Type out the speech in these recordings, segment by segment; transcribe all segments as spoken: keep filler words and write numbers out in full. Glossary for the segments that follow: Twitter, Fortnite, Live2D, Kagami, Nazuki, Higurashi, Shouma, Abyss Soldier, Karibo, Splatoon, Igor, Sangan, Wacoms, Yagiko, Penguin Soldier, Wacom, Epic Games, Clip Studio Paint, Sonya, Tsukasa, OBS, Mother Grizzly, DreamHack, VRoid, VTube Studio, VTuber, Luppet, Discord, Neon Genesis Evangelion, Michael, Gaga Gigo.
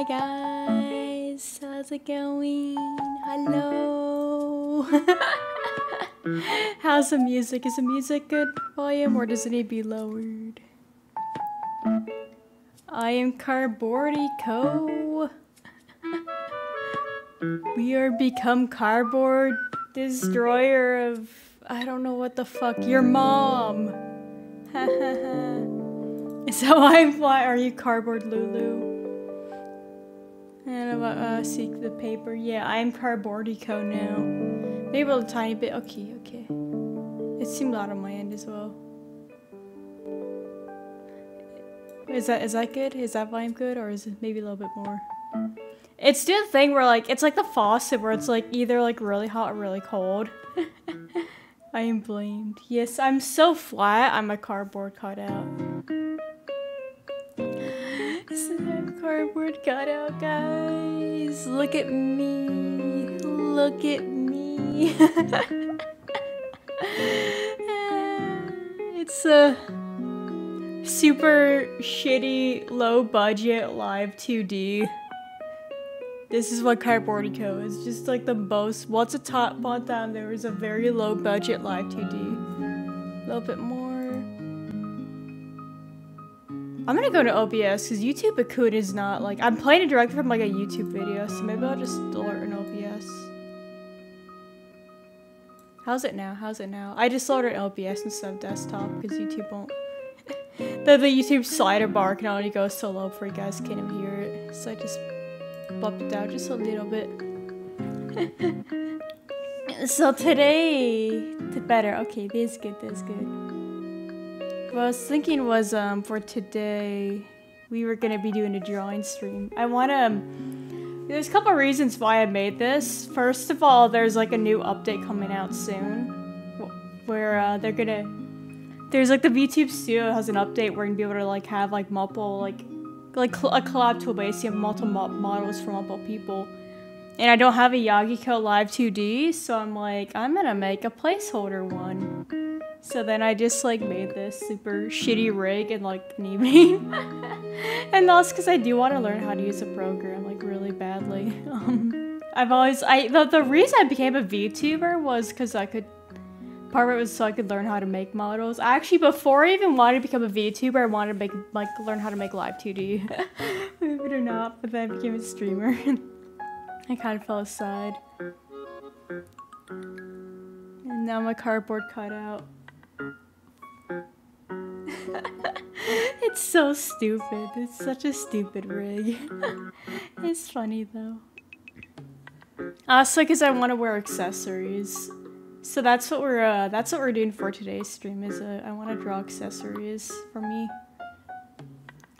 Hi guys, how's it going? Hello. How's the music? Is the music good volume or does it need to be lowered? I am Cardboardiko. We are become cardboard destroyer of I don't know what the fuck your mom. So I fly. Are you cardboard Lulu? And about uh, seek the paper. Yeah, I am Cardboardiko now. Maybe a little tiny bit. Okay, okay. It seemed loud on my end as well. Is that is that good? Is that volume good, or is it maybe a little bit more? It's still the thing where like it's like the faucet where it's like either like really hot or really cold. I am blamed. Yes, I'm so flat. I'm a cardboard cutout. I'm cardboard cutout, guys. Look at me. Look at me. It's a super shitty, low budget Live two D. This is what Cardboardiko is, just like the most, once a top one time there was a very low budget Live two D. A little bit more. I'm gonna go to O B S, cause YouTube Bakun is not like, I'm playing it directly from like a YouTube video, so maybe I'll just alert an O B S. How's it now, how's it now? I just ordered an O B S instead of desktop, cause YouTube won't. the, the YouTube slider bar can only go so low for you guys can't even hear it, so I just bumped it down just a little bit. So today, the better. Okay, this is good, this is good. What I was thinking was um, for today, we were gonna be doing a drawing stream. I wanna, there's a couple reasons why I made this. First of all, there's like a new update coming out soon where uh, they're gonna, there's like the VTube Studio has an update where you can be able to like have like multiple like like a collab tool base, you have multiple models from multiple people. And I don't have a Yagiko Live two D, so I'm like, I'm gonna make a placeholder one. So then I just like made this super shitty rig in like an evening. And that's because I do want to learn how to use a program like really badly. Um, I've always, I the, the reason I became a VTuber was because I could, part of it was so I could learn how to make models. Actually, before I even wanted to become a VTuber, I wanted to make like learn how to make Live two D. Believe it or not, but then I became a streamer. I kind of fell aside. And now my cardboard cutout. It's so stupid. It's such a stupid rig. It's funny though. Also, because I want to wear accessories. So that's what we're uh, that's what we're doing for today's stream. Is uh, I want to draw accessories for me.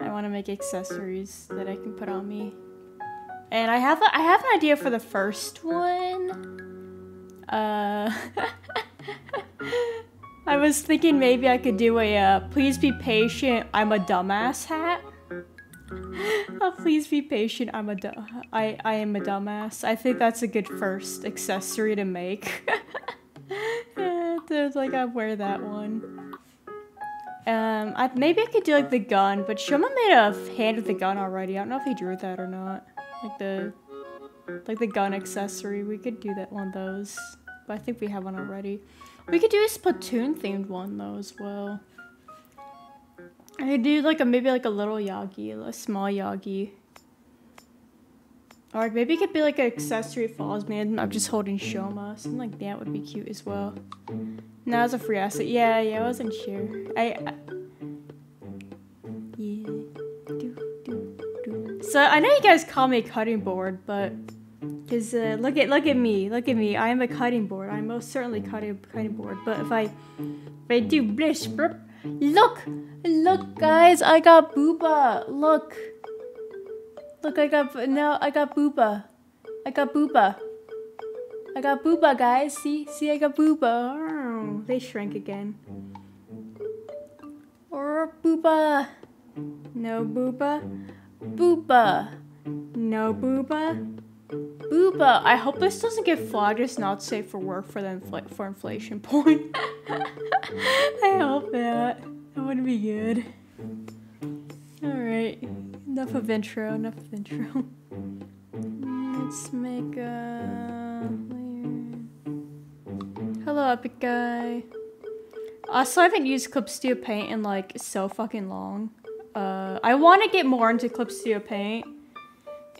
I want to make accessories that I can put on me, and I have a, I have an idea for the first one. Uh, I was thinking maybe I could do a uh, please be patient, I'm a dumbass hat. Oh, please be patient. I'm a du I I am a dumbass. I think that's a good first accessory to make. There's like I wear that one. Um, I, maybe I could do like the gun, but Shouma made a hand with the gun already. I don't know if he drew that or not. Like the, like the gun accessory. We could do that one of those, but I think we have one already. We could do a Splatoon themed one though as well. I could do like a maybe like a little Yagi, a small Yagi. Or maybe it could be like an accessory falls, man. I'm just holding Shouma. Something like that would be cute as well. Now it's a free asset. Yeah, yeah, I wasn't sure. I, I yeah. Do, do, do. So I know you guys call me a cutting board, but cause uh, look at look at me, look at me. I am a cutting board. I'm most certainly cutting cutting board. But if I if I do blish, bruh, look, look, guys, I got booba. Look. Look, I got, now I got booba. I got booba. I got booba, guys. See, see, I got booba. Oh, they shrank again. Or booba. No booba. Booba. No booba. Booba. I hope this doesn't get flagged. It's not safe for work for the infl for inflation point. I hope that. That wouldn't be good. All right. Enough of intro, enough of intro. Let's make a layer. Hello, Epic Guy. Also, I haven't used Clip Studio Paint in like so fucking long. Uh, I want to get more into Clip Studio Paint.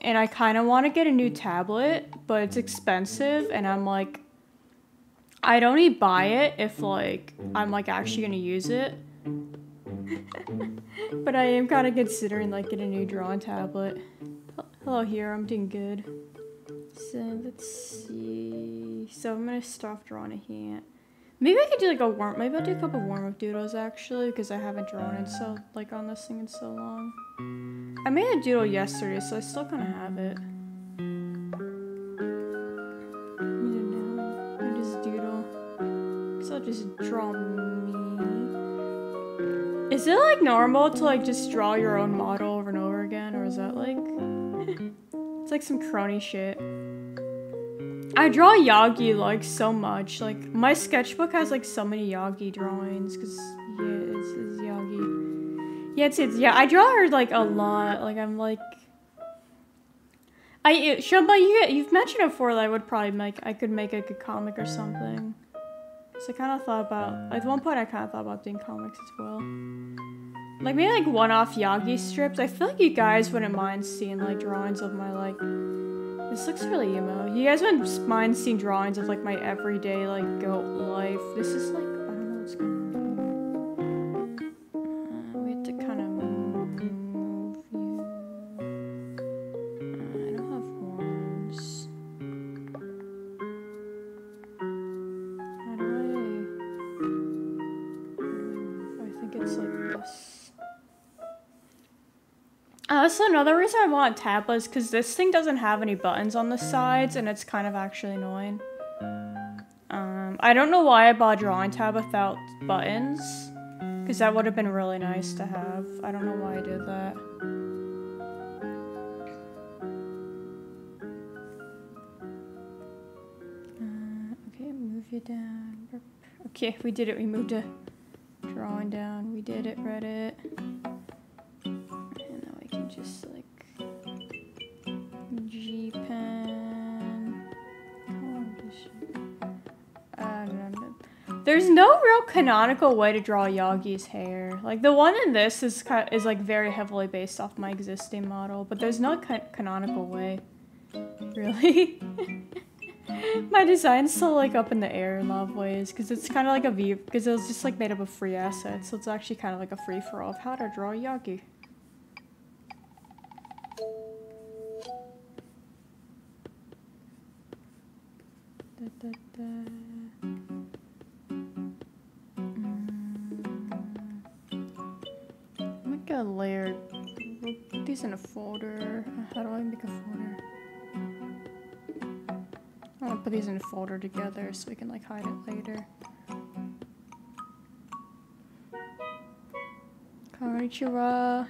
And I kind of want to get a new tablet, but it's expensive, and I'm like, I'd only buy it if like I'm like actually gonna use it. But I am kind of considering like getting a new drawing tablet. Hello here, I'm doing good. So let's see. So I'm gonna stop drawing a hand. Maybe I could do like a warm. Maybe I'll do a couple warm-up doodles actually, because I haven't drawn it so like on this thing in so long. I made a doodle yesterday, so I still kind of have it. I don't know. I just doodle. So I'll just draw me. Is it like normal to like just draw your own model over and over again, or is that like? It's like some crony shit. I draw Yagi like so much. Like my sketchbook has like so many Yagi drawings, cause yeah, it's, it's Yagi. Yeah, it's, it's yeah. I draw her like a lot. Like I'm like, I it, Shouma, you you've mentioned before that I would probably make I could make like a comic or something. So I kind of thought about at one point I kind of thought about doing comics as well. Like maybe like one-off Yagi strips. I feel like you guys wouldn't mind seeing like drawings of my like. This looks really emo. You guys wouldn't mind seeing drawings of like my everyday like goat life. This is like, I don't know what's going on. Uh, we have to kind of move you. Uh, I don't have horns. How do I? I think it's like this. Also, uh, another reason I want tablets because this thing doesn't have any buttons on the sides, and it's kind of actually annoying. Um, I don't know why I bought a drawing tab without buttons, because that would have been really nice to have. I don't know why I did that. Uh, okay, move you down. Okay, we did it. We moved a drawing down. We did it. Read it. Just like G pen. I don't know. There's no real canonical way to draw Yagi's hair. Like the one in this is kind of, is like very heavily based off my existing model, but there's no ca canonical way, really. My design's still like up in the air in a lot of ways because it's kind of like a V because it was just like made up of free assets, so it's actually kind of like a free for all of how to draw Yagi. Da, da, da. Mm. Make a layer. We'll put these in a folder. How do I make a folder? I want to put these in a folder together so we can like hide it later. Konnichiwa.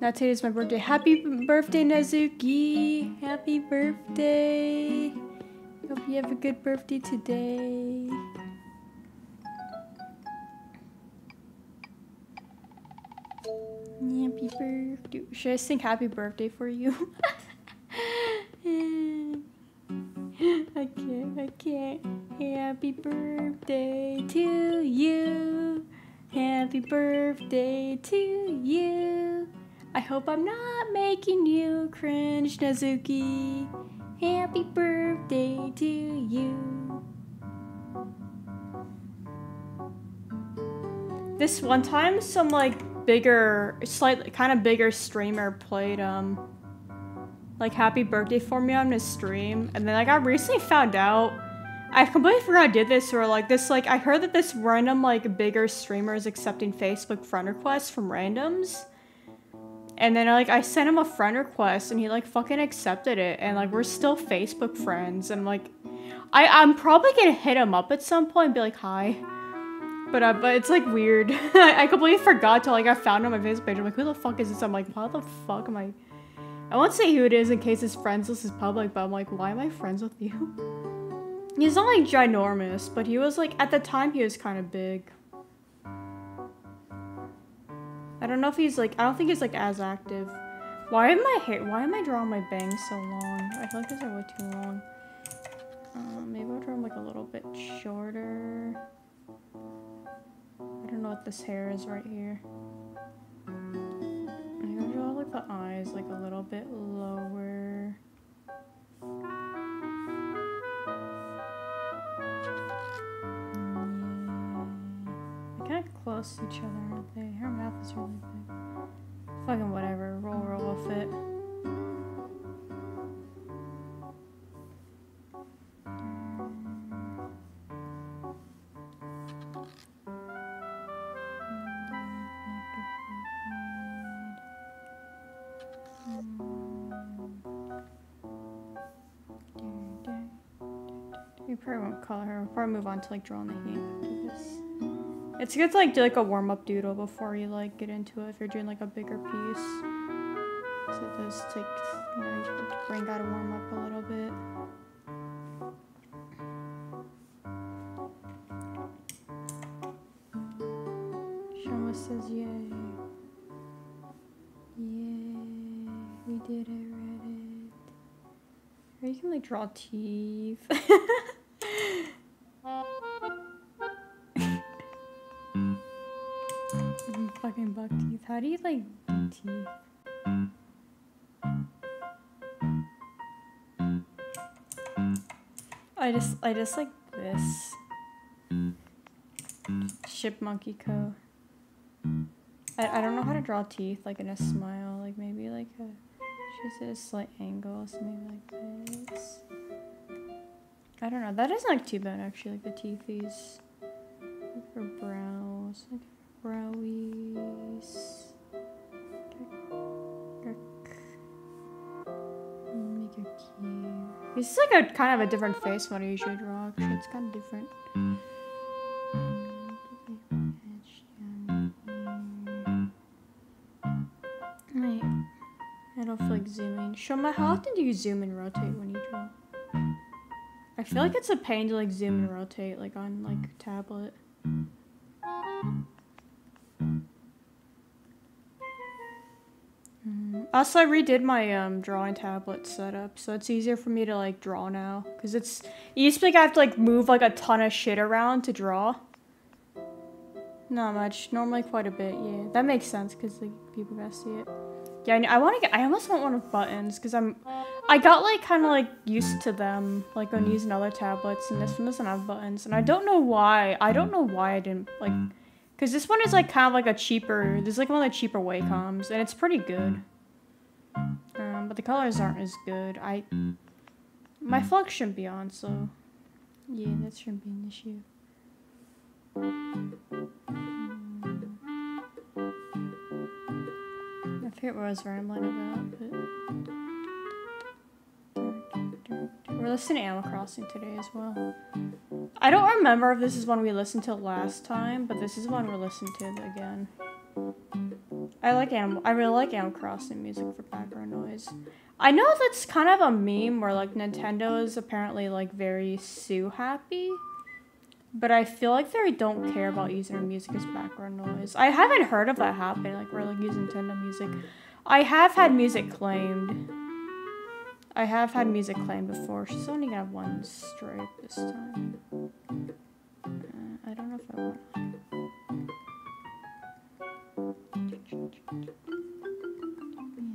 Now today is my birthday. Happy birthday, Nazuki! Happy birthday! Hope you have a good birthday today. Happy birthday. Should I sing happy birthday for you? I can't, I can't. Happy birthday to you. Happy birthday to you. I hope I'm not making you cringe, Nazuki. Happy birthday to you. This one time, some like bigger, slightly kind of bigger streamer played um, like happy birthday for me on his stream, and then like I recently found out. I completely forgot I did this, or like this, like I heard that this random like bigger streamer is accepting Facebook friend requests from randoms. And then like I sent him a friend request and he like fucking accepted it, and like we're still Facebook friends, and like I I'm probably gonna hit him up at some point and be like hi, but uh, but it's like weird. I completely forgot till like I found him on my Facebook page. I'm like, who the fuck is this? I'm like, why the fuck am I? I won't say who it is in case his friends list is public, but I'm like, why am I friends with you? He's not like ginormous, but he was like at the time he was kind of big. I don't know if he's like, I don't think he's like as active. Why am I hair, why am I drawing my bangs so long? I feel like these are way too long. Uh, maybe I'll draw them like a little bit shorter. I don't know what this hair is right here. I'm gonna draw like the eyes like a little bit lower. Yeah. They're kind of close to each other, aren't they? Her mouth is really big. Fucking whatever. Roll, roll with it. Color her. We'll probably move on to like drawing the heat after this. It's good to like do like a warm-up doodle before you like get into it if you're doing like a bigger piece. So those take, you know, your brain gotta warm up a little bit. Shouma says yay. Yay, we did it, Reddit. Or you can like draw teeth. Fucking buck teeth. How do you like teeth? I just, I just like this. Shipmonkey Co. I, I don't know how to draw teeth like in a smile. Like maybe like a, just at a slight angle, so maybe like this. I don't know. That doesn't look too bad actually. Like the teethies. Like her brows. Like browies. Make her cute. This is like a kind of a different face from what I usually draw. Actually, it's kind of different. Wait. I don't feel like zooming. Shouma, how often do you zoom and rotate when you draw? I feel like it's a pain to like zoom and rotate like on like tablet. Also, I redid my um, drawing tablet setup, so it's easier for me to like draw now. Cause it's it used to be like I have to like move like a ton of shit around to draw. Not much, normally quite a bit. Yeah, that makes sense because like people gotta see it. Yeah, I, I want to get. I almost want one of buttons because I'm. I got like kind of like used to them like when using other tablets, and this one doesn't have buttons, and I don't know why. I don't know why I didn't like. Cause this one is like kind of like a cheaper. There's like one of the cheaper Wacoms, and it's pretty good. Um, but the colors aren't as good. I my flux shouldn't be on, so yeah, that shouldn't be an issue. Um, I forget what I was rambling about, but we're listening to Animal Crossing today as well. I don't remember if this is one we listened to last time, but this is one we're listening to again. I like Animal- I really like Animal Crossing music for background noise. I know that's kind of a meme where like Nintendo is apparently like very Sue happy, but I feel like they don't care about using their music as background noise. I haven't heard of that happen, like we're like using Nintendo music. I have had music claimed. I have had music claimed before. She's only gonna have one stripe this time. Uh, I don't know if I want to.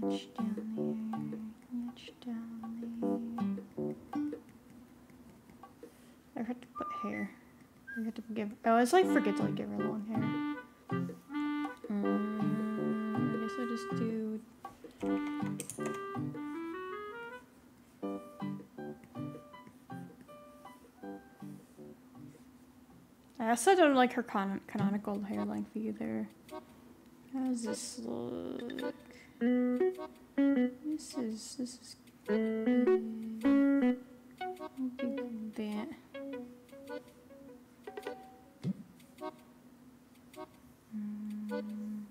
Notch down there, notch down there. I forgot to put hair. I forgot to give. Oh, I always like forget to like give her long hair. Um, I guess I'll just do. I also don't like her con canonical hair length either. How does this look? This is, this is good. I'll do that. Mm.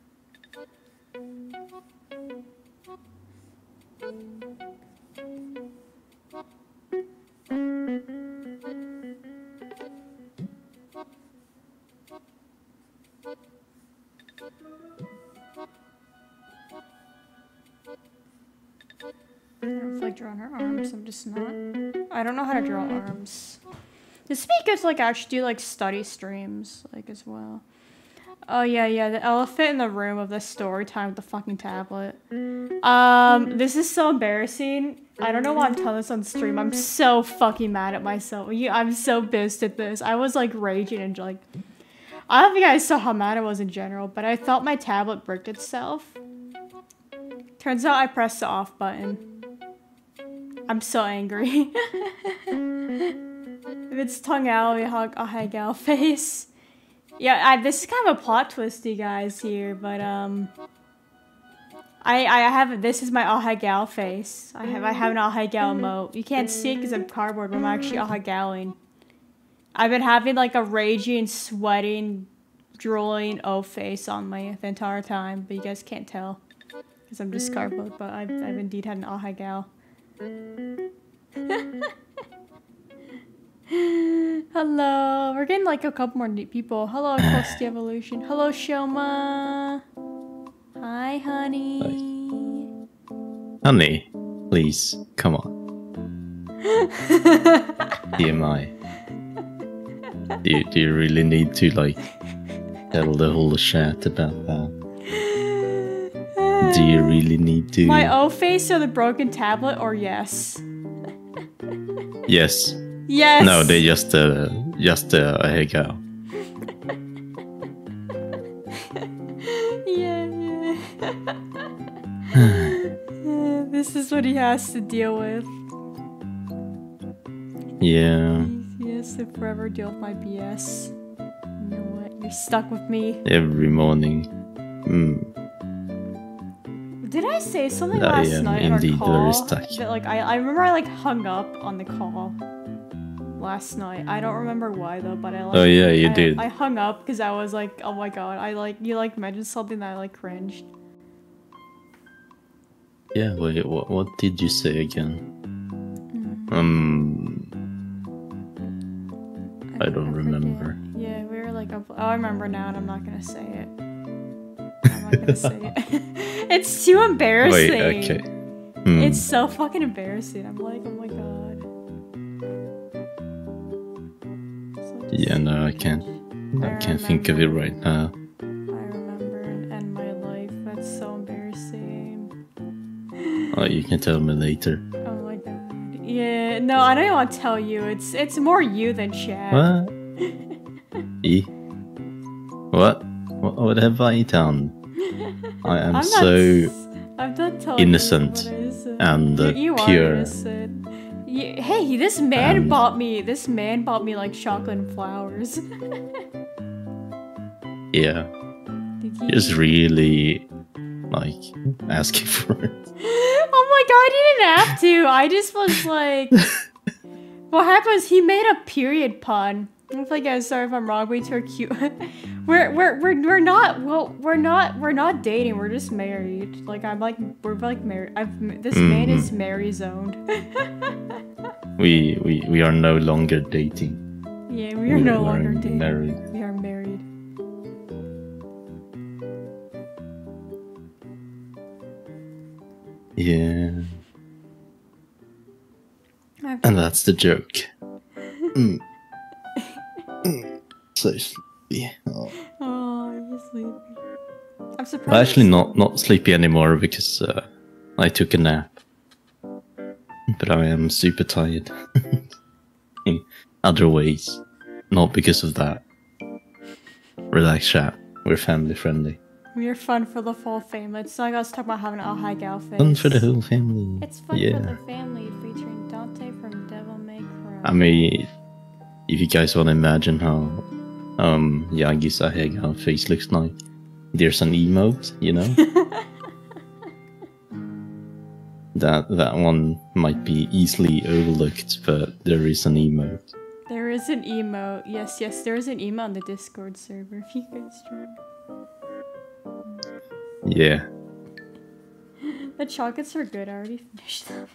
I her arms. I'm just not. I don't know how to draw arms. This would be good to like actually do like study streams like as well. Oh yeah, yeah, the elephant in the room of the story time with the fucking tablet. Um, this is so embarrassing. I don't know why I'm telling this on stream. I'm so fucking mad at myself. You, I'm so pissed at this. I was like raging and like, I don't think I saw how mad I was in general, but I thought my tablet bricked itself. Turns out I pressed the off button. I'm so angry. If it's tongue out, we hug a hang out face. Yeah, I, this is kind of a plot twist, you guys, here, but, um... I, I have- this is my Aha Gal face. I have- I have an Aha Gal emote. You can't see it because I'm cardboard, but I'm actually Aha Galing. I've been having, like, a raging, sweating, drooling O face on my the entire time, but you guys can't tell. Because I'm just cardboard, but I've, I've indeed had an Aha Gal. Hello, we're getting like a couple more new people. Hello, Coasty Evolution. Hello, Shouma. Hi, honey. Honey, please, come on. D M I. Do you, do you really need to like tell the whole chat about that? Do you really need to? My O face or the broken tablet or yes? Yes. Yes. No, they just uh, just uh, a hey girl. Yeah. Yeah. This is what he has to deal with. Yeah. He has to forever deal with my B S. You know what? You're stuck with me. Every morning. Mm. Did I say something that last I am night indeed on our call? Very stuck. That, like I, I remember I like hung up on the call. Last night. I don't remember why though, but I like- Oh yeah, you I, did. I hung up because I was like, oh my god, I like- you like mentioned something that I like cringed. Yeah, wait, what, what did you say again? Mm. Um... I, I don't I remember. Yeah, we were like- oh, I remember now and I'm not gonna say it. I'm not gonna say it. It's too embarrassing! Wait, okay. Mm. It's so fucking embarrassing. I'm like, oh my god. Yeah, no, I can't. I, I can't remember. think of it right now. I remember and end my life. That's so embarrassing. Oh, you can tell me later. Oh my god. Yeah, no, I don't even want to tell you. It's it's more you than Chad. What? E? What? What? What have I done? I am I'm so I'm not telling innocent you what and uh, you, you pure. Are innocent. Hey, this man um, bought me. This man bought me like chocolate and flowers. Yeah, he just really like asking for it. Oh my god, you didn't have to. I just was like, what happened was he made a period pun. I'm like, I'm sorry if I'm wrong. We too cute. we're we're we're we're not. Well, we're not. We're not dating. We're just married. Like I'm like we're like married. I've this mm-hmm. man is married zoned. We, we we are no longer dating. Yeah, we are we no are longer dating. Married. We are married. Yeah. Okay. And that's the joke. Mm. Mm. So sleepy. Oh, oh you're sleepy. I'm surprised. Well, actually, not not sleepy anymore because uh, I took a nap. But I am super tired in other ways, not because of that. Relax chat, we're family friendly. We are fun for the full family. It's not like I was talking about having an Aha Gal face. Fun for the whole family. It's fun yeah. for the family featuring Dante from Devil May Cry. I mean, if you guys want to imagine how um, Yagi's Aha Gal face looks like, there's an emote, you know? That that one might be easily overlooked, but there is an emote. There is an emote. Yes, yes, there is an emote on the Discord server if you guys try. Yeah. The chocolates are good. I already finished them.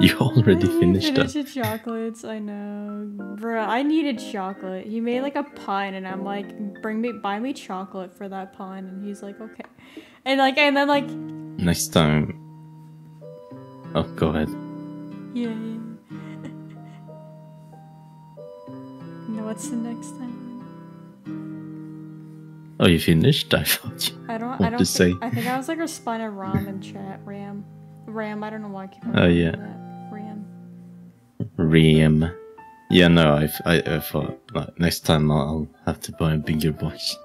You already finished them. I finished the chocolates. I know, bruh. I needed chocolate. He made like a pun, and I'm like, bring me, buy me chocolate for that pun, and he's like, okay, and like, and then like. Next time. Oh, go ahead. Yeah. Now what's the next time? Oh, you finished? I thought you. I don't. I don't. Think, say. I think I was like responding Ram in chat. Ram, Ram. I don't know why I keep. Oh yeah. That. Ram. Ram. Yeah, no. I. I, I thought like, next time I'll have to buy a bigger box.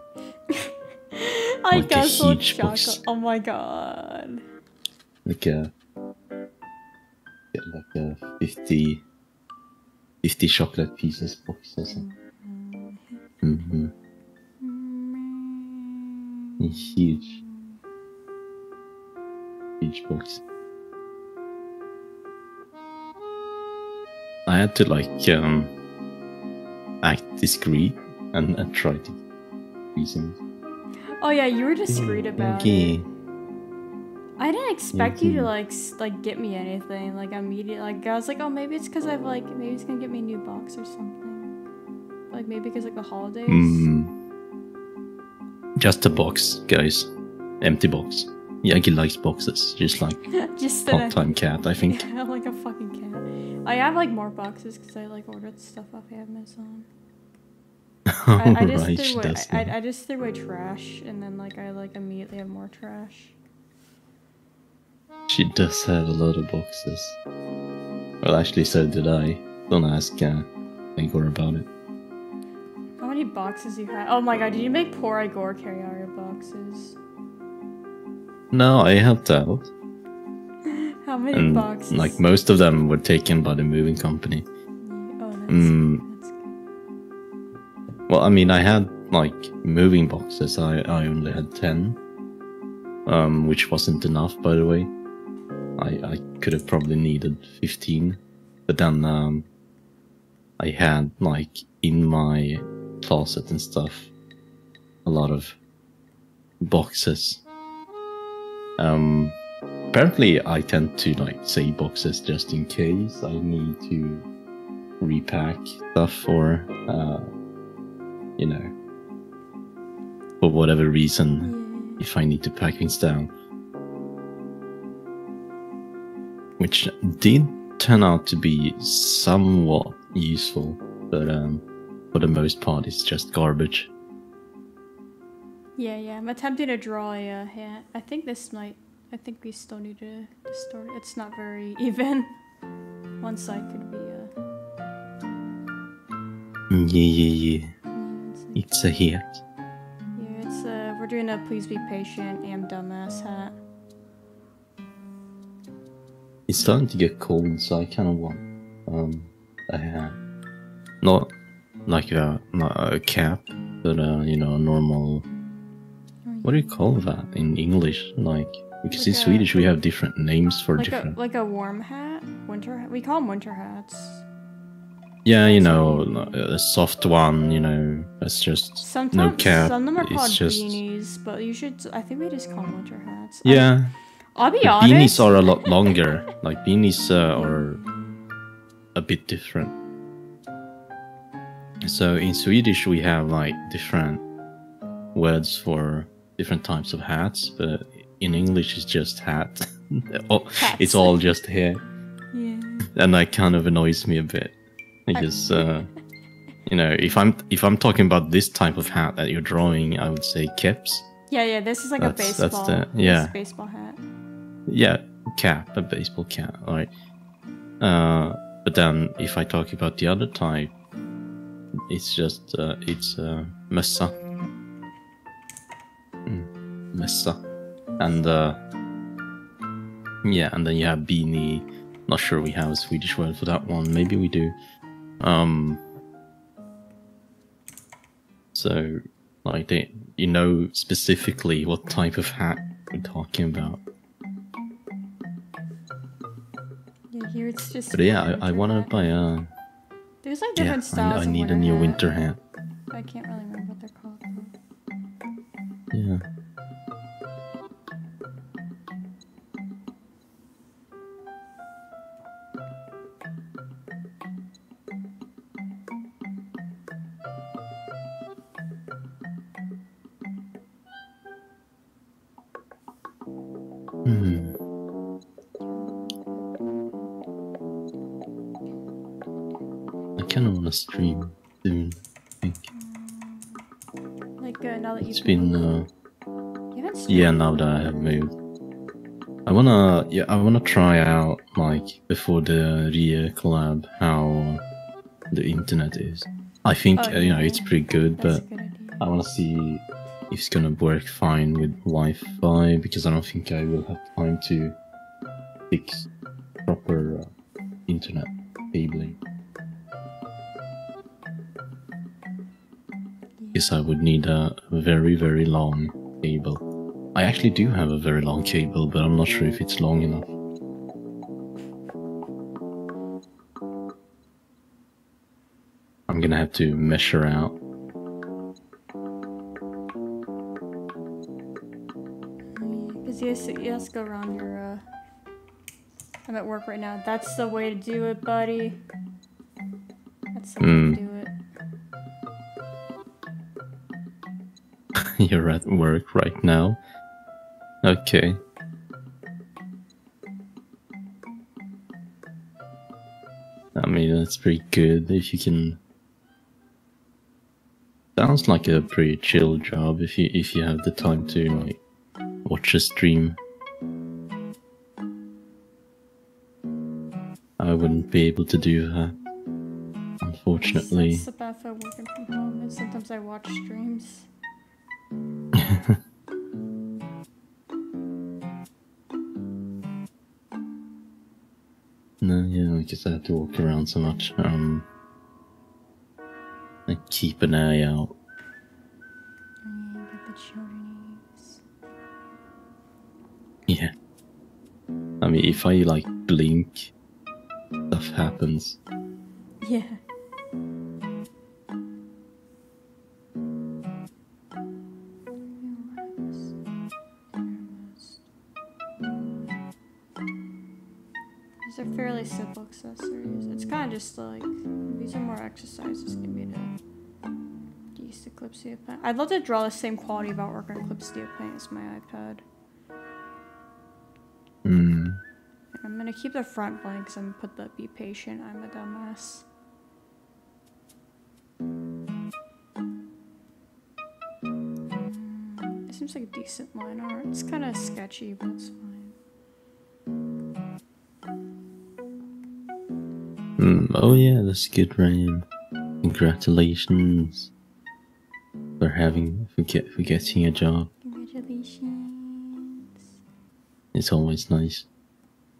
I like got so chocolate. Oh my god. Like a, like a fifty, fifty chocolate pieces box or something. Mm-hmm. Mm-hmm. It's huge. Huge box. I had to like um, act discreet and, and try to do something. Oh yeah, you were discreet about okay. it. I didn't expect okay. you to like like get me anything. Like immediately, like I was like, oh maybe it's because I've like maybe it's gonna get me a new box or something. Like maybe because like the holidays. Mm. Just a box, guys. Empty box. Yagi likes boxes, just like just part-time cat, I think. Yeah, like a fucking cat. I have like more boxes because I like ordered stuff off Amazon. I, I, just right, threw away, I, I just threw away trash, and then like I like immediately have more trash. She does have a lot of boxes. Well, actually, so did I. Don't ask uh, Igor about it. How many boxes you have? Oh my god, did you make poor Igor carry all your boxes? No, I helped out. How many and, boxes? Like most of them were taken by the moving company. Oh, that's mm. Well, I mean, I had, like, moving boxes, I, I only had ten, um, which wasn't enough, by the way. I, I could have probably needed fifteen, but then um, I had, like, in my closet and stuff, a lot of boxes. Um, apparently, I tend to, like, save boxes just in case I need to repack stuff or... Uh, you know, for whatever reason, yeah. if I need to pack things down. Which did turn out to be somewhat useful, but um, for the most part it's just garbage. Yeah, yeah, I'm attempting to draw a uh, hand. I think this might, I think we still need to distort it. It's not very even. One side could be a... Yeah, yeah, yeah. It's a hat. Yeah, it's a. We're doing a please be patient, am dumbass hat. It's starting to get cold, so I kind of want um a hat, not like a not a cap, but uh you know a normal. What do you call that in English? Like because like in a, Swedish we have different names for like different. A, like a warm hat, winter hat. We call them winter hats. Yeah, you know, a soft one, you know, that's just sometimes, no cap. Some of them are called just... beanies, but you should, I think we just call them winter hats. Yeah. I'll, I'll be honest. Beanies are a lot longer. Like, beanies uh, are a bit different. So, in Swedish, we have, like, different words for different types of hats, but in English, it's just hat. oh, it's all just hair. Yeah. And that kind of annoys me a bit. Because, uh, you know, if I'm if I'm talking about this type of hat that you're drawing, I would say caps. Yeah, yeah, this is like that's, a baseball. That's the, yeah. This baseball hat. Yeah, cap, a baseball cap, right? Uh, but then if I talk about the other type, it's just uh, it's uh, messa, mm, messa, and uh, yeah, and then you have beanie. Not sure we have a Swedish word for that one. Maybe we do. Um, so, like, they, you know specifically what type of hat we're talking about. Yeah, here it's just. But yeah, I, I want to buy a. There's like different yeah, styles. I, I need a new hat. winter hat. I can't really remember what they're called. Yeah. on the stream soon, I think. Like uh, now that it's you've been. been uh, you yeah, now that I have moved. I wanna, yeah, I wanna try out, like, before the Ria collab, how the internet is. I think, oh, uh, you know, yeah. it's pretty good, That's but good I wanna see if it's gonna work fine with Wi-Fi, because I don't think I will have time to fix proper uh, internet cabling. Guess I would need a very, very long cable. I actually do have a very long cable, but I'm not sure if it's long enough. I'm gonna have to measure out. Because you, you have to go around your, uh... I'm at work right now. That's the way to do it, buddy. That's the mm. way to do it. You're at work right now. Okay. I mean, that's pretty good if you can. Sounds like a pretty chill job if you if you have the time to like watch a stream. I wouldn't be able to do that, unfortunately. That's the bad thing about working from home, and sometimes I watch streams. No, yeah, I guess I have to walk around so much. Um, I keep an eye out. Mm, but the children is... Yeah. I mean, if I like blink, stuff happens. Yeah. They're fairly simple accessories. It's kind of just like, these are more exercises can be to get used to Clip Studio Paint. I'd love to draw the same quality about working on Clip Studio Paint as my iPad. Mm. I'm gonna keep the front blanks and put the be patient, I'm a dumbass. Mm, it seems like a decent line art. It's kind of sketchy, but it's fine. Oh yeah, that's good, Ryan. Congratulations for having for, get, for getting a job. Congratulations. It's always nice.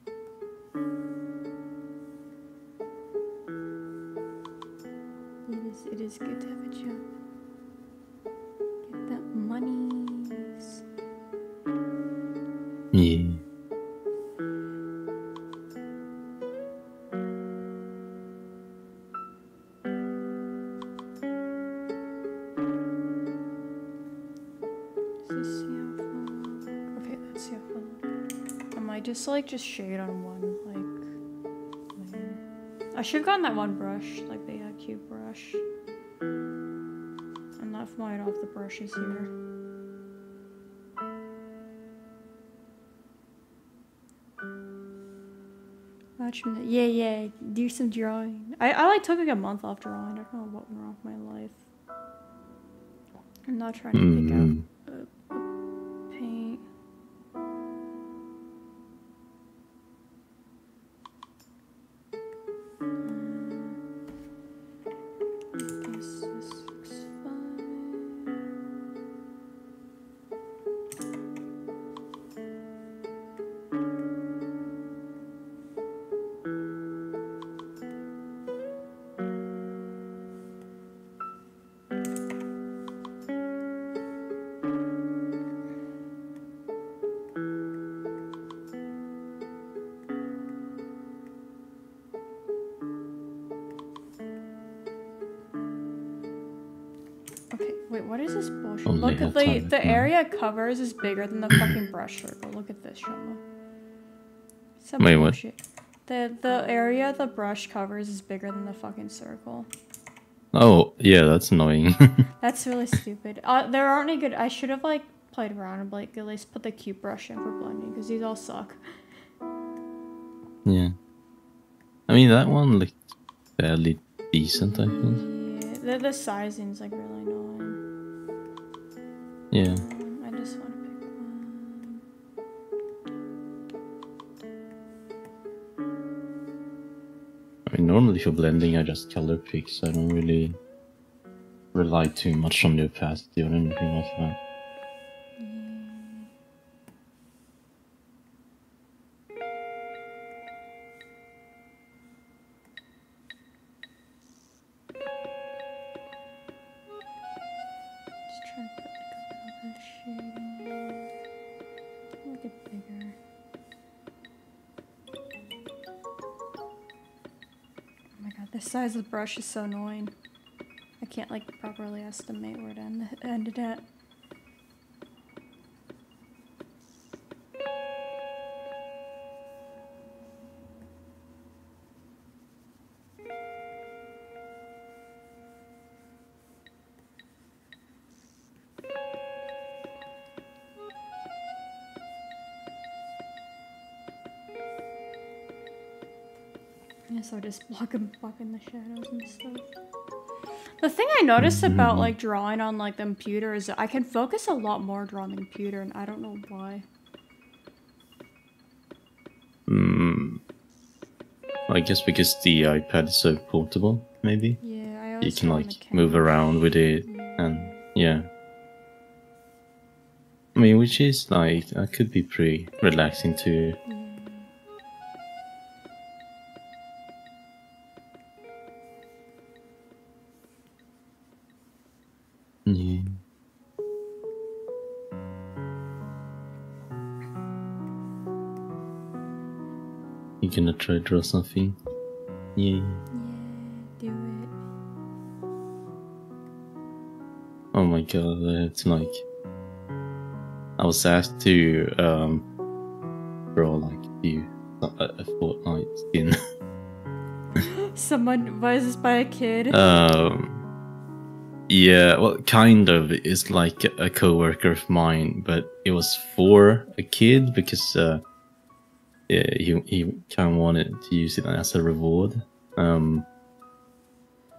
It is. It is good to have a job. Get that monies. Yeah. So like just shade on one, like, like I should have gotten that one brush, like the uh, cube brush. I'm not familiar with the brushes here. Watching, yeah, yeah, do some drawing. I, I like took like a month off drawing. I don't know what went wrong with my life. I'm not trying to pick mm-hmm. out. Look at the time, the no. area it covers is bigger than the fucking brush circle. Look at this, Shouma. Some Wait, what? Shit. The the area the brush covers is bigger than the fucking circle. Oh yeah, that's annoying. That's really stupid. Uh, there aren't any good. I should have like played around and like at least put the cube brush in for blending because these all suck. Yeah. I mean that one looked fairly decent, I think. Yeah, the, the sizing's like really annoying. Yeah. I just want to pick one. I mean, normally for blending, I just color pick, so I don't really rely too much on the opacity or anything like that. Size of the brush is so annoying. I can't like properly estimate where it end ended at. So just block and block in the shadows and stuff. The thing I noticed about like drawing on like the computer is that I can focus a lot more drawing the computer, and I don't know why. Hmm. I guess because the iPad is so portable, maybe. Yeah, I always. You can like move around with it, yeah. And yeah. I mean, which is like that could be pretty relaxing too. Yeah. Gonna try to draw something. Yeah. Yeah, do it. Oh my god, it's like I was asked to um draw like you a, a Fortnite skin. Someone was this by a kid. Um Yeah, well kind of. It's like a coworker of mine, but it was for a kid because uh yeah, he, he kind of wanted to use it as a reward. Um,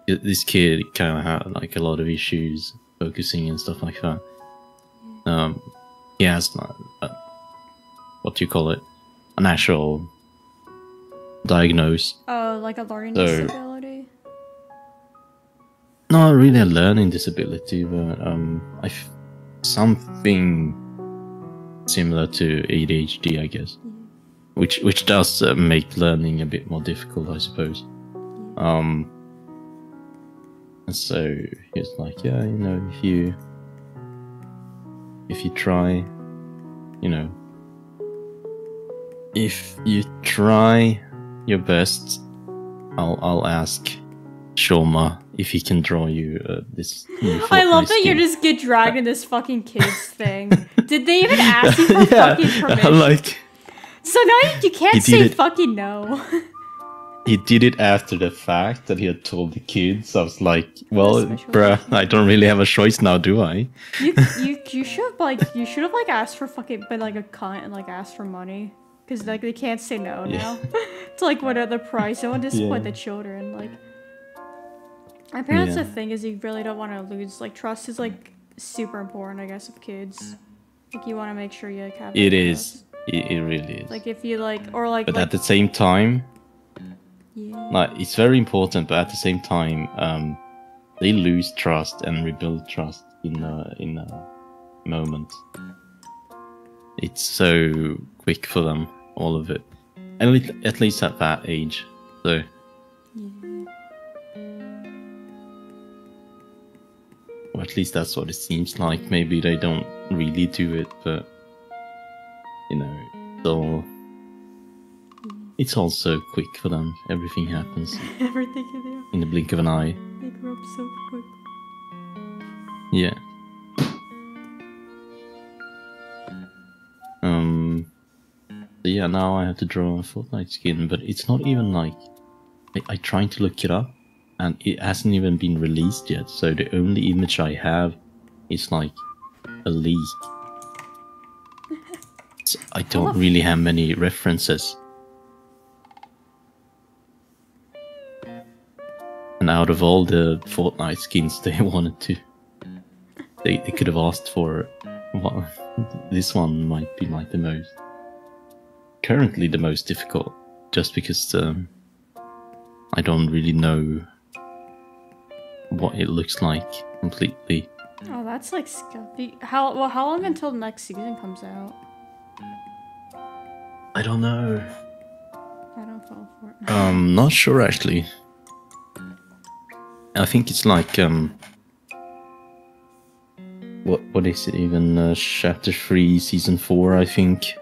this kid kind of had like a lot of issues focusing and stuff like that. Um, he has like, uh, what do you call it? An actual diagnose. Oh, like a learning so, disability? Not really a learning disability, but um, I f something similar to A D H D, I guess. Which which does uh, make learning a bit more difficult, I suppose. Um, and so it's like, yeah, you know, if you if you try, you know, if you try your best, I'll I'll ask Shouma if he can draw you uh, this. I love that you just get dragged in this fucking kids thing. Did they even ask you for yeah, fucking permission? Like. So now you can't say it. Fucking no. He did it after the fact that he had told the kids. I was like, well, bruh, I don't really have a choice now, do I? You you you should have like you should have like asked for fucking been like a cunt and like asked for money because like they can't say no yeah. now. It's like what other price? Don't disappoint yeah. the children. Like, apparently yeah. the thing is you really don't want to lose. Like trust is like super important, I guess, of kids. Like you want to make sure you like, have. It is. Trust. It, it really is. Like if you like, or like. But like, at the same time, yeah. Like it's very important. But at the same time, um, they lose trust and rebuild trust in a in a moment. It's so quick for them, all of it, and at least at that age. So. Yeah. Or at least that's what it seems like. Maybe they don't really do it, but. You know, so it's all so quick for them. Everything happens. Everything in there. In the blink of an eye. They grow up so quick. Yeah. Um. Yeah. Now I have to draw a Fortnite skin, but it's not even like I, I tried to look it up, and it hasn't even been released yet. So the only image I have is like a leak. I don't really have many references. gotten out of all the Fortnite skins they wanted to. They, they could have asked for... Well, this one might be like the most... Currently the most difficult, just because um, I don't really know what it looks like completely. Oh, that's like scary. How well? How long until next season comes out? I don't know. I don't follow Fortnite. Um, not sure actually. I think it's like um. What what is it even? Uh, chapter three, season four, I think.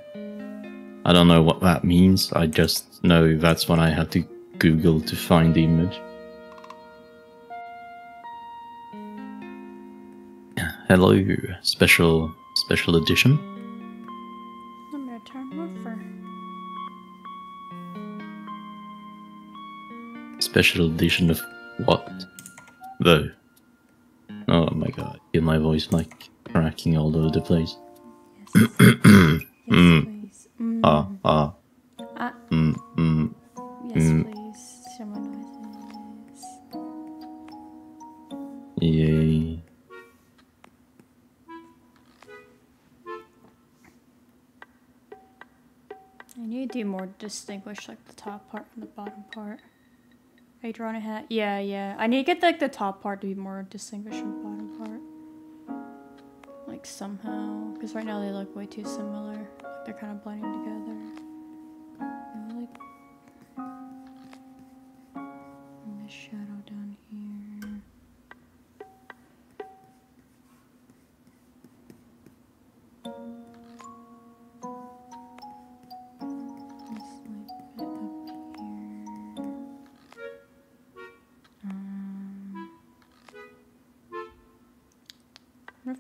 I don't know what that means. I just know that's what I had to Google to find the image. Hello, special special edition. I'm gonna turn over. Special edition of what? Though. Oh my god! I hear my voice like cracking all over the place. Yes. Yes, mm. please. Mm. Ah ah. Ah. Mm, mm, yes, mm. please. Someone noises. Yay. I need to do more distinguish like the top part and the bottom part. Are you drawing a hat? Yeah, yeah. I need to get like the top part to be more distinguished from the bottom part. Like somehow. Because right now they look way too similar. Like they're kind of blending together. You know, like... And the shadow down here.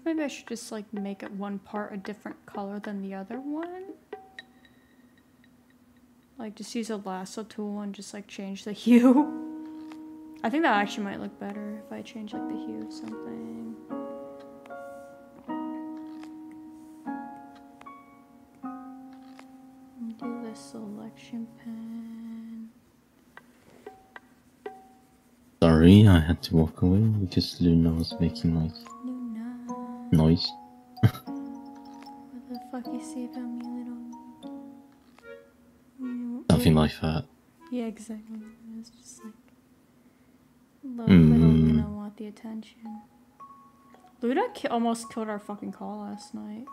Maybe I should just like make it one part a different color than the other one. Like just use a lasso tool and just like change the hue. I think that actually might look better if I change like the hue of something. And do the selection pen. Sorry, I had to walk away because Luna was making like noise. What the fuck you say about me, little? You Something like that. Yeah, exactly. It was just like, look, mm. little, you don't want the attention. Luda ki almost killed our fucking call last night.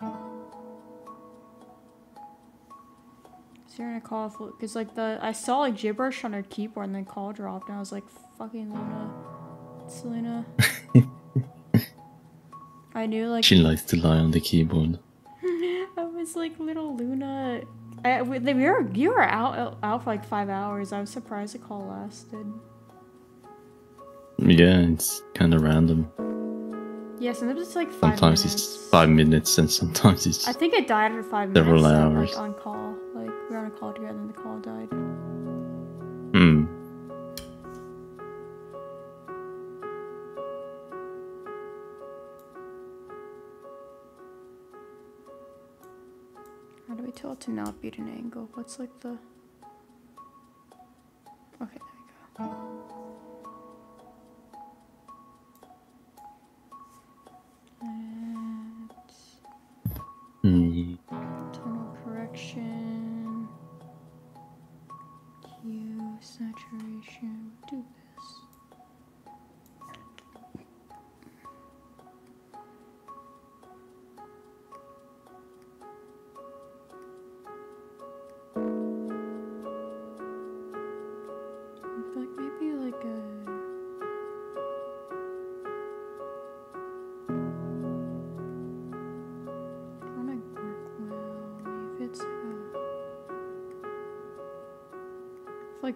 So you're gonna call if Luda, cause like the I saw like gibberish on her keyboard and then call dropped and I was like, fucking Luda, it's Luda. I knew like she likes to lie on the keyboard. I was like, little Luna, I, we, we were you were out out for like five hours. I was surprised the call lasted. Yeah, it's kind of random. Yeah, sometimes it's like five sometimes minutes. it's five minutes, and sometimes it's. I think it died for five minutes. Several hours like, on call. Like we were on a call together, and the call died. Hmm. Tell it to not be at an angle. What's like the... Okay, there we go. And... Mm. Tonal correction. Hue, saturation. Do this.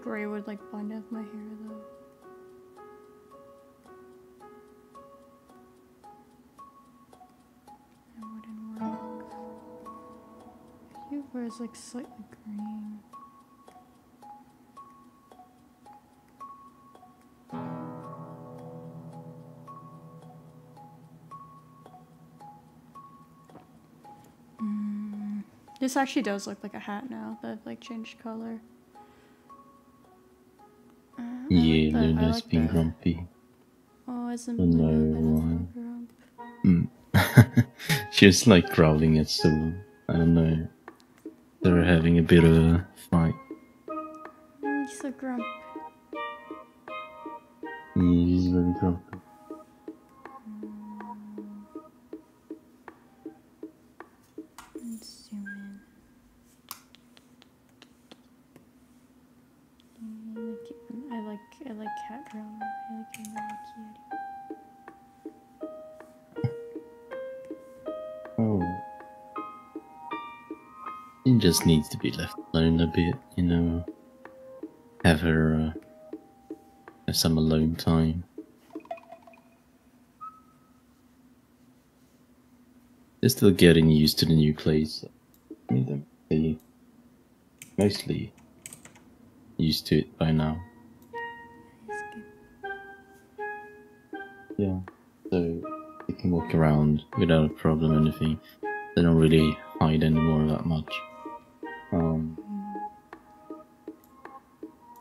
Gray would like blend up my hair though. That wouldn't work. Hue wears like slightly green. Mm. This actually does look like a hat now that I've like changed color. Yeah, they're just being grumpy. Oh, isn't it? Mm. She's like growling at someone. I don't know. They're having a bit of a fight. He's so grumpy. Yeah, he's very grumpy. Let's zoom in. I like I like cat drama. I like it really cute. It just needs to be left alone a bit, you know. Have her, uh, have some alone time. They're still getting used to the new place. I mean, they're mostly used to it by now. Yeah, so they can walk around without a problem or anything. They don't really hide anymore that much. Um,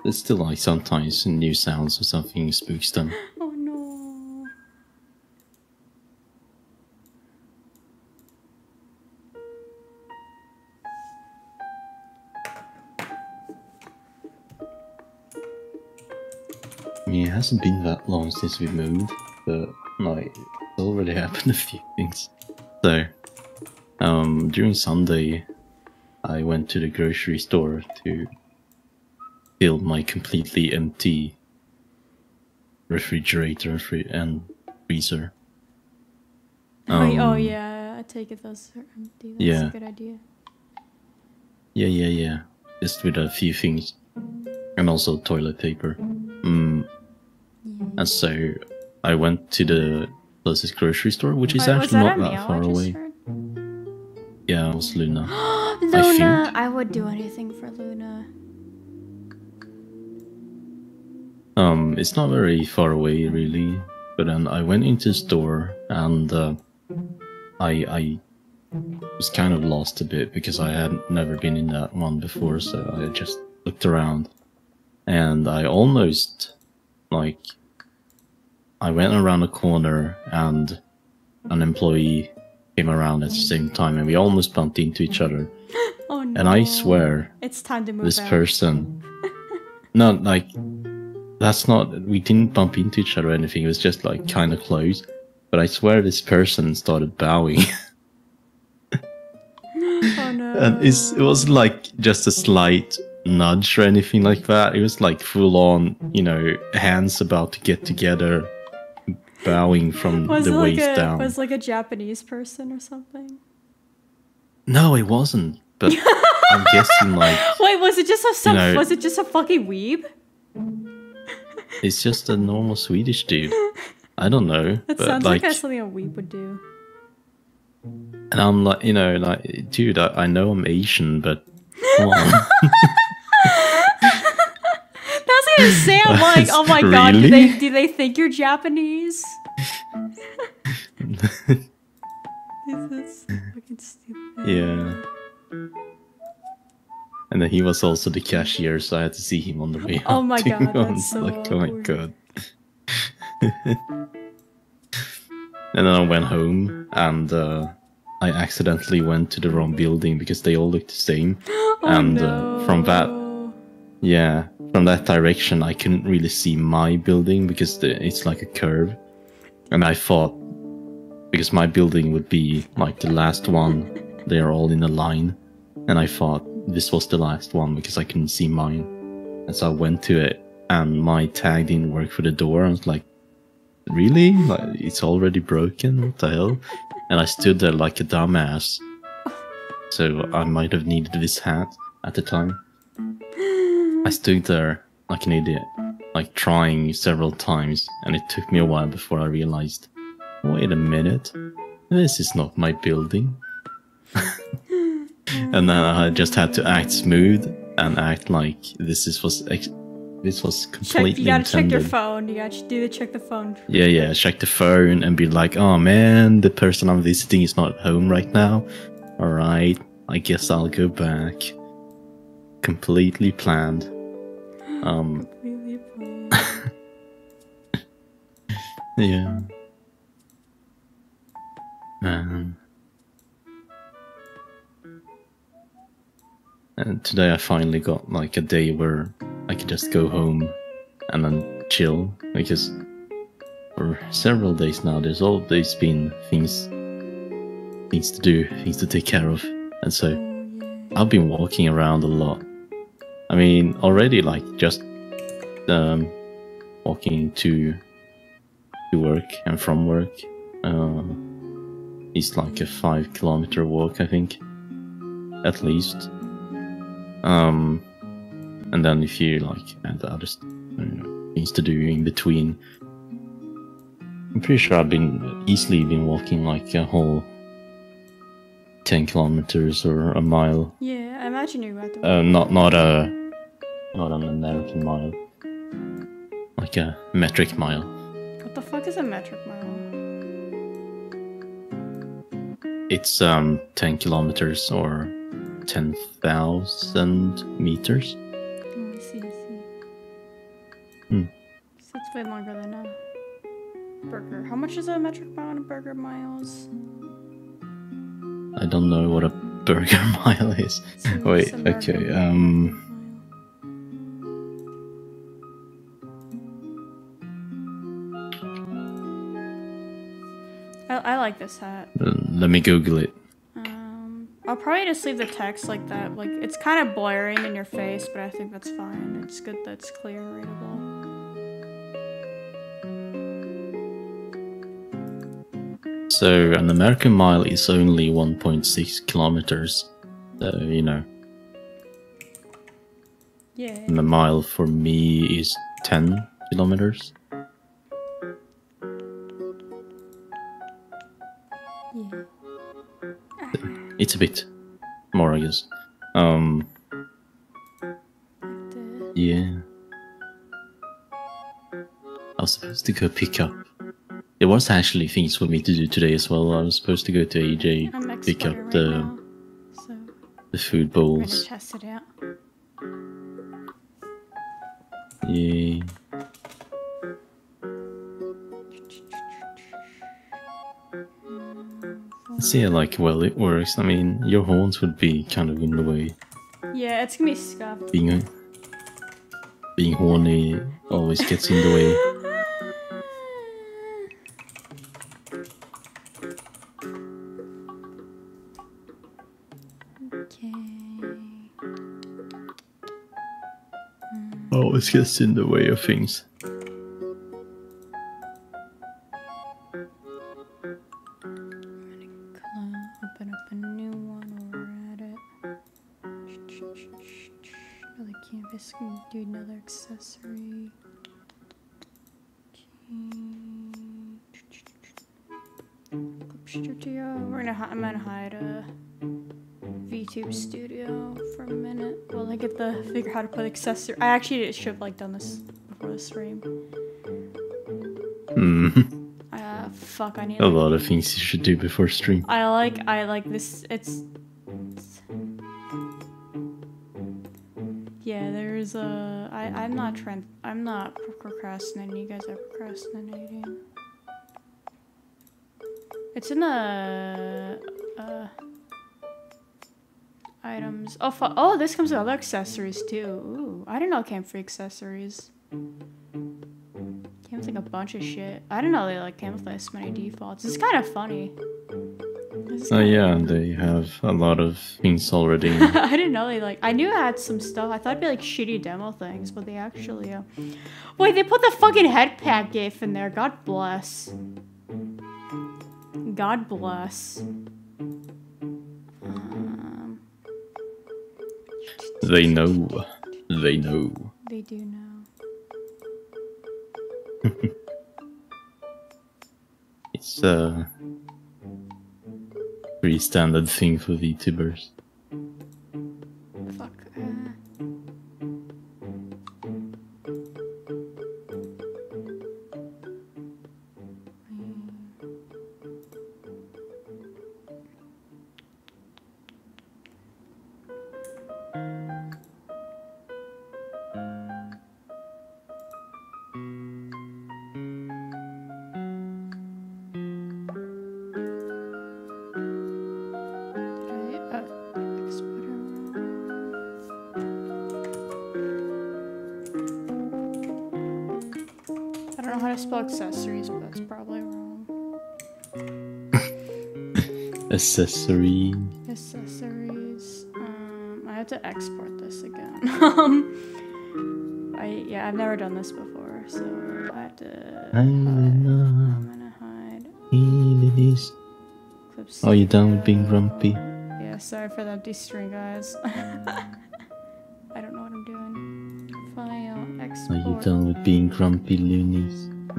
there's still like sometimes new sounds or something spooks them. Oh no! I mean, it hasn't been that long since we moved, but like it's already happened a few things. So, um, during Sunday, I went to the grocery store to fill my completely empty refrigerator and freezer. Um, oh yeah, I take it those are empty. That's yeah. a good idea. Yeah, yeah, yeah. Just with a few things. And also toilet paper. Mm. Yeah. And so I went to the closest grocery store, which is actually not that far away. Yeah, it was Luna. Luna, I, I would do anything for Luna. Um, it's not very far away, really. But then I went into the store and uh, I I was kind of lost a bit because I had never been in that one before. So I just looked around, and I almost like I went around a corner and an employee came around at the same time, and we almost bumped into each other. Oh, no. And I swear, it's time to move this out. person. No, like, that's not. We didn't bump into each other or anything. It was just like kind of close. But I swear, this person started bowing. Oh no! And it's, it was like just a slight nudge or anything like that. It was like full on, you know, hands about to get together. Bowing from was the waist like a, down. Was like a Japanese person or something? No, it wasn't. But I'm guessing like. Wait, was it just a some, you know, was it just a fucking weeb? It's just a normal Swedish dude. I don't know. That but sounds like, like something a weeb would do. And I'm like, you know, like, dude, I, I know I'm Asian, but come on. Say I'm like, oh my really? god, do they do they think you're Japanese? This is fucking stupid. Yeah. And then he was also the cashier, so I had to see him on the way. Oh my god, that's so like, oh my god. And then I went home, and uh, I accidentally went to the wrong building because they all looked the same. Oh, and no. uh, from that, yeah. From that direction, I couldn't really see my building because the, it's like a curve. And I thought, because my building would be like the last one, they're all in a line. And I thought this was the last one because I couldn't see mine. And so I went to it and my tag didn't work for the door. I was like, really? Like, it's already broken? What the hell? And I stood there like a dumbass. So I might have needed this hat at the time. I stood there like an idiot, like trying several times, and it took me a while before I realized, wait a minute, this is not my building. And then I just had to act smooth and act like this is was ex this was completely check, you gotta intended. Check your phone, you gotta do the check the phone. Yeah, yeah, check the phone and be like, oh man, the person I'm visiting is not at home right now. Alright, I guess I'll go back. Completely planned. Um, completely planned. Yeah. Um, and today I finally got like a day where I could just go home and then chill, because for several days now there's always been things things to do, things to take care of, and so I've been walking around a lot. I mean, already like just um, walking to to work and from work, uh, it's like a five kilometer walk, I think, at least. Um, and then if you like add other things to do in between, I'm pretty sure I've been easily been walking like a whole ten kilometers or a mile. Yeah, I imagine you rather. Uh, not not a not an American mile, like a metric mile. What the fuck is a metric mile? It's um ten kilometers or ten thousand meters. Oh, I see, I see. Hmm. So that's way longer than a burger. How much is a metric mile in a burger miles? I don't know what a burger mile is. So wait, okay, um... I, I like this hat. Let me Google it. Um, I'll probably just leave the text like that. Like, it's kind of blaring in your face, but I think that's fine. It's good that it's clear and readable. So an American mile is only one point six kilometers, so you know. Yeah. And a mile for me is ten kilometers. Yeah. It's a bit more, I guess. Um. Yeah. I was supposed to go pick up. There was actually things for me to do today as well. I was supposed to go to A J, pick up right the now, so the food bowls. Test it out. Yeah. See, like, well, it works. I mean, your horns would be kind of in the way. Yeah, it's gonna be scuffed. Being a, being horny always gets in the way. It's just in the way of things. I'm gonna open up a new one over at it. Another canvas, can do another accessory. Clip Studio. We're gonna I'm gonna hide a VTube Studio for a minute while I get the figure how to put accessory. I actually should have like done this before the stream. Mm. Uh, fuck, I need a like, lot of things you should do before stream. I like, I like this. It's, it's yeah. There's a. I I'm not trying. I'm not procrastinating. You guys are procrastinating. It's in a. Uh, Items. Oh, fu oh! This comes with other accessories too. Ooh, I didn't know it came free accessories. Came with like a bunch of shit. I didn't know they like came with this many defaults. It's kind of funny. Oh uh, yeah, funny. They have a lot of things already. I didn't know they like. I knew I had some stuff. I thought it'd be like shitty demo things, but they actually. Uh... Wait, they put the fucking head pack gif in there. God bless. God bless. They know. They know. They do know. It's a pretty standard thing for VTubers. Fuck. Uh... spell accessories, but that's probably wrong. Accessory. Accessories. Um, I have to export this again. um, I yeah, I've never done this before, so I have to. I I'm gonna hide. It Clips. Oh, you done with being grumpy? Yeah, sorry for the empty string, guys. I don't know what I'm doing. File, export. Are you done with being grumpy, loonies? Oh.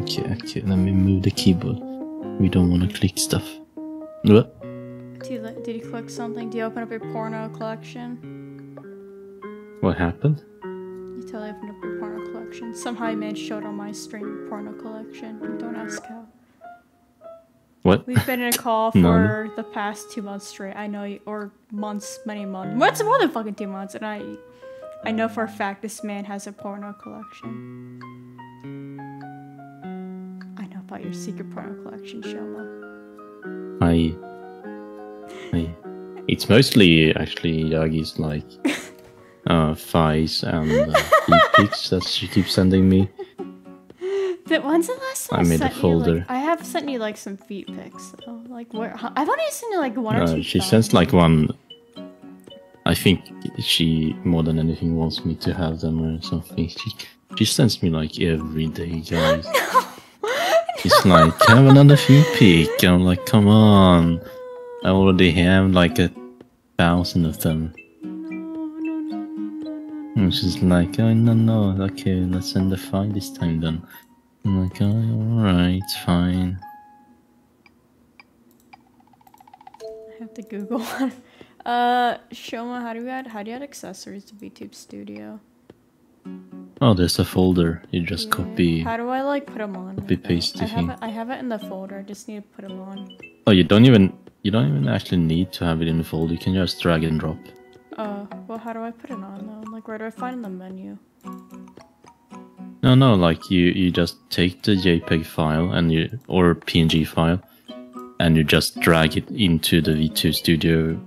Okay, okay, let me move the keyboard. We don't want to click stuff. What? Did you, did you click something? Do you open up your porno collection? What happened? You totally opened up your porno collection. Somehow you made showed on my stream porno collection. Don't ask how. What? We've been in a call for no. the past two months straight. I know you, or months, many months. What's more than fucking two months? And I, I know for a fact this man has a porno collection. About your secret porno collection, Shouma. I... I... It's mostly, actually, Yagi's, like, uh, thighs and uh, feet pics that she keeps sending me. But when's the last time I, I made sent a folder. You, like, I have sent you, like, some feet pics, though. Like, where... I've only sent you, like, one uh, or two. She sends, like, one... I think she, more than anything, wants me to have them or something. She, she sends me, like, every day, guys. No! It's like, have another feed pic. I'm like, come on. I already have like a thousand of them. And she's like, oh, no, no, okay, let's end the fight this time then. I'm like, oh, alright, fine. I have to Google one. Uh, Shouma, how do you add, how do you add accessories to VTube Studio? Oh, there's a folder. You just yeah. copy. How do I like put them on? Copy paste. I have, it, I have it in the folder. I just need to put them on. Oh, you don't even you don't even actually need to have it in the folder. You can just drag and drop. Oh, well, how do I put it on though? Like, where do I find the menu? No, no, like you you just take the JPEG file and you or P N G file, and you just drag it into the VTube Studio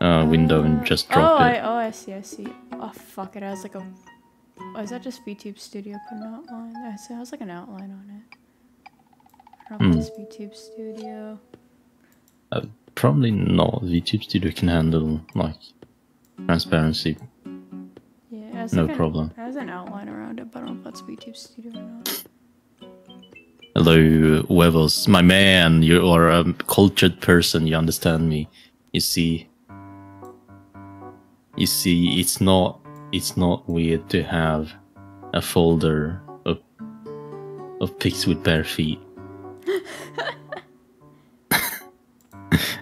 uh, window and just drop oh, it. I, oh, I see, I see. Oh fuck, it has like a... Oh, is that just VTube Studio put an outline? It has like an outline on it. I don't know if mm. it's VTube Studio. Uh, probably not. VTube Studio can handle like transparency. Yeah, it has no like problem. An, it has an outline around it, but I don't know if that's VTube Studio or not. Hello, Wevels. My man, you are a cultured person, you understand me. You see... You see, it's not it's not weird to have a folder of of pics with bare feet,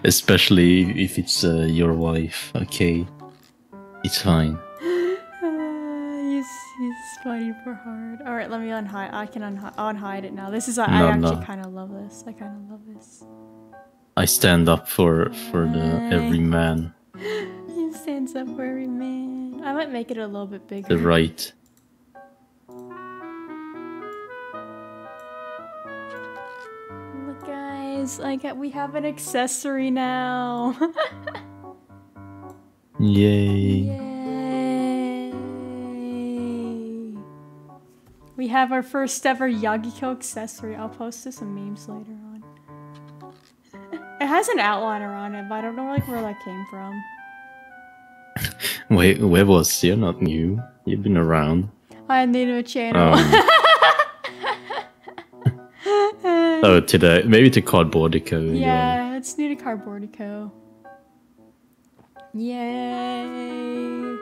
especially if it's uh, your wife. Okay, it's fine. Uh, he's he's fighting for hard. All right, let me unhide. I can unhide unhide it now. This is I, no, I actually no. kind of love this. I kind of love this. I stand up for for the every man. Stands up for every man. I might make it a little bit bigger. The right. Look, guys, I got. We have an accessory now. Yay! Yay! We have our first ever Yagiko accessory. I'll post this in memes later on. It has an outline around it, but I don't know like where that came from. Wait, where was you're not new? You've been around. I need a channel. Um, oh, to the maybe to Cardboardiko. Yeah, yeah, it's new to Cardboardiko. Yay!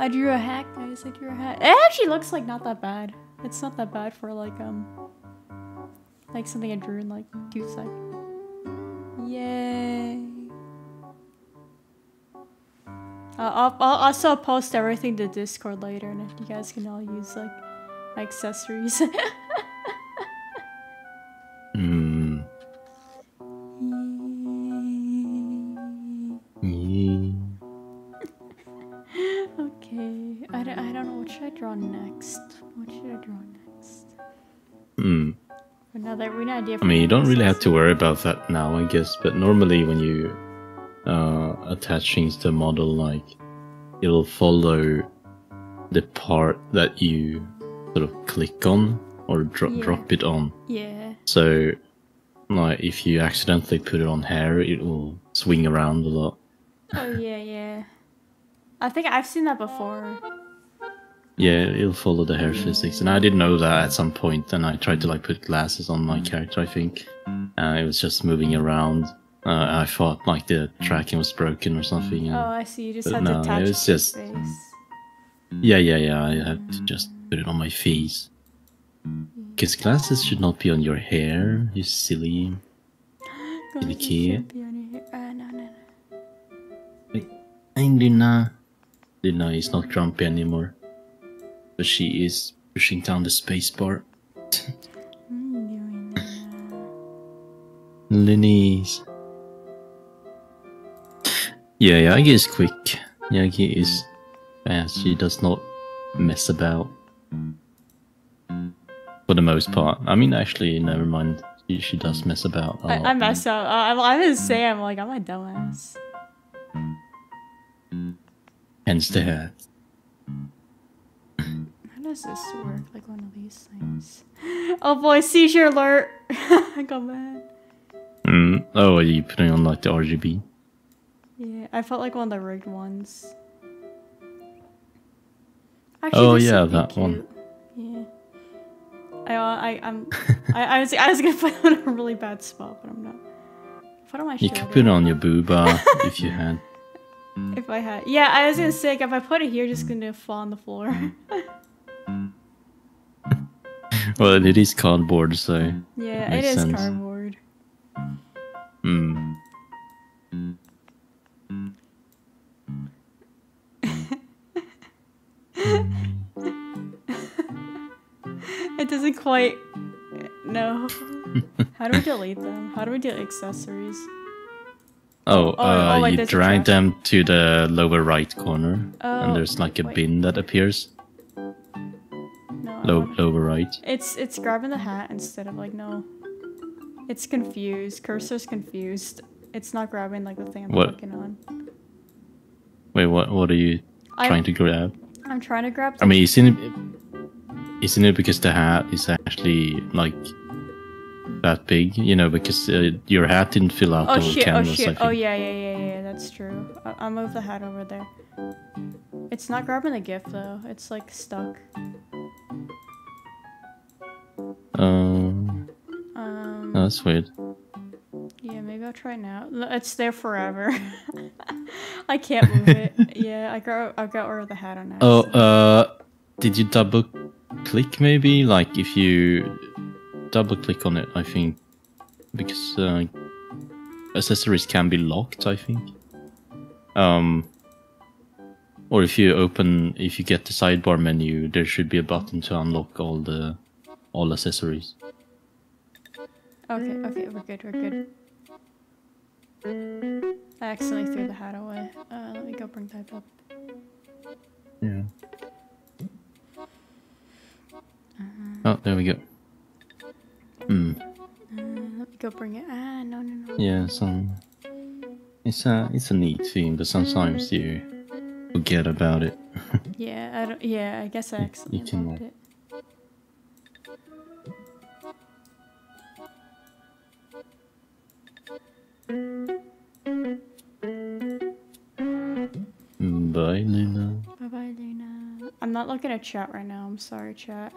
I drew a hat, guys. I drew a hat. It actually looks like not that bad. It's not that bad for like um, like something I drew in like two seconds. Yay! Uh, I'll, I'll also post everything to Discord later, and you guys can all use like my accessories. mm. mm. Okay, I don't, I don't know. What should I draw next? What should I draw next? Hmm. I mean, you don't really have to worry about that now, I guess, but normally when you uh, attach things to a model, like, it'll follow the part that you sort of click on or dro yeah. drop it on. Yeah. So, like, if you accidentally put it on hair, it will swing around a lot. Oh, yeah, yeah. I think I've seen that before. Yeah, it'll follow the hair physics, and I didn't know that at some point, and I tried to like put glasses on my character, I think. Uh, it was just moving around. Uh, I thought like the tracking was broken or something. And, oh, I see, you just had no, to touch it was just, face. Yeah, yeah, yeah, I had to just put it on my face. Because glasses should not be on your hair, you silly... silly kid. Uh, no, no, no. Wait, I'm Lina. Lina is not grumpy anymore. But she is pushing down the space bar. Linny's. Yeah, Yagi is quick. Yagi is fast. She does not mess about. For the most part. I mean, actually, never mind. She, she does mess about. I, I mess up. Uh, I didn't say I'm like, I'm a dumbass. Hence the hat. How does this work? Like one of these things. Oh boy, seizure alert! I got mad. Mm. Oh, are you putting on like the R G B? Yeah, I felt like one of the rigged ones. Actually, oh yeah, that cute. one. Yeah. I I I'm I, I was I was gonna put on a really bad spot, but I'm not. Put on my. You could put it on your booba if you had. If I had, yeah, I was gonna say if I put it here, just gonna fall on the floor. Well, it is cardboard, so yeah, it, it is sense. cardboard. Hmm. It doesn't quite. No. How do we delete them? How do we delete accessories? Oh, oh, uh, oh wait, you drag them to the lower right corner, oh, and there's like a wait. bin that appears. Low, lower right. It's it's grabbing the hat instead of like no. It's confused. Cursor's confused. It's not grabbing like the thing I'm what? looking on. Wait, what? What are you I'm, trying to grab? I'm trying to grab. The I mean, isn't it? Isn't it because the hat is actually like that big? You know, because uh, your hat didn't fill out oh, the shit, canvas. Oh shit! Oh shit! Oh yeah, yeah, yeah, yeah. That's true. I I'll move the hat over there. It's not grabbing the GIF though. It's like stuck. Um, um no, that's weird. Yeah, maybe I'll try now. It's there forever. I can't move it. Yeah, I got I got rid of the hat on. Oh, uh, did you double click maybe? Like if you double click on it, I think, because uh, accessories can be locked, I think. Um, or if you open, if you get the sidebar menu, there should be a button to unlock all the. All accessories. Okay, okay, we're good, we're good. I accidentally threw the hat away. Uh, let me go bring that up. Yeah. Uh, oh, there we go. Hmm. Uh, let me go bring it. Ah, no, no, no. Yeah, some. It's a, it's a neat thing, but sometimes you forget about it. Yeah, I don't. Yeah, I guess I accidentally you can, locked it. Bye, Luna. Bye, bye, Luna. I'm not looking at chat right now. I'm sorry, chat.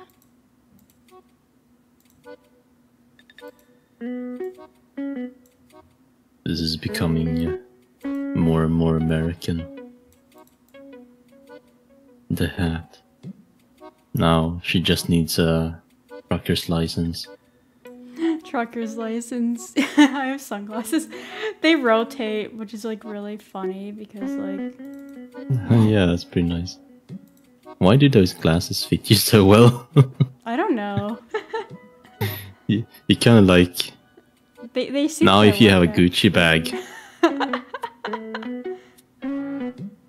This is becoming more and more American. The hat. Now she just needs a trucker's license. Trucker's license. I have sunglasses. They rotate, which is like really funny because like. Yeah, that's pretty nice. Why do those glasses fit you so well? I don't know. you you kind of like. They they seem now if you have a Gucci bag.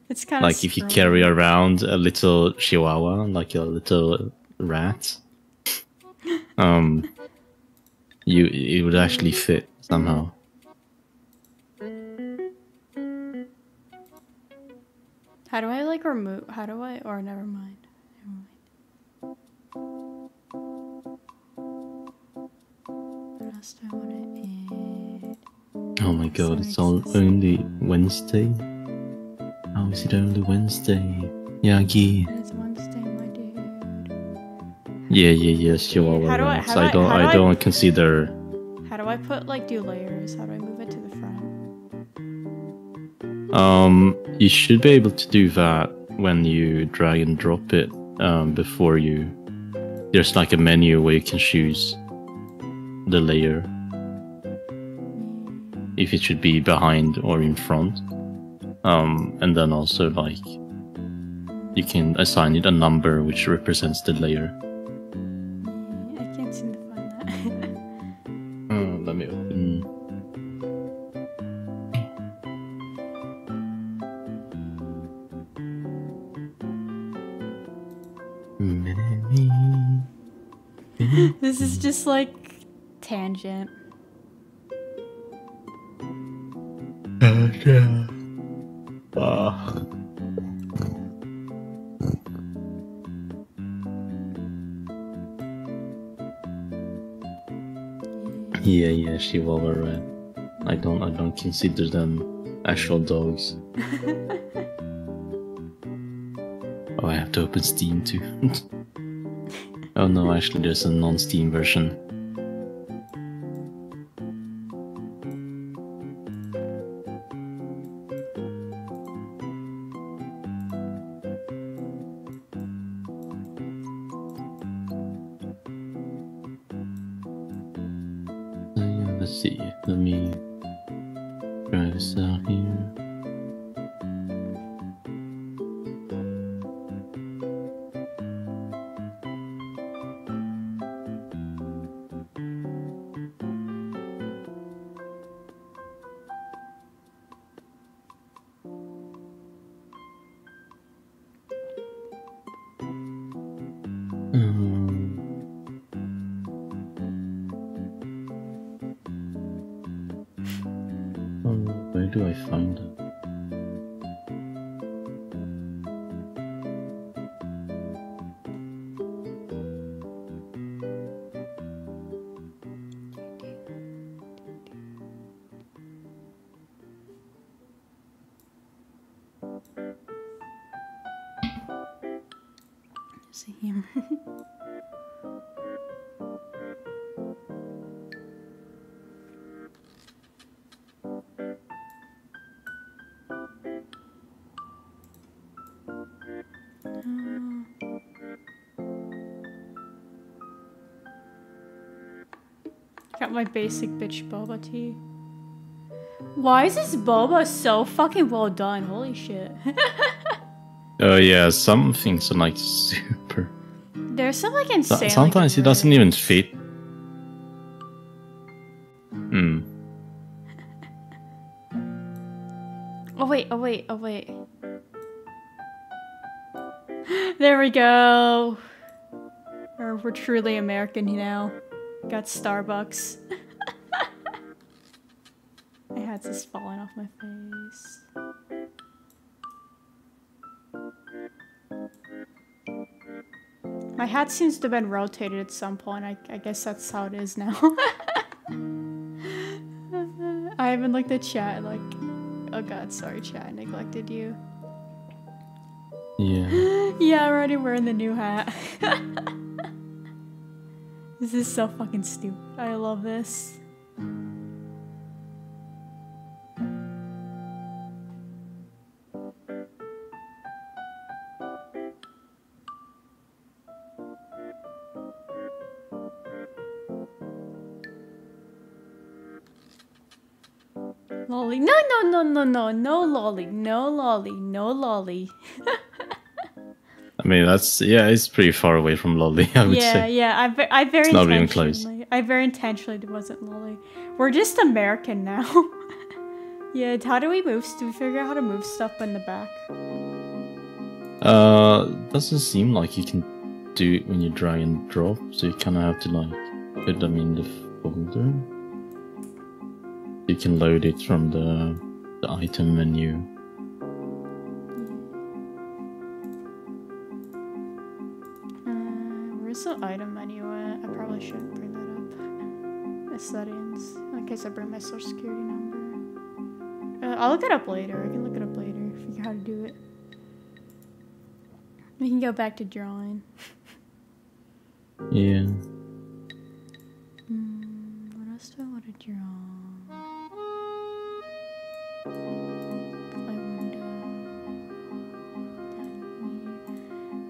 It's kind of like if you carry around a little chihuahua, like a little rat. Um. you it would actually fit somehow. How do I like remove? How do I? Or never mind. Never mind. What else do I want to eat? Oh my god! It's all only Wednesday. How is it only Wednesday? Yagi. It's Wednesday, my dude. Yeah, yeah, yes, you are. How do I? I don't. I don't consider. How do I put like do layers? How do I move it to the front? Um. You should be able to do that when you drag and drop it um, before you... There's like a menu where you can choose the layer. If it should be behind or in front. Um, and then also like you can assign it a number which represents the layer. I can't seem to find that. uh, let me open... This is just like tangent. Okay. Uh. Yeah, yeah, she was alright. I don't, I don't consider them actual dogs. Oh, I have to open Steam too. Oh no, actually there's a non-Steam version. Uh, yeah, let's see, let me try this out here. Got my basic bitch boba tea. Why is this boba so fucking well done? Holy shit. Oh yeah, some things are like super. There's some like insane. Sometimes like, it doesn't even fit. Hmm. Oh wait, oh wait, oh wait. There we go. Or we're truly American, you know. Got Starbucks. My hat's just falling off my face. My hat seems to have been rotated at some point. I, I guess that's how it is now. I haven't looked at chat like... Oh god, sorry chat, I neglected you. Yeah. Yeah, I'm already wearing the new hat. This is so fucking stupid. I love this. Lolly. No, no, no, no, no. No lolly. No lolly. No lolly. I mean, that's, yeah, it's pretty far away from lolly, I would yeah, say. Yeah, yeah, I, I very it's not even close. I very intentionally wasn't lolly. We're just American now. Yeah, how do we move? Do we figure out how to move stuff in the back? Uh, doesn't seem like you can do it when you drag and drop, so you kind of have to, like, put them in the folder. You can load it from the, the item menu. Uh, where's the item menu at? I probably shouldn't bring that up. The settings, in case I bring my social security number. Uh, I'll look it up later. I can look it up later, figure out how to do it. We can go back to drawing. Yeah. Mm, what else do I want to draw? My window.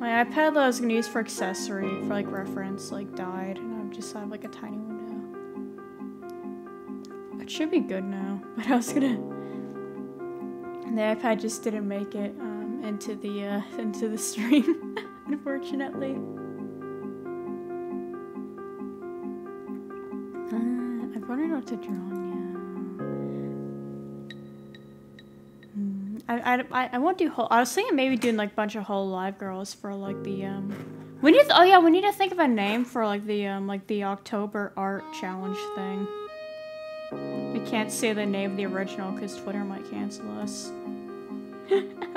My iPad that I was gonna use for accessory, for like reference, like died, and I've just have like a tiny window. It should be good now, but I was gonna. And the iPad just didn't make it. Um, into the uh, into the stream, unfortunately. Uh, I've wondered what to draw now. Mm, I, I, I won't do whole. I was thinking maybe doing like a bunch of whole live girls for like the um. We need. Oh yeah, we need to think of a name for like the um like the October art challenge thing. We can't say the name of the original because Twitter might cancel us.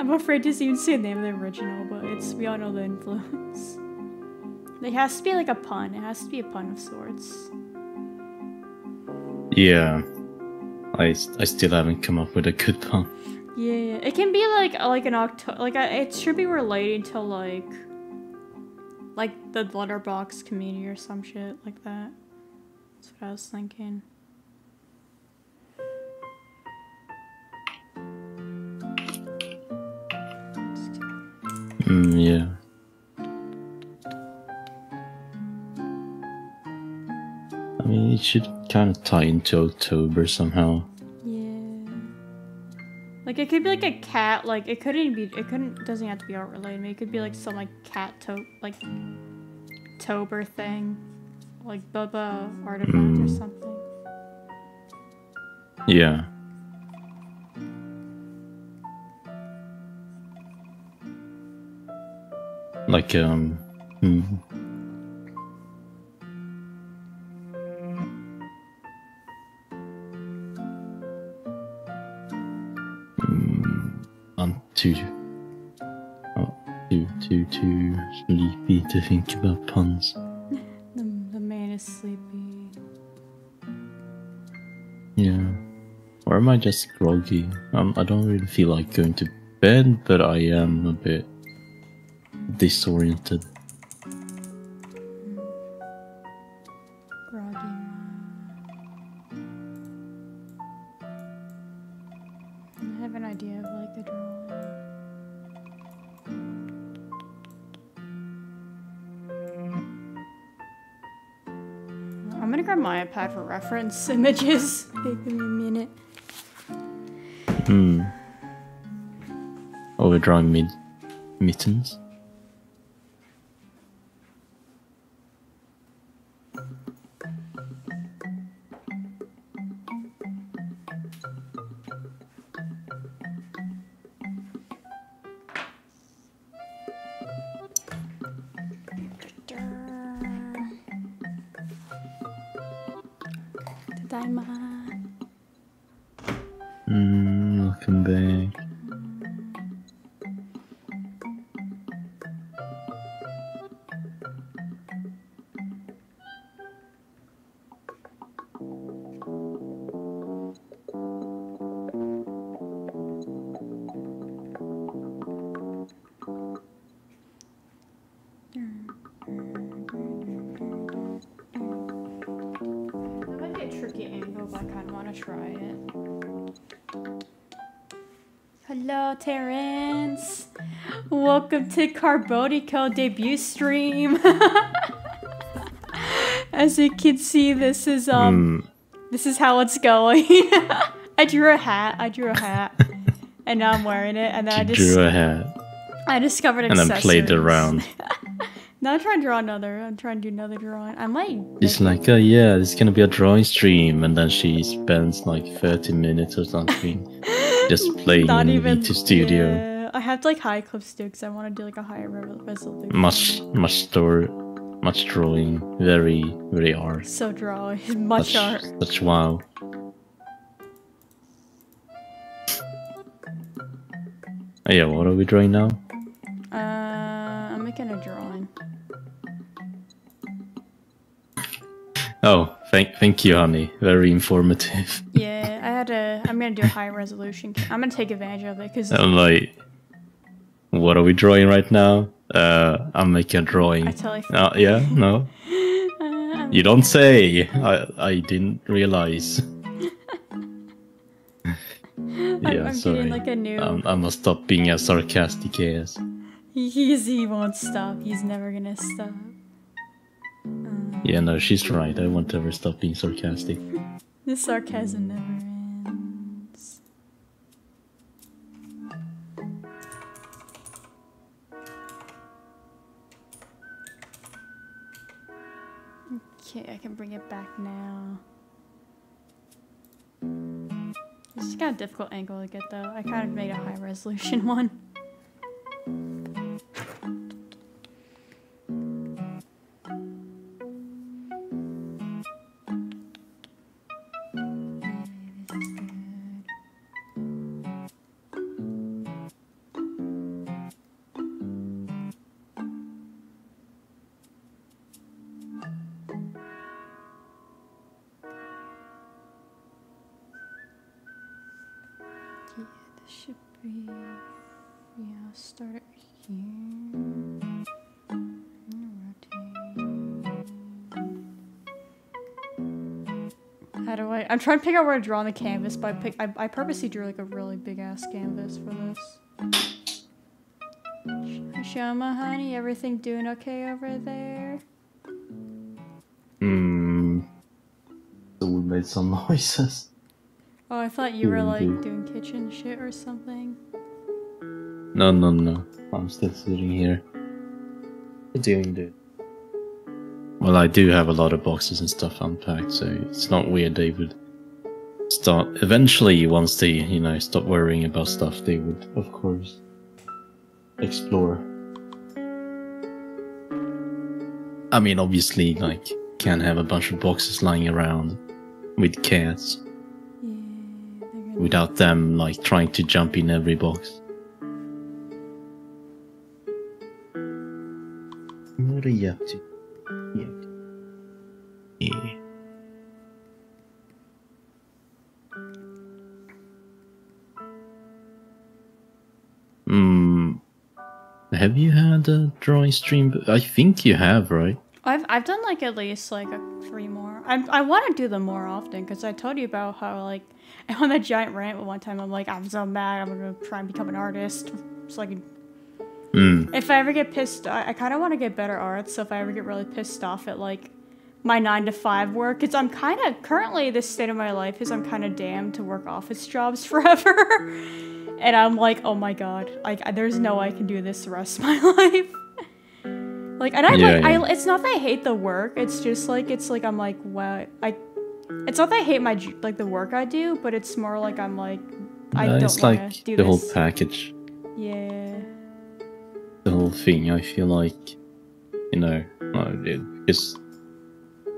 I'm afraid to even say the name of the original, but it's, we all know the influence. It has to be like a pun. It has to be a pun of sorts. Yeah. I, I still haven't come up with a good pun. Yeah, it can be like like an October, like a, it should be related to like like the Letterboxd community or some shit like that. That's what I was thinking. Mm, yeah. I mean, it should kind of tie into October somehow. Yeah. Like it could be like a cat. Like it couldn't be. It couldn't. Doesn't have to be art related. I mean, it could be like some like cat to like Tober thing, like Bubba artifact mm. or something. Yeah. Like, um, hmm. Mm, I'm too, oh, too, too, too sleepy to think about puns. the, the man is sleepy. Yeah. Or am I just groggy? Um, I don't really feel like going to bed, but I am a bit disoriented. Groggy. I have an idea of like a drawing. I'm gonna grab my iPad for reference images. Give me a minute. Hmm. Oh, we're drawing mid mittens. Welcome to Cardboardiko debut stream. As you can see, this is um, mm. this is how it's going. I drew a hat. I drew a hat, and now I'm wearing it. And then I just drew a hat. I discovered accessories. And then played around. Now I'm trying to draw another. I'm trying to do another drawing. I might. It's like, oh yeah, it's gonna be a drawing stream, and then she spends like thirty minutes or something just playing Not in even, VTube Studio. Yeah. I have to like high clips too because I want to do like a higher resolution. Must must store much drawing, very, very art. So drawing, much art. That's wow. Oh, yeah, what are we drawing now? Uh, I'm making a drawing. Oh, thank, thank you, honey. Very informative. Yeah, I had a. I'm gonna do a high resolution. I'm gonna take advantage of it because. I'm like, what are we drawing right now? Uh, I'm making a drawing. I totally uh, yeah, no. uh, you don't say. I I didn't realize. yeah, I'm sorry. Getting like a new. I'm, I must stop being a sarcastic ass. He's he won't stop. He's never gonna stop. Um, yeah, no, she's right. I won't ever stop being sarcastic. This sarcasm never ends. Okay, I can bring it back now. This is kind of a difficult angle to get though. I kind of made a high resolution one. I'm trying to figure out where to draw on the canvas, but I, pick, I, I purposely drew like a really big ass canvas for this. Shouma, honey, everything doing okay over there? Hmm. Someone made some noises. Oh, I thought you were like doing kitchen shit or something. No, no, no. I'm still sitting here. What are you doing, dude? Well, I do have a lot of boxes and stuff unpacked, so it's not weird they would start. Eventually, once they, you know, stop worrying about stuff, they would, of course, explore. I mean, obviously, like, can't have a bunch of boxes lying around with cats yeah, gonna... without them, like, trying to jump in every box. What are you up to? Yeah. Yeah. Mm. Have you had a drawing stream? I think you have, right? I've I've done like at least like a, three more. I I want to do them more often because I told you about how like I on that giant rant one time. I'm like I'm so mad. I'm gonna try and become an artist so I can. Mm. If I ever get pissed, I, I kind of want to get better art, so if I ever get really pissed off at, like, my nine to five work, it's I'm kind of, currently, this state of my life is I'm kind of damned to work office jobs forever. And I'm like, oh my god, like, there's no way I can do this the rest of my life. Like, and I, yeah, like, yeah. I, it's not that I hate the work, it's just, like, it's like, I'm like, wow, I, it's not that I hate my, like, the work I do, but it's more like I'm like, I no, don't want like to do the this. Whole package. Yeah. The whole thing, I feel like, you know, because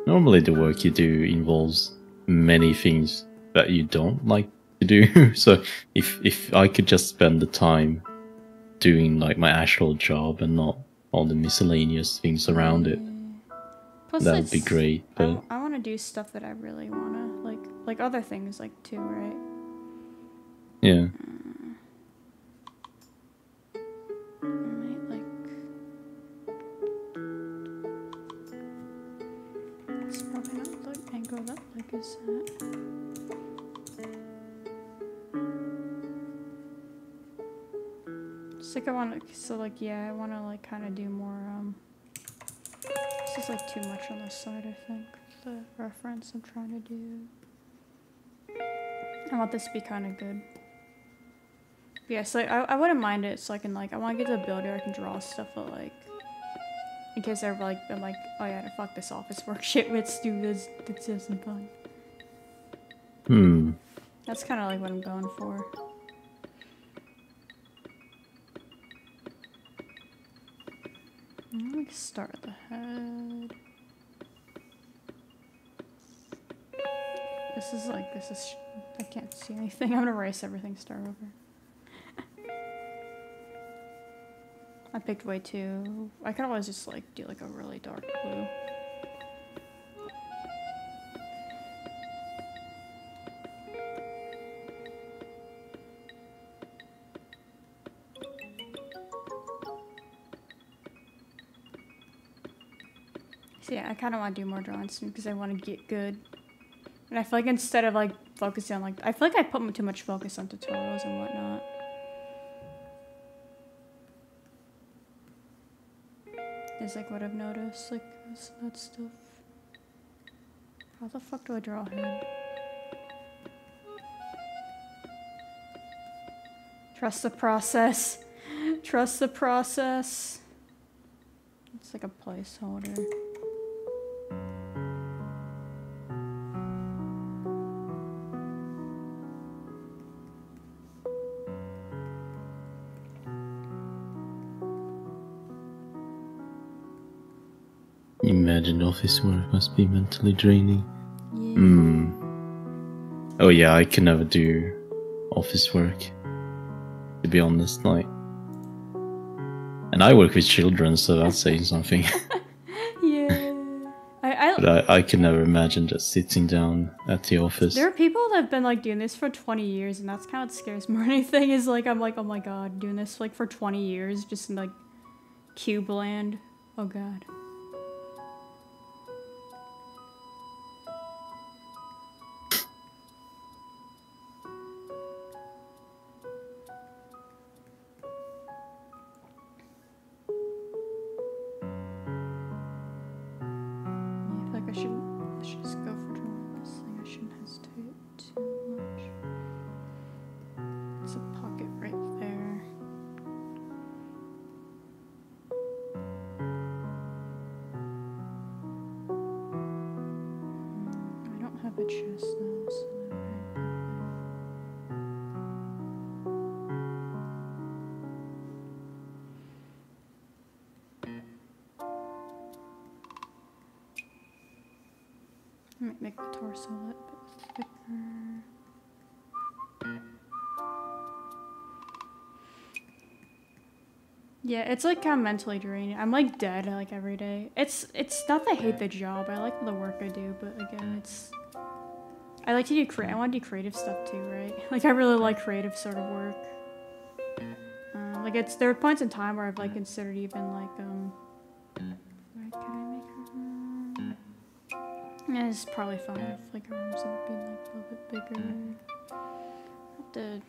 normally the work you do involves many things that you don't like to do. So if if I could just spend the time doing like my actual job and not all the miscellaneous things around it, plus that would be great. But I, I want to do stuff that I really want to, like, like other things, like too, right? Yeah. Is that? Just like I want to, so like yeah, I want to like kind of do more. Um, this is like too much on this side. I think the reference I'm trying to do. I want this to be kind of good. But yeah, so like, I I wouldn't mind it. So I can like I want to get to the ability where I can draw stuff that like. In case they're like, I'm like, oh yeah, to fuck this office work shit with students, this isn't fun. Hmm. That's kind of like what I'm going for. Let me start at the head. This is like, this is, sh I can't see anything. I'm gonna erase everything, start over. I picked way too, I could always just like do like a really dark blue. So yeah, I kind of want to do more drawing soon because I want to get good. And I feel like instead of like focusing on like, I feel like I put too much focus on tutorials and whatnot. It's like what I've noticed, like this, that stuff. How the fuck do I draw him? Trust the process. Trust the process. It's like a placeholder. Imagine office work must be mentally draining. Yeah. Mm. Oh yeah, I can never do office work, to be honest, like. And I work with children, so that's saying something. Yeah. I, I, but I, I can never imagine just sitting down at the office. There are people that have been like doing this for twenty years, and that's kind of what scares me or anything, is like, I'm like, oh my god, doing this like for twenty years, just in like cube land. Oh god. Yeah, it's like kind of mentally draining. I'm like dead like every day. It's it's not that I hate the job. I like the work I do, but again, it's I like to do create. I want to do creative stuff too, right? Like I really like creative sort of work. Uh, like it's there are points in time where I've like considered even like um. Right, can I make a room? Yeah, it's probably fine if like a room's gonna be like a little bit bigger. I have to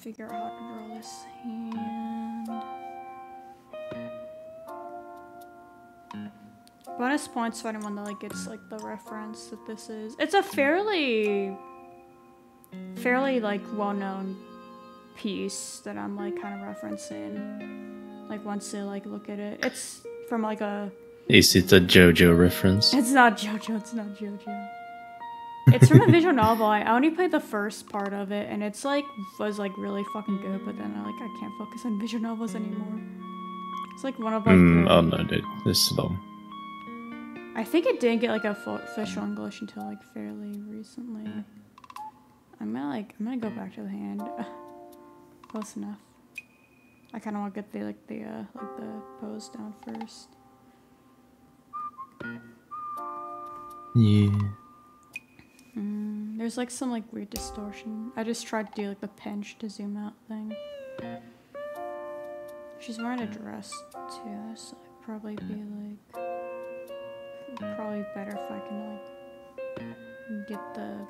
figure out how to draw this hand. Bonus points for anyone that like gets like the reference that this is. It's a fairly, fairly like well-known piece that I'm like kind of referencing. Like once they like look at it, it's from like a. Is it a JoJo reference? It's not JoJo. It's not JoJo. It's from a visual novel. I only played the first part of it, and it's like was like really fucking good. But then I like I can't focus on visual novels anymore. It's like one of like. Mm, oh no, dude! This is long. I think it didn't get like a official English until like fairly recently. I'm gonna like I'm gonna go back to the hand. Close enough. I kind of want to get the like the uh, like the pose down first. Yeah. Mm, there's like some like weird distortion. I just tried to do like the pinch to zoom out thing. She's wearing a dress too, so it'd probably be like. Probably better if I can like get the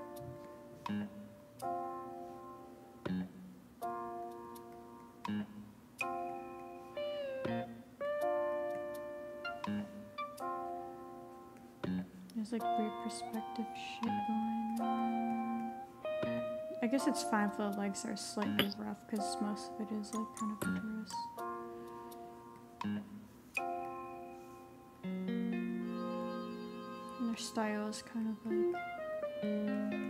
there's like weird perspective shit going on. I guess it's fine if the legs are slightly rough because most of it is like kind of a dress. Their style is kind of like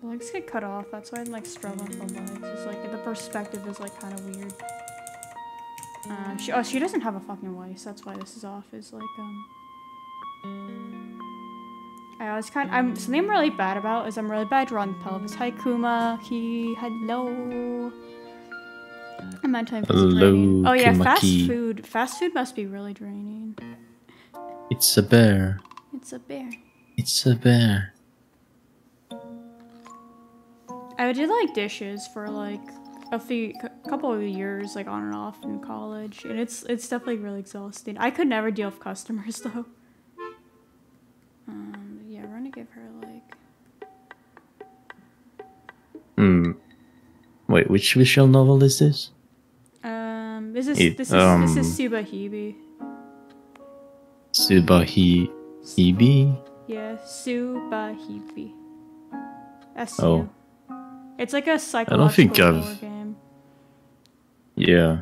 the legs get cut off. That's why I'm like struggling with the legs. It's like the perspective is like kind of weird. Um, she, oh, she doesn't have a fucking voice. That's why this is off. Is like, um, I always kind of, I'm, something I'm really bad about is I'm really bad drawing the pelvis. Hi, Kuma. He, hello. I'm mentally hello, Oh yeah, Kuma fast key. food. Fast food must be really draining. It's a bear. It's a bear. It's a bear. I did like dishes for like a few, a couple of years, like on and off in college, and it's it's definitely really exhausting. I could never deal with customers though. Um, yeah, we're gonna give her like. Hmm. Wait, which visual novel is this? Um, this is it, this is um, this is Subahibi. Subahibi. Yeah, Subahibi. That's oh. It's like a psychological I don't think horror I've... game. Yeah.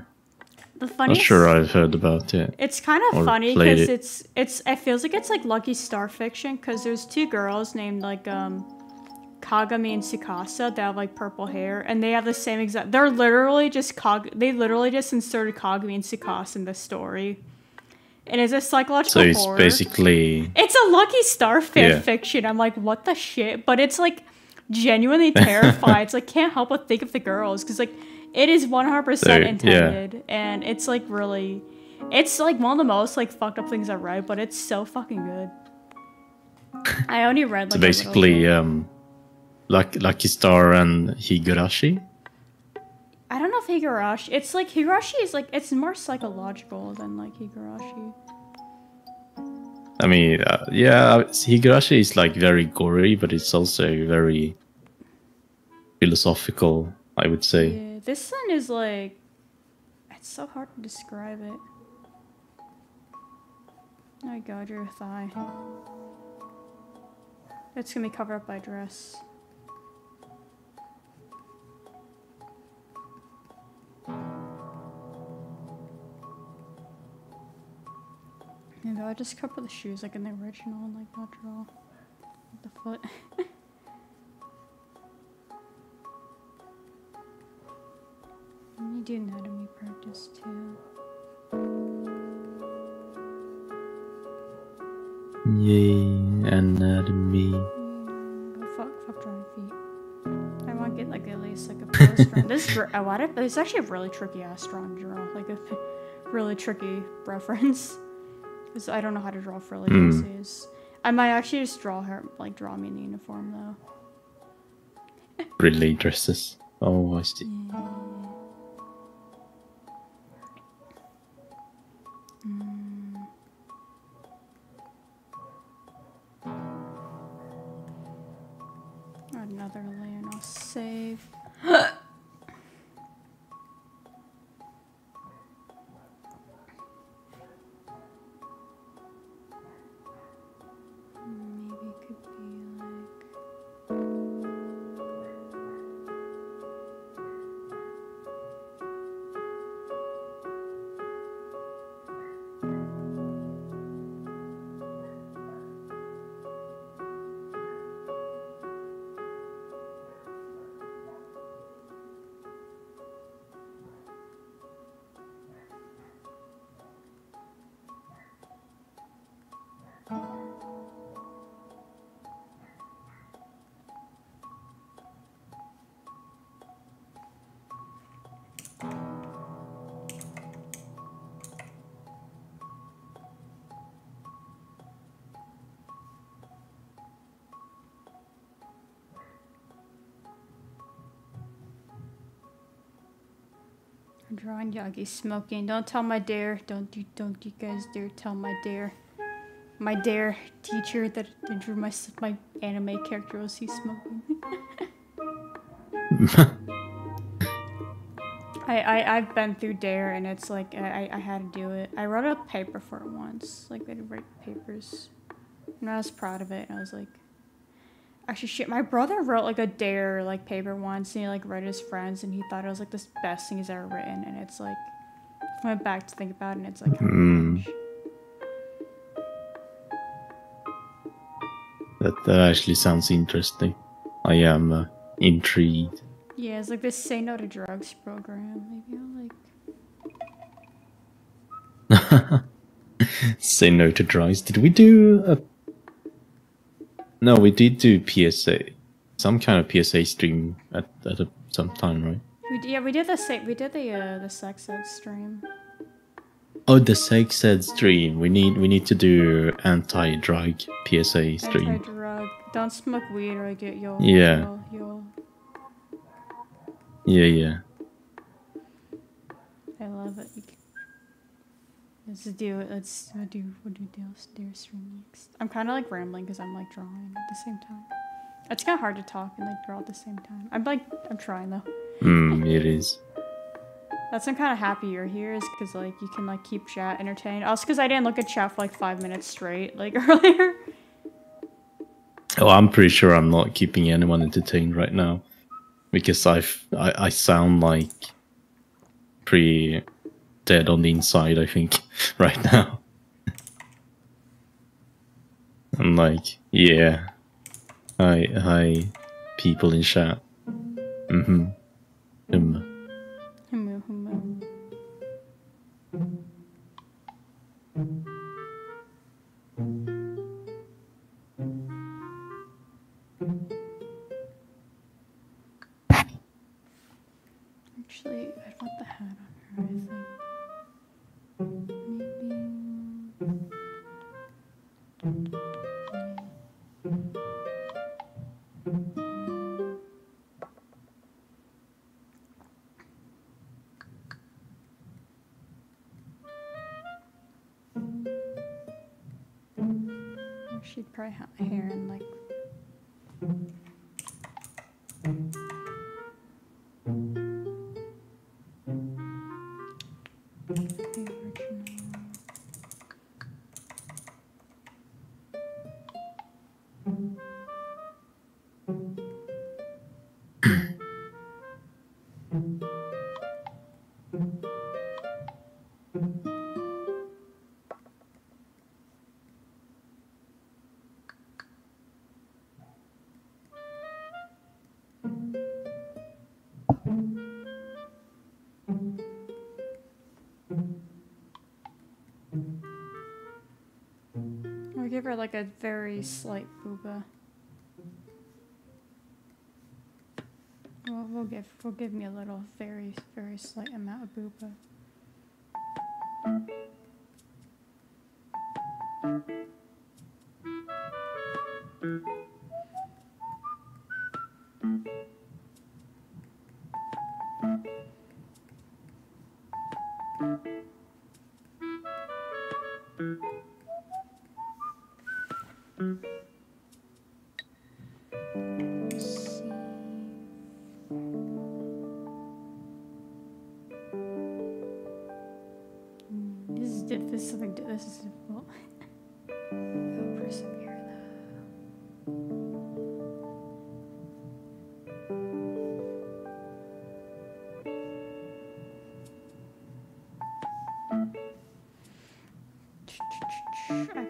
The funniest... Not sure I've heard about it. It's kind of funny because it. it's it's it feels like it's like Lucky Star fiction because there's two girls named like um Kagami and Tsukasa that have like purple hair and they have the same exact. They're literally just Kag. They literally just inserted Kagami and Tsukasa in the story. And it's a psychological horror. So it's horror. basically. It's a Lucky Star fan yeah. fiction. I'm like, what the shit? But it's like. Genuinely terrified. It's like can't help but think of the girls because like it is one hundred percent intended yeah. and it's like really it's like one of the most like fucked up things I read, but it's so fucking good. I only read like so basically um like Lucky Star and Higurashi. I don't know if Higurashi it's like Higurashi is like it's more psychological than like Higurashi. I mean, uh, yeah, Higurashi is like very gory, but it's also very philosophical, I would say. Yeah, this one is like, it's so hard to describe it. Oh my god, your thigh. It's gonna be covered up by dress. Maybe I'll just cover the shoes like in the original and like not draw with the foot. I need to do anatomy practice too. Yay, anatomy. Mm, fuck, fuck drawing feet. I want to get like at least like a pose from this. I want it. It's actually a really tricky ass drawing draw. Like a really tricky reference. Because I don't know how to draw frilly mm. pieces. I might actually just draw her, like draw me in the uniform though. Frilly dresses. Oh, I see. Yeah. Mm. Another layer and I'll save. Drawing Yagi smoking. Don't tell my dare. Don't you don't you guys dare tell my dare. My dare teacher that, that drew my my anime character was he smoking. I, I I've been through dare and it's like I I had to do it. I wrote a paper for it once. Like I did write papers. And I was proud of it and I was like actually, shit, my brother wrote, like, a dare, like, paper once, and he, like, read his friends, and he thought it was, like, the best thing he's ever written, and it's, like, I went back to think about it, and it's, like, mm. that, that actually sounds interesting. I am uh, intrigued. Yeah, it's, like, this Say No to Drugs program. Maybe I'll, like, Say no to dries. Did we do a... No, we did do P S A. Some kind of P S A stream at, at a, some time, right? We, yeah, we did the we did the uh, the sex ed stream. Oh, the sex ed stream. We need we need to do anti-drug P S A stream. Anti-drug. Don't smoke weed or I get your yeah. Your, your. Yeah, yeah. I love it. Let's do it. Let's we'll do we'll do Dale's Dare stream next. I'm kind of like rambling because I'm like drawing at the same time. It's kind of hard to talk and like draw at the same time. I'm like I'm trying though. Mm, it is. That's I'm kind of happy you're here is because like you can like keep chat entertained. Also because I didn't look at chat for like five minutes straight like earlier. Oh, I'm pretty sure I'm not keeping anyone entertained right now, because I've I I sound like pretty dead on the inside, I think, right now. I'm like, yeah. Hi, hi, people in chat. Mm-hmm. Humma. Humma, humma. Actually, I want the hat on her, I think. She'd probably have hair and like. Like a very slight booba. Well, we'll give we'll give me a little very very slight amount of booba.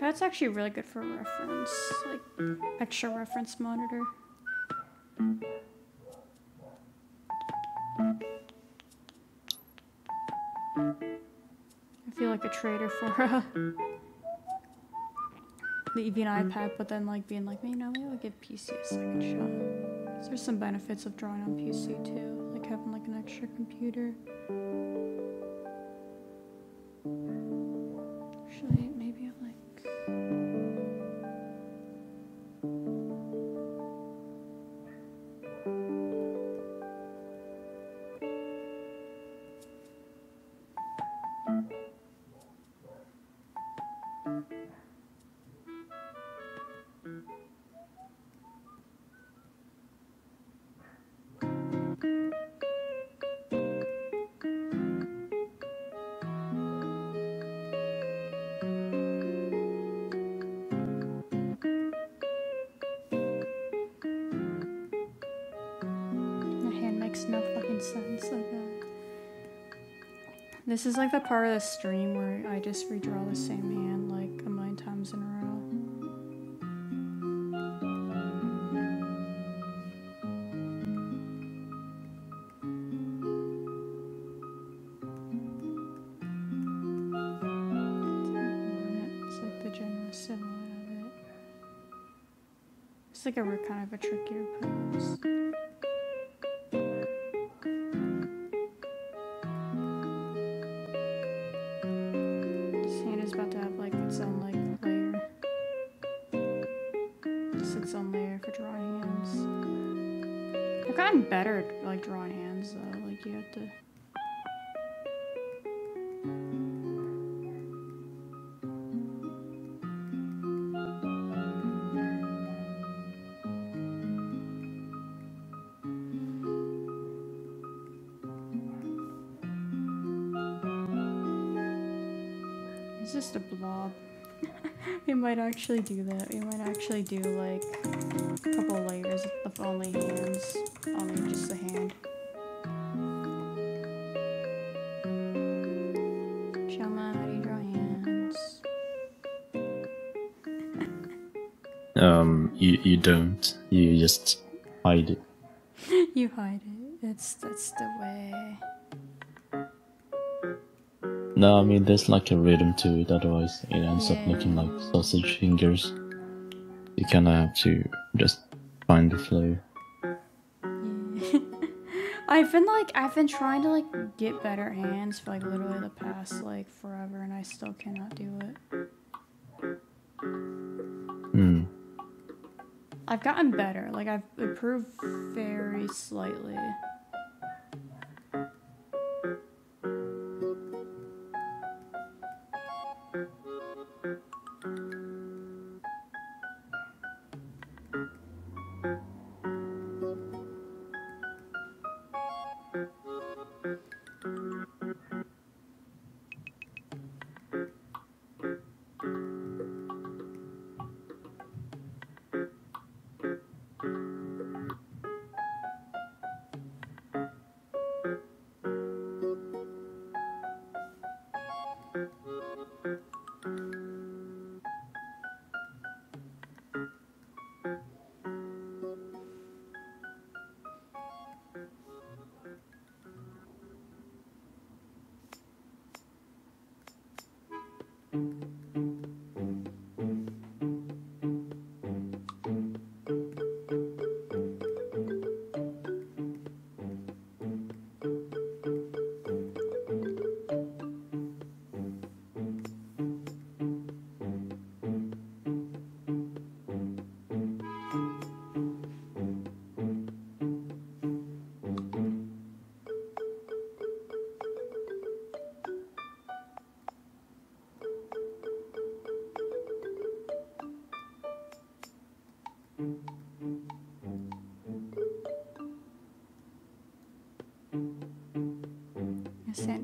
That's actually really good for reference, like extra reference monitor. I feel like a traitor for uh, leaving an iPad, but then like being like, you know, maybe I'll give P C a second shot. So there's some benefits of drawing on P C too, like having like an extra computer. This is like the part of the stream where I just redraw the same hand like a million times in a row. like a kind of a trickier pose. This hand is about to have like its own like layer. Just its own layer for drawing hands. I've gotten better at like drawing hands though. Like you have to. Might actually do that. We might actually do like a couple layers of only hands, only just the hand. Shouma, how do you draw hands? um, you you don't. You just hide it. You hide it. That's that's the way. No, I mean, there's like a rhythm to it, otherwise it ends yeah. up looking like sausage fingers. You kinda have to just find the flow. Yeah. I've been like, I've been trying to like get better hands for like literally the past like forever and I still cannot do it. Hmm. I've gotten better, like I've improved very slightly.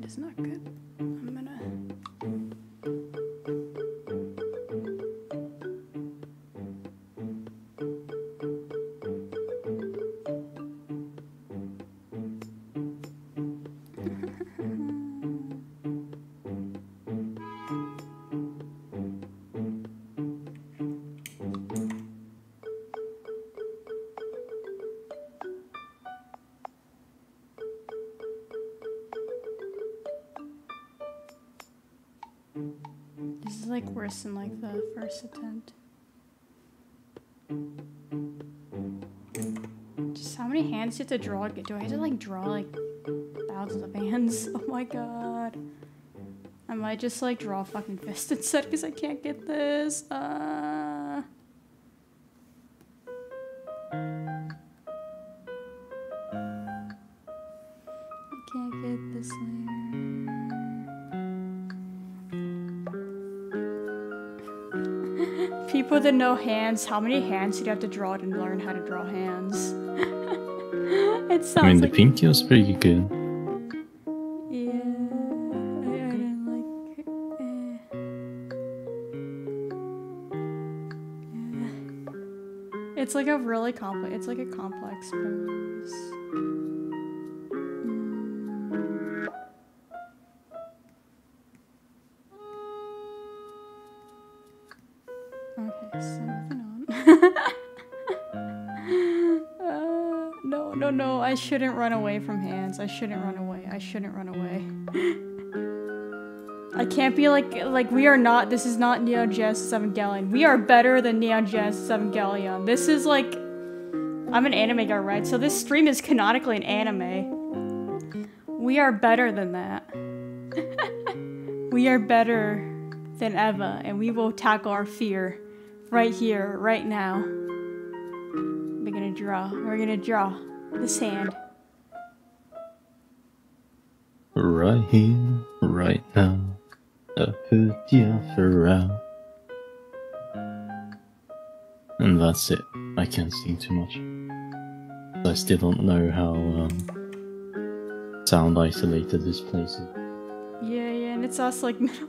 It's not good. I'm gonna... like worse than like the first attempt. Just how many hands do you have to draw? Do I have to like draw like thousands of hands? Oh my god. I might just like draw a fucking fist instead because I can't get this. Uh... I can't get this layer. People that know hands, how many hands you'd have to draw to learn how to draw hands? It sounds. I mean, like the pinky was pretty good. Yeah, I, I didn't like it. Yeah. It's like a really complex. It's like a complex pose. I shouldn't run away from hands. I shouldn't run away. I shouldn't run away. I can't be like, like we are not, this is not Neon Genesis Evangelion. We are better than Neon Genesis Evangelion. This is like, I'm an anime guy, right? So this stream is canonically an anime. We are better than that. We are better than Eva, and we will tackle our fear right here, right now. We're gonna draw, we're gonna draw the sand. Right here, right now, a hoodie for round. And that's it. I can't sing too much. I still don't know how um, sound isolated this place is. Yeah, yeah, and it's also like middle.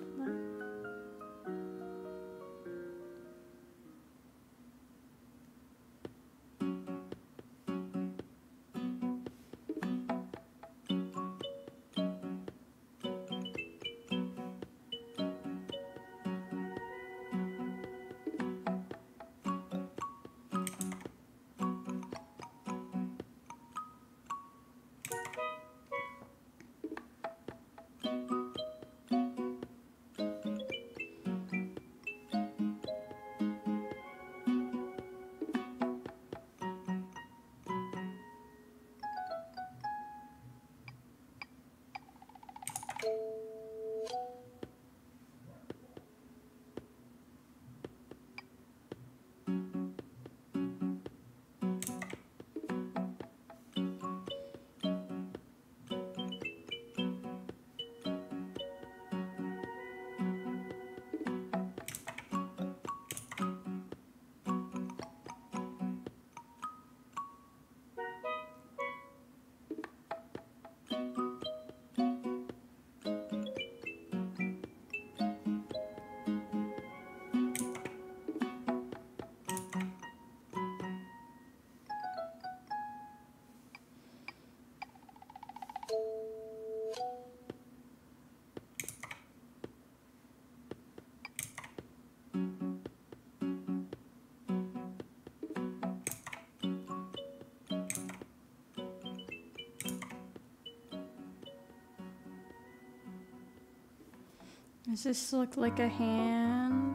Does this look like a hand?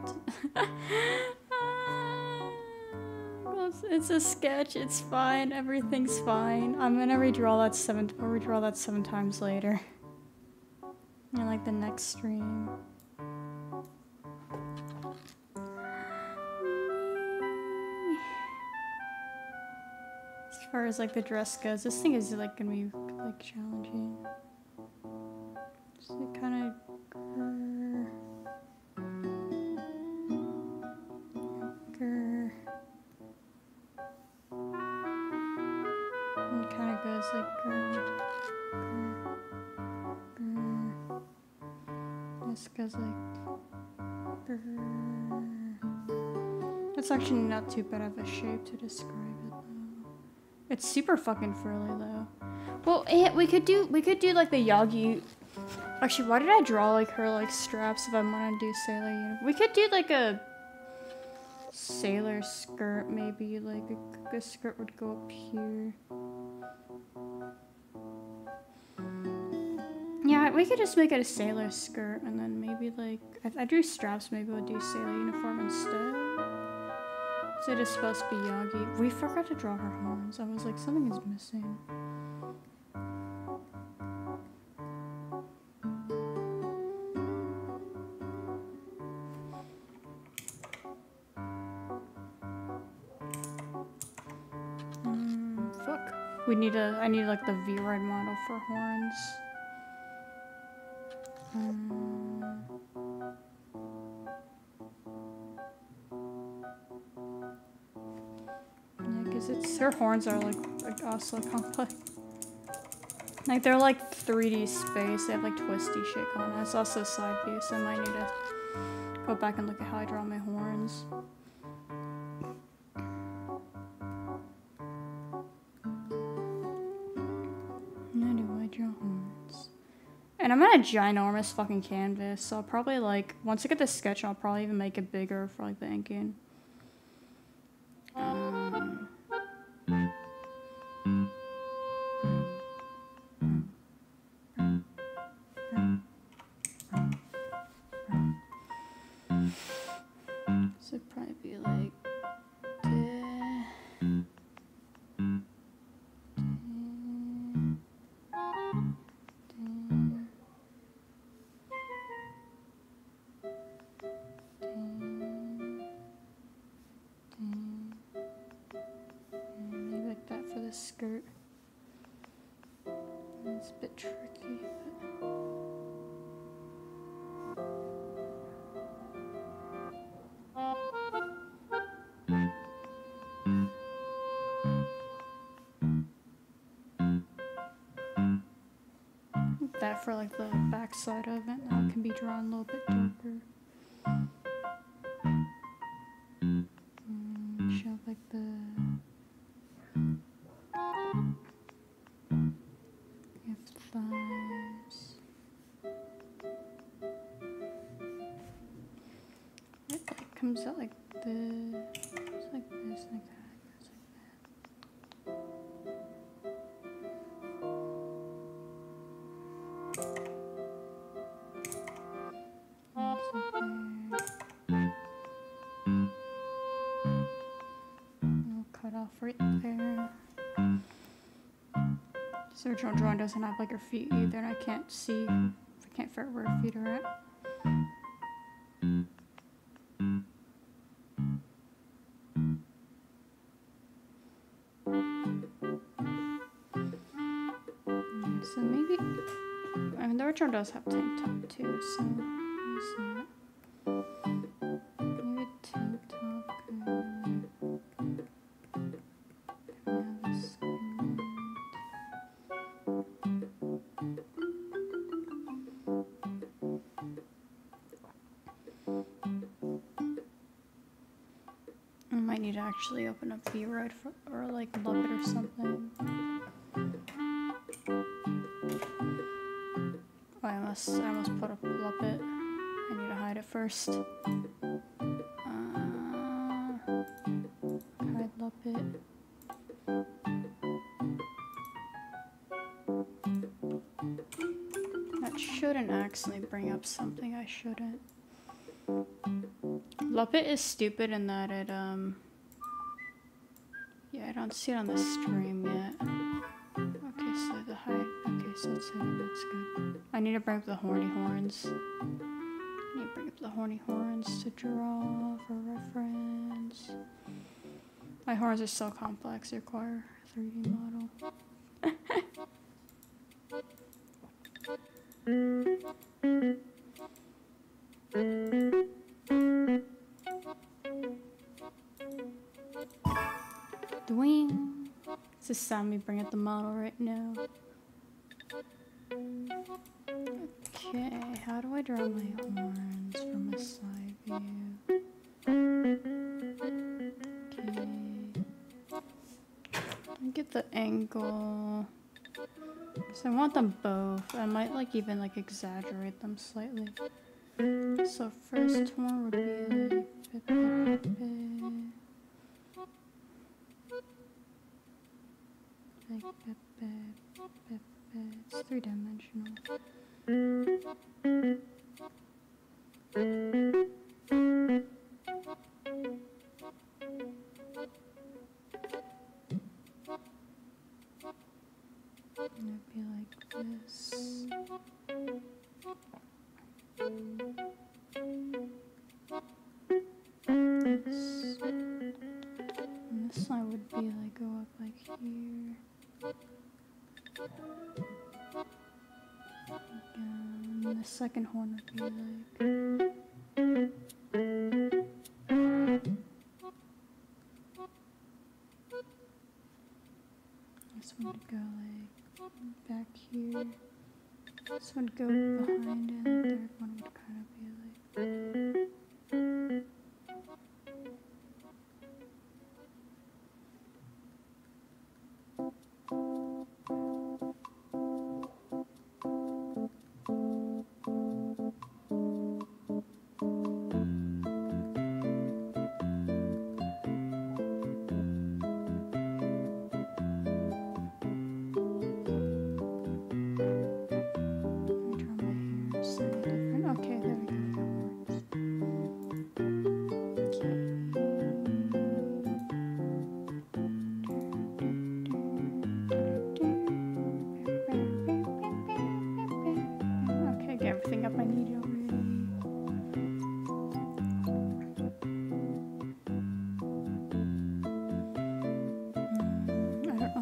It's a sketch, it's fine, everything's fine. I'm gonna redraw that seven, we'll redraw that seven times later. And like the next stream. As far as like the dress goes, this thing is like gonna be like challenging. Just like kinda... It's actually not too bad of a shape to describe it though. It's super fucking frilly though. Well, it, we could do we could do like the Yagi. Actually, why did I draw like her like straps if I want to do sailor uniform? We could do like a sailor skirt maybe. Like a, a skirt would go up here. Yeah, we could just make it a sailor skirt and then maybe like I, I drew straps. Maybe we'll do sailor uniform instead. So it is supposed to be Yagi. We forgot to draw her horns. I was like, something is missing. Um, fuck. We need a, I need like the VRoid model for horns. Um. It's, her horns are like also complex. Like they're like three D space. They have like twisty shit going on. It's also side view, so I might need to go back and look at how I draw my horns. How do I draw horns? And I'm on a ginormous fucking canvas, so I'll probably like once I get the sketch, I'll probably even make it bigger for like the inking. Um, skirt. It's a bit tricky. That for like the back side of it now it can be drawn a little bit darker. This original drawing doesn't have like her feet either, and I can't see, I can't figure out where her feet are at. Okay, so maybe, I mean the original does have tank top too, so let me see. Actually open up VRoid for, or like Luppet or something. Oh, I must I almost put up Luppet. I need to hide it first. Uh, hide Luppet. That shouldn't accidentally bring up something I shouldn't. Luppet is stupid in that it um I don't see it on the stream yet. Okay, so the height. Okay, so it's hidden. That's good. I need to bring up the horny horns. I need to bring up the horny horns to draw for reference. My horns are so complex, they require a three D model. This time we bring up the model right now. Okay, how do I draw my horns from a side view? Okay. Get the angle. So I want them both. I might like even like exaggerate them slightly. So first one would be like bit, bit, bit. Like bit, bit, bit, bit. It's three-dimensional. And it'd be like this. This. And this line would be like go up like here. Again, the second horn would be like this one would go like back here. This one would go behind it, and the third one would kind of be like. I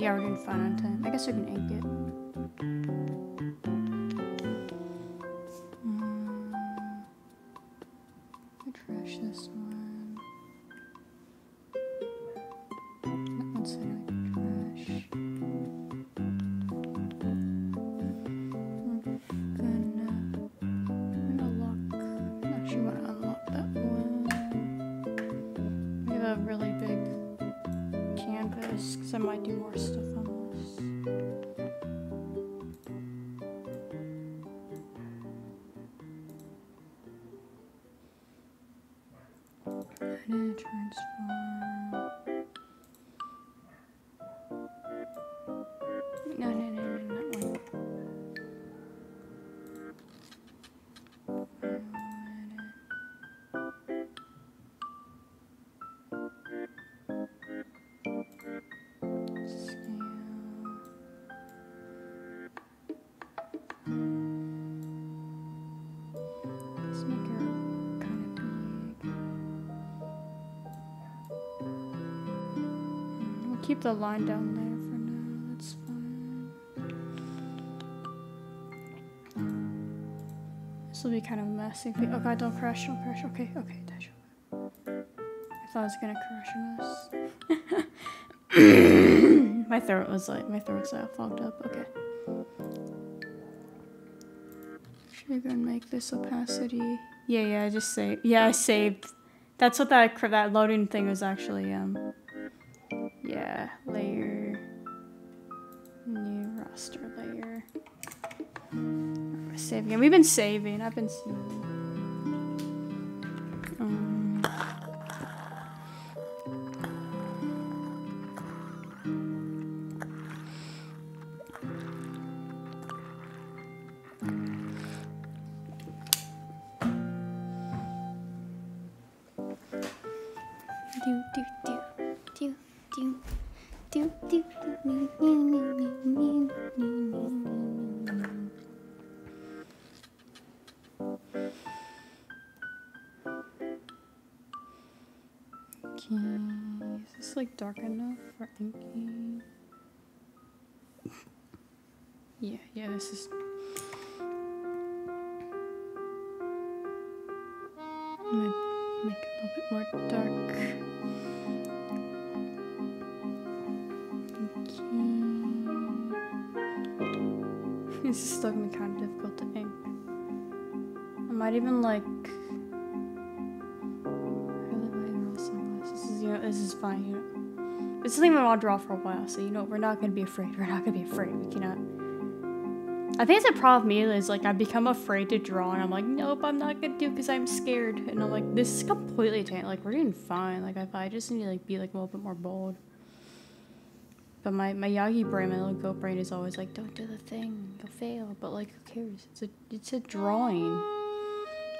Yeah, we're doing fine on time. I guess I can ink it. Keep the line down there for now, that's fine. This will be kind of messy. Oh god, don't crash, don't crash. Okay, okay, that's over. I thought I was gonna crash on this. My throat was like, my throat's like fogged up, okay. Should we go and make this opacity? Yeah, yeah, I just saved. Yeah, I saved. That's what that, that loading thing was actually, um. Yeah, layer, new roster layer. We're saving it. We've been saving. I've been saving. Dark enough for inking. Yeah, yeah, this is. I'm gonna make it a little bit more dark. Okay. This is still gonna be kind of difficult to ink. I might even like. You know, this is fine. You know. It's something we want to draw for a while, so you know, we're not gonna be afraid. We're not gonna be afraid. We cannot. I think it's a problem with me is like I become afraid to draw, and I'm like, nope, I'm not gonna do because I'm scared. And I'm like, this is completely tan. Like we're doing fine. Like if I just need to like be like a little bit more bold. But my my Yagi brain, my little goat brain, is always like, don't do the thing, you'll fail. But like, who cares? It's a it's a drawing.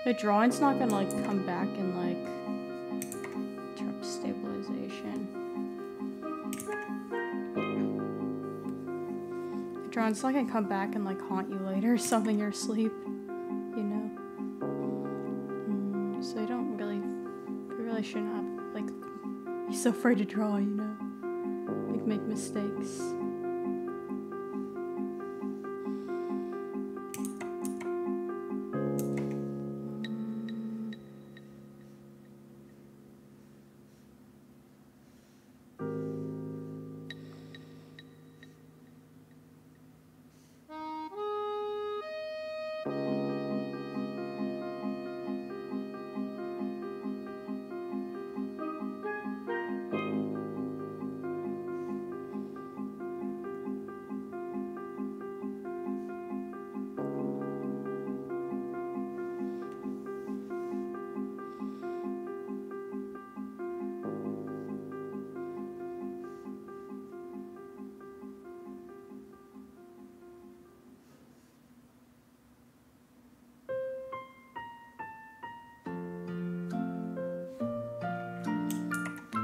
The drawing's not gonna like come back and like trip stabilization. It's not gonna come back and like haunt you later or something in your sleep, you know. Mm, so you don't really, you really shouldn't have like be so afraid to draw, you know, like make mistakes.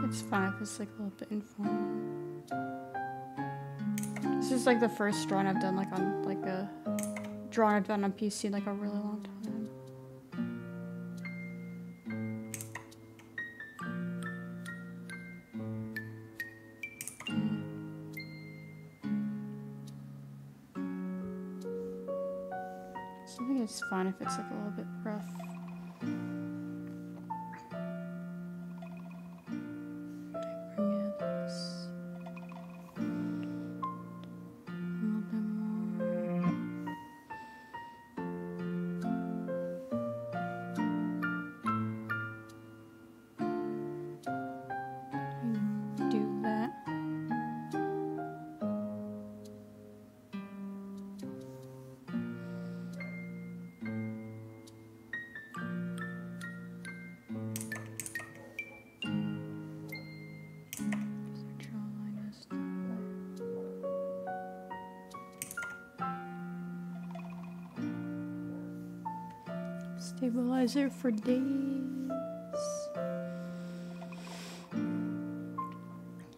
It's fun if it's like a little bit informal. This is like the first drawing I've done like on like a drawing I've done on P C in like a really long time. So I think it's fun if it's like a little bit rough. Stabilizer for days.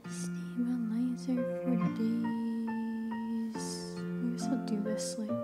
Stabilizer for days. I guess I'll do this like right here.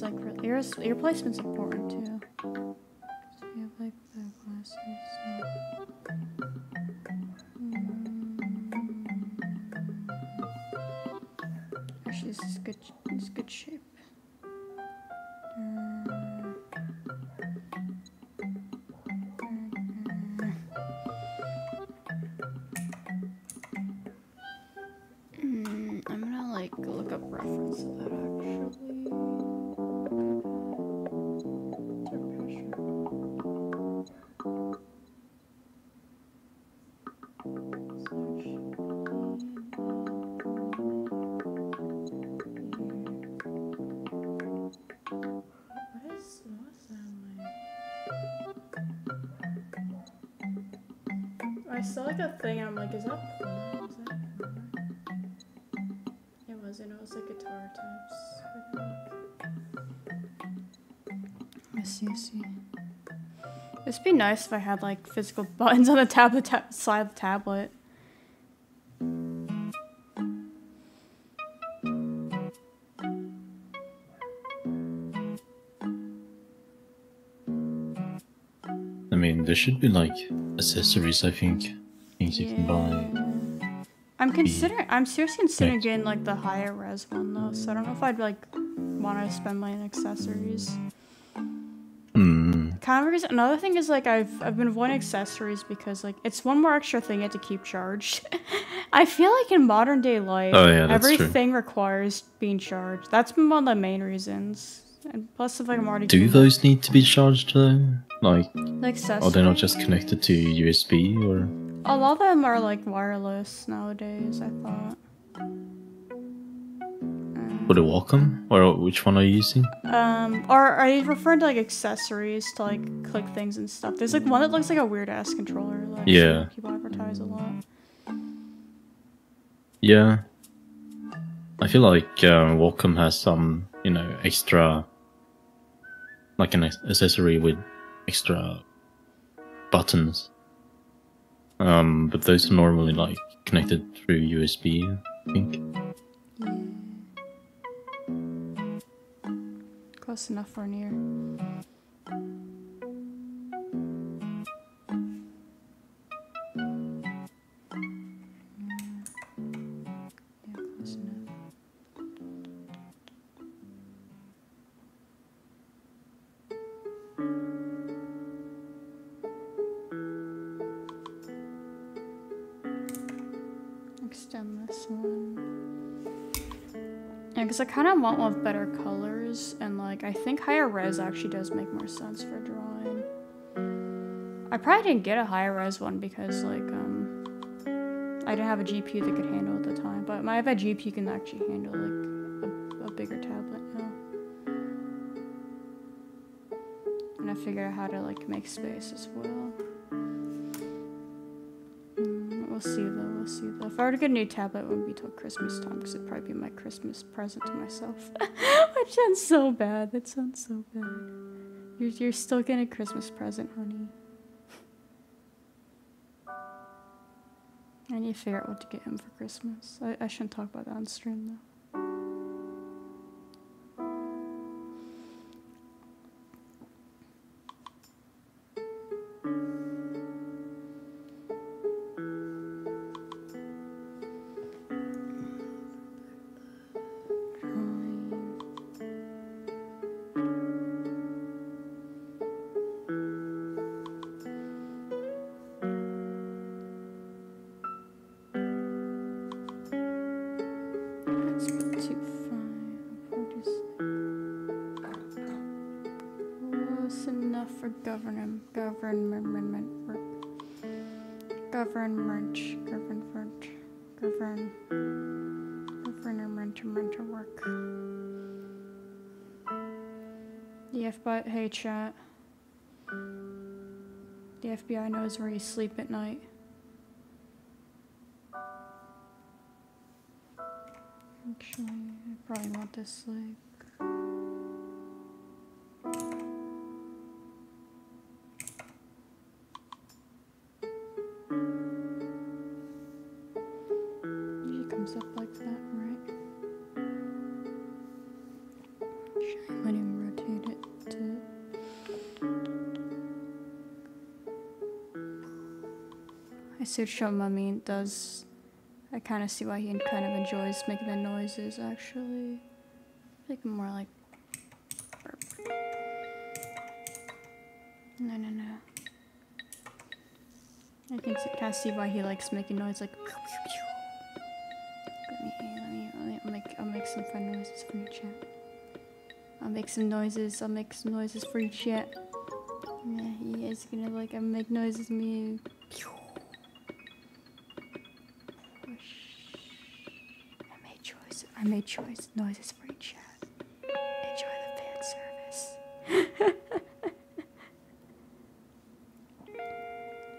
Like ear, ear placement's important too. So we have like the glasses. Mm. Actually, this is good. This is good shape. Mm. I'm gonna like look up reference to that actually. Thing and I'm like, is that porn? Is that porn? It wasn't, it was like guitar tabs. I see, I see. It'd be nice if I had like physical buttons on the tablet tab side of the tablet. I mean, there should be like accessories, I think. Things you can buy. I'm considering. I'm seriously considering getting like the higher res one though, so I don't know if I'd like want to spend money on accessories. Mm. Kind of reason. Another thing is like I've I've been avoiding accessories because like it's one more extra thing you have to keep charged. I feel like in modern day life, oh, yeah, everything true. requires being charged. That's been one of the main reasons. And plus, if like, I'm already do those need to be charged though? Like, are they not just connected to U S B or? A lot of them are like wireless nowadays, I thought. Uh, Or the Wacom? Or which one are you using? Um, or I refer to like accessories to like click things and stuff. There's like one that looks like a weird ass controller. Like, yeah. So people advertise a lot. Yeah. I feel like uh, Wacom has some, you know, extra, like an accessory with extra buttons. Um, but those are normally like connected through U S B, I think. Close enough for near. I kind of want one with better colors, and like I think higher res actually does make more sense for drawing. I probably didn't get a higher res one because like um I didn't have a G P U that could handle it at the time, but I have a G P U that can actually handle like a, a bigger tablet now. And I figured out how to like make space as well. We'll see though, we'll see though. If I were to get a new tablet, it wouldn't be till Christmas time because it'd probably be my Christmas present to myself. That sounds so bad, that sounds so bad. You're, you're still getting a Christmas present, honey. I need to figure out what to get him for Christmas. I, I shouldn't talk about that on stream though. Hey chat, the F B I knows where you sleep at night. Actually, I probably want to sleep. Shouma mean does. I kind of see why he kind of enjoys making the noises. Actually, I think more like burp. No, no, no. I can kind of see why he likes making noise like. Let me, let me, let me I'll make. I'll make some fun noises for you, chat. I'll make some noises. I'll make some noises for you, chat. Yeah, he is gonna like. I'll make noises me. I made choice noises for you, chat. Enjoy the fan service.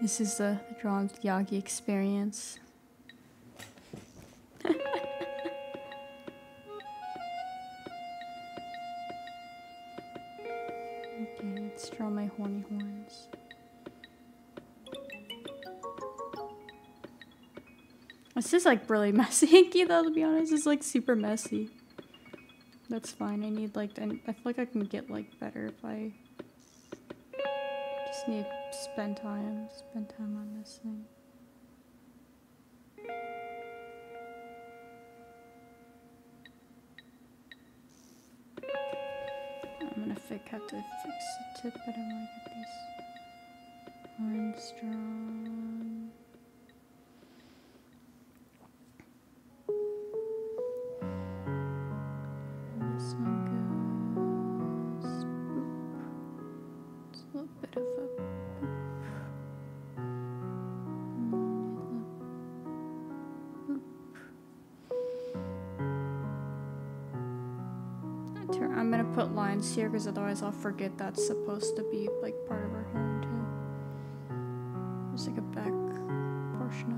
This is the, the Drawn Yagi experience. Okay, let's draw my horny horns. This is like really messy, Inky, though, to be honest. It's like super messy. That's fine. I need like, I feel like I can get like better if I just need to spend time, spend time on this thing. I'm gonna fix, have to fix the tip, but I wanna get these horns drawn. I'm gonna put lines here because otherwise I'll forget that's supposed to be like part of our home too. There's like a back portion of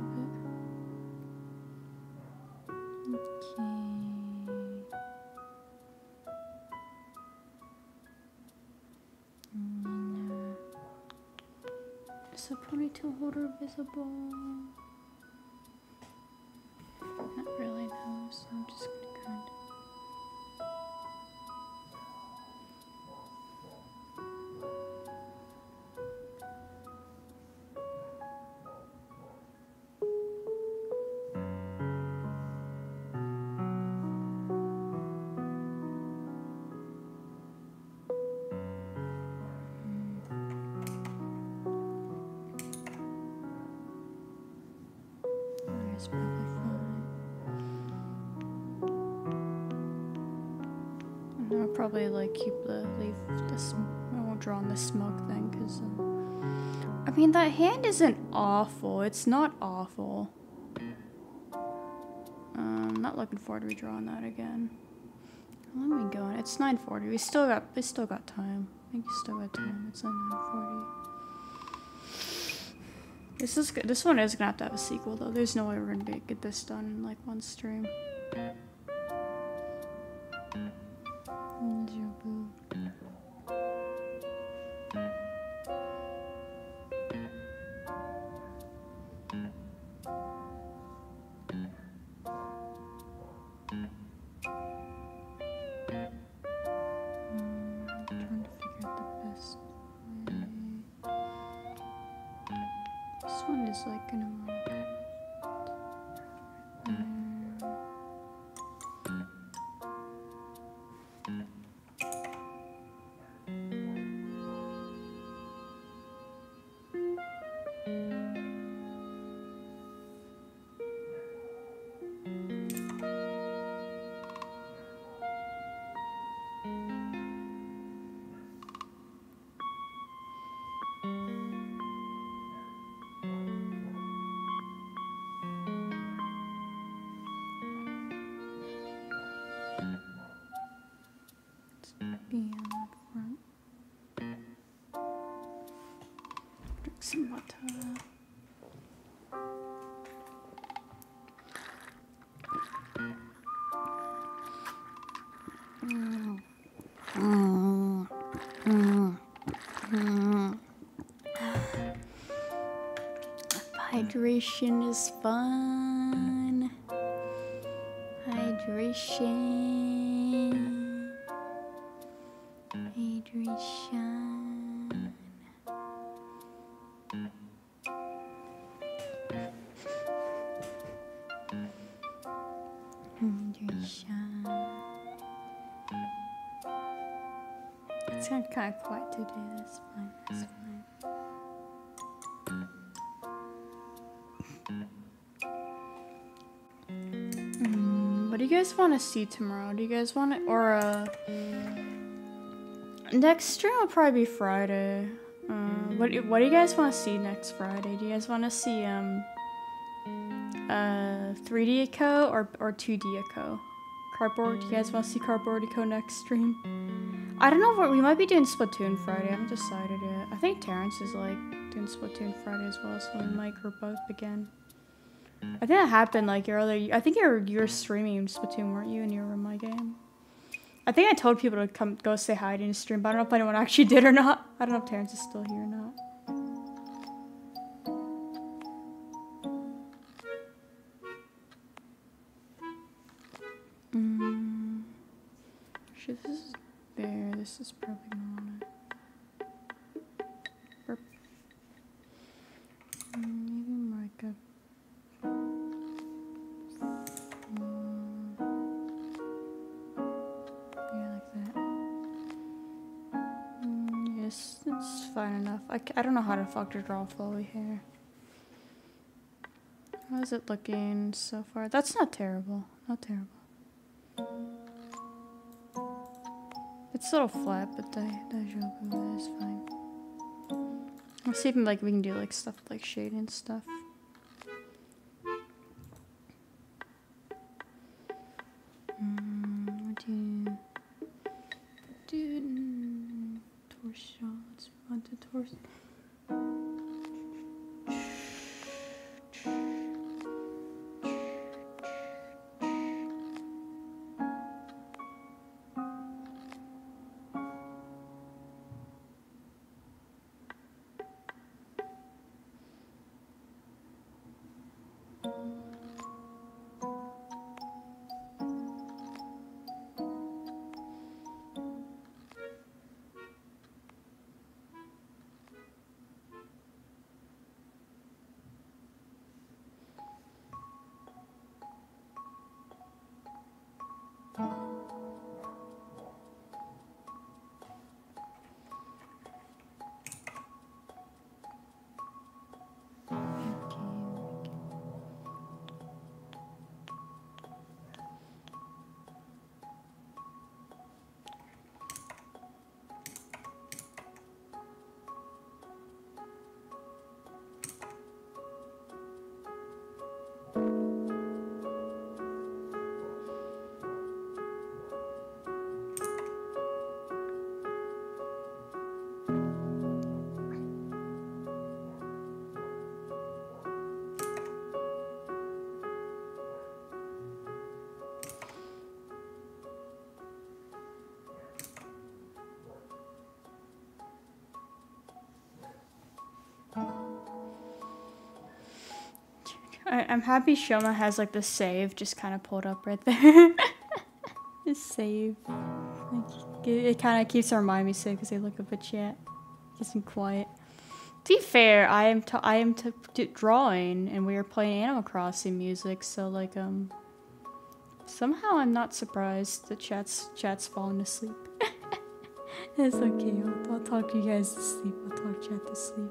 it. Is a ponytail holder visible? Not really though, so I'm just gonna kind of... Probably like keep the leaf. This I won't draw on the smoke thing because um, I mean that hand isn't awful. It's not awful. Um, not looking forward to redrawing that again. Let me go on. It's nine forty. We still got. We still got time. I think you still got time. It's like nine forty. This is good. This one is gonna have to have a sequel though. There's no way we're gonna get, get this done in like one stream. Some water. Hydration is fun. Hydration. Hydration. Kind of quiet today, that's fine, that's fine. Mm, what do you guys want to see tomorrow? Do you guys want to, or uh, next stream will probably be Friday. Uh, what, what do you guys want to see next Friday? Do you guys want to see um, uh, three D Eco or, or two D Eco? Cardboard, do you guys want to see Cardboardiko next stream? I don't know, if we might be doing Splatoon Friday, I haven't decided yet. I think Terrence is like doing Splatoon Friday as well, so we might group up again. I think that happened like earlier. I think you were, you were streaming Splatoon, weren't you, and you were in my game? I think I told people to come go say hi during the stream, but I don't know if anyone actually did or not. I don't know if Terrence is still here or not. Mm. Shit, this is there. This is probably not it. Burp. I'm needing like a. Yeah, like that. Mm, yes, it's fine enough. I, I don't know how the fuck to draw flowy hair. How's it looking so far? That's not terrible. Not terrible. It's a little flat, but the joke is fine. Let's see if like we can do like stuff like shade and stuff. Mm, what do you do torso shots. We want the torso. I'm happy Shouma has like the save just kind of pulled up right there. The save. Like, it it kind of keeps our mind me safe because they look up at chat. Just in quiet. To be fair, I am t I am t t drawing and we are playing Animal Crossing music, so like um. Somehow I'm not surprised that chat's chat's falling asleep. It's okay. I'll, I'll talk to you guys to sleep. I'll talk chat to sleep.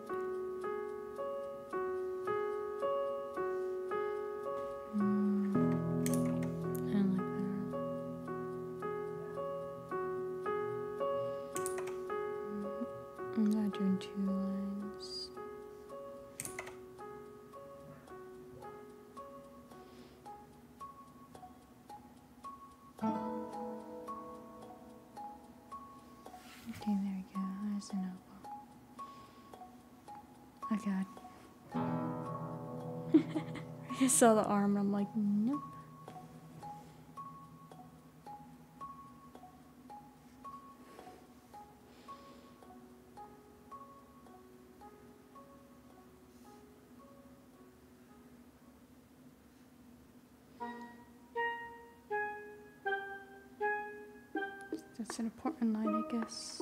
Saw the arm and I'm like, nope. That's an important line, I guess.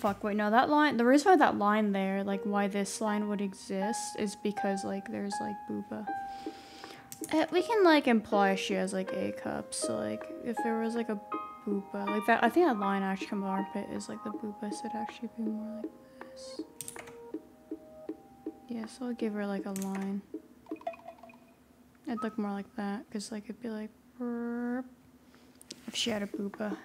Fuck, wait, no, that line, the reason why that line there, like, why this line would exist is because, like, there's, like, booba. Uh, we can, like, imply she has, like, A cups, so, like, if there was, like, a booba, like, that, I think that line actually comes out of it is, like, the booba, so it'd actually be more like this. Yeah, so I'll give her, like, a line. It'd look more like that, because, like, it'd be, like, burp, if she had a booba.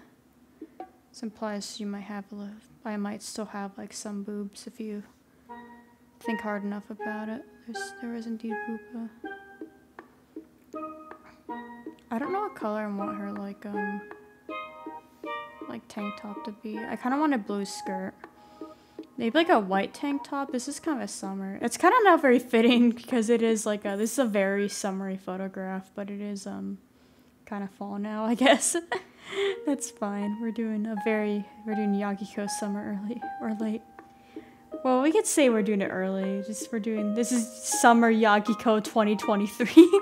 This implies you might have a little, I might still have like some boobs if you think hard enough about it. There's, there is indeed booba. I don't know what color I want her like um like tank top to be. I kind of want a blue skirt, maybe like a white tank top. This is kind of a summer. It's kind of not very fitting because it is like a, this is a very summery photograph, but it is um kind of fall now, I guess. That's fine. We're doing a very, we're doing Yagiko summer early or late. Well, we could say we're doing it early. Just we're doing, this is summer Yagiko twenty twenty-three.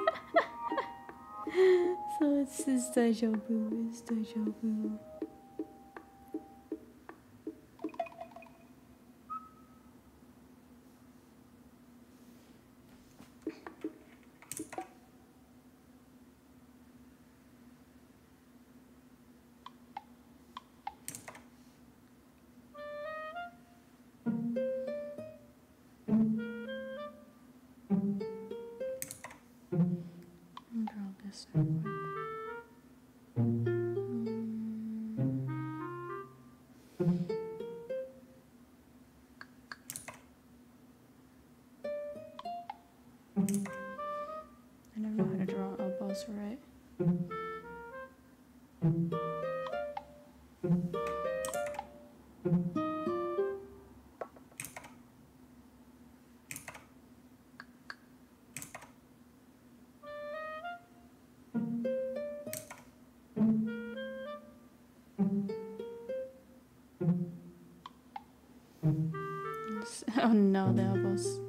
So it's this Daijobu, it's Daijobu. Draw this real quick. Um, I never know how to draw a boss right. Oh no, the elbows.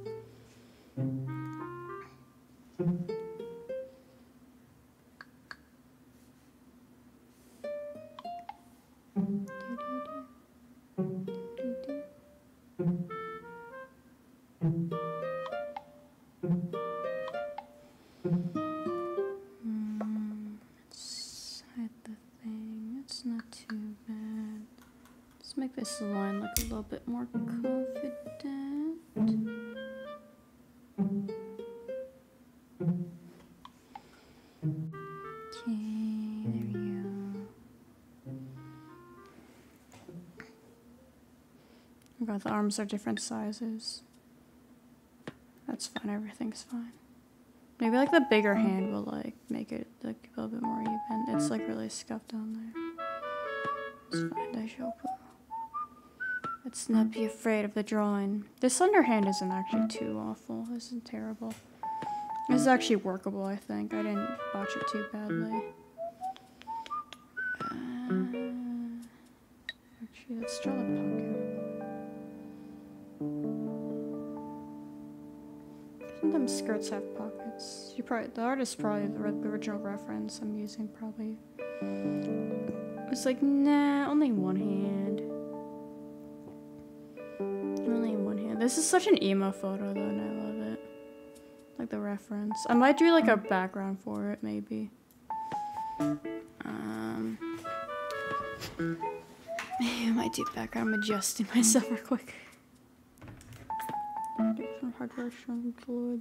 This line look a little bit more confident. Okay, there we go. Both arms are different sizes. That's fine, everything's fine. Maybe like the bigger hand will like make it like a little bit more even. It's like really scuffed on there. It's fine, I shall put. Let's not be afraid of the drawing. This underhand isn't actually too awful. This isn't terrible. This is actually workable, I think. I didn't botch it too badly. Uh, actually, let's draw the pocket. Doesn't them skirts have pockets? You probably, the artist probably the original reference I'm using probably. It's like, nah, only one hand. This is such an emo photo though, and I love it. Like the reference. I might do like a background for it, maybe. Um, I might do background. I'm adjusting myself real quick. Some hardware showing fluid.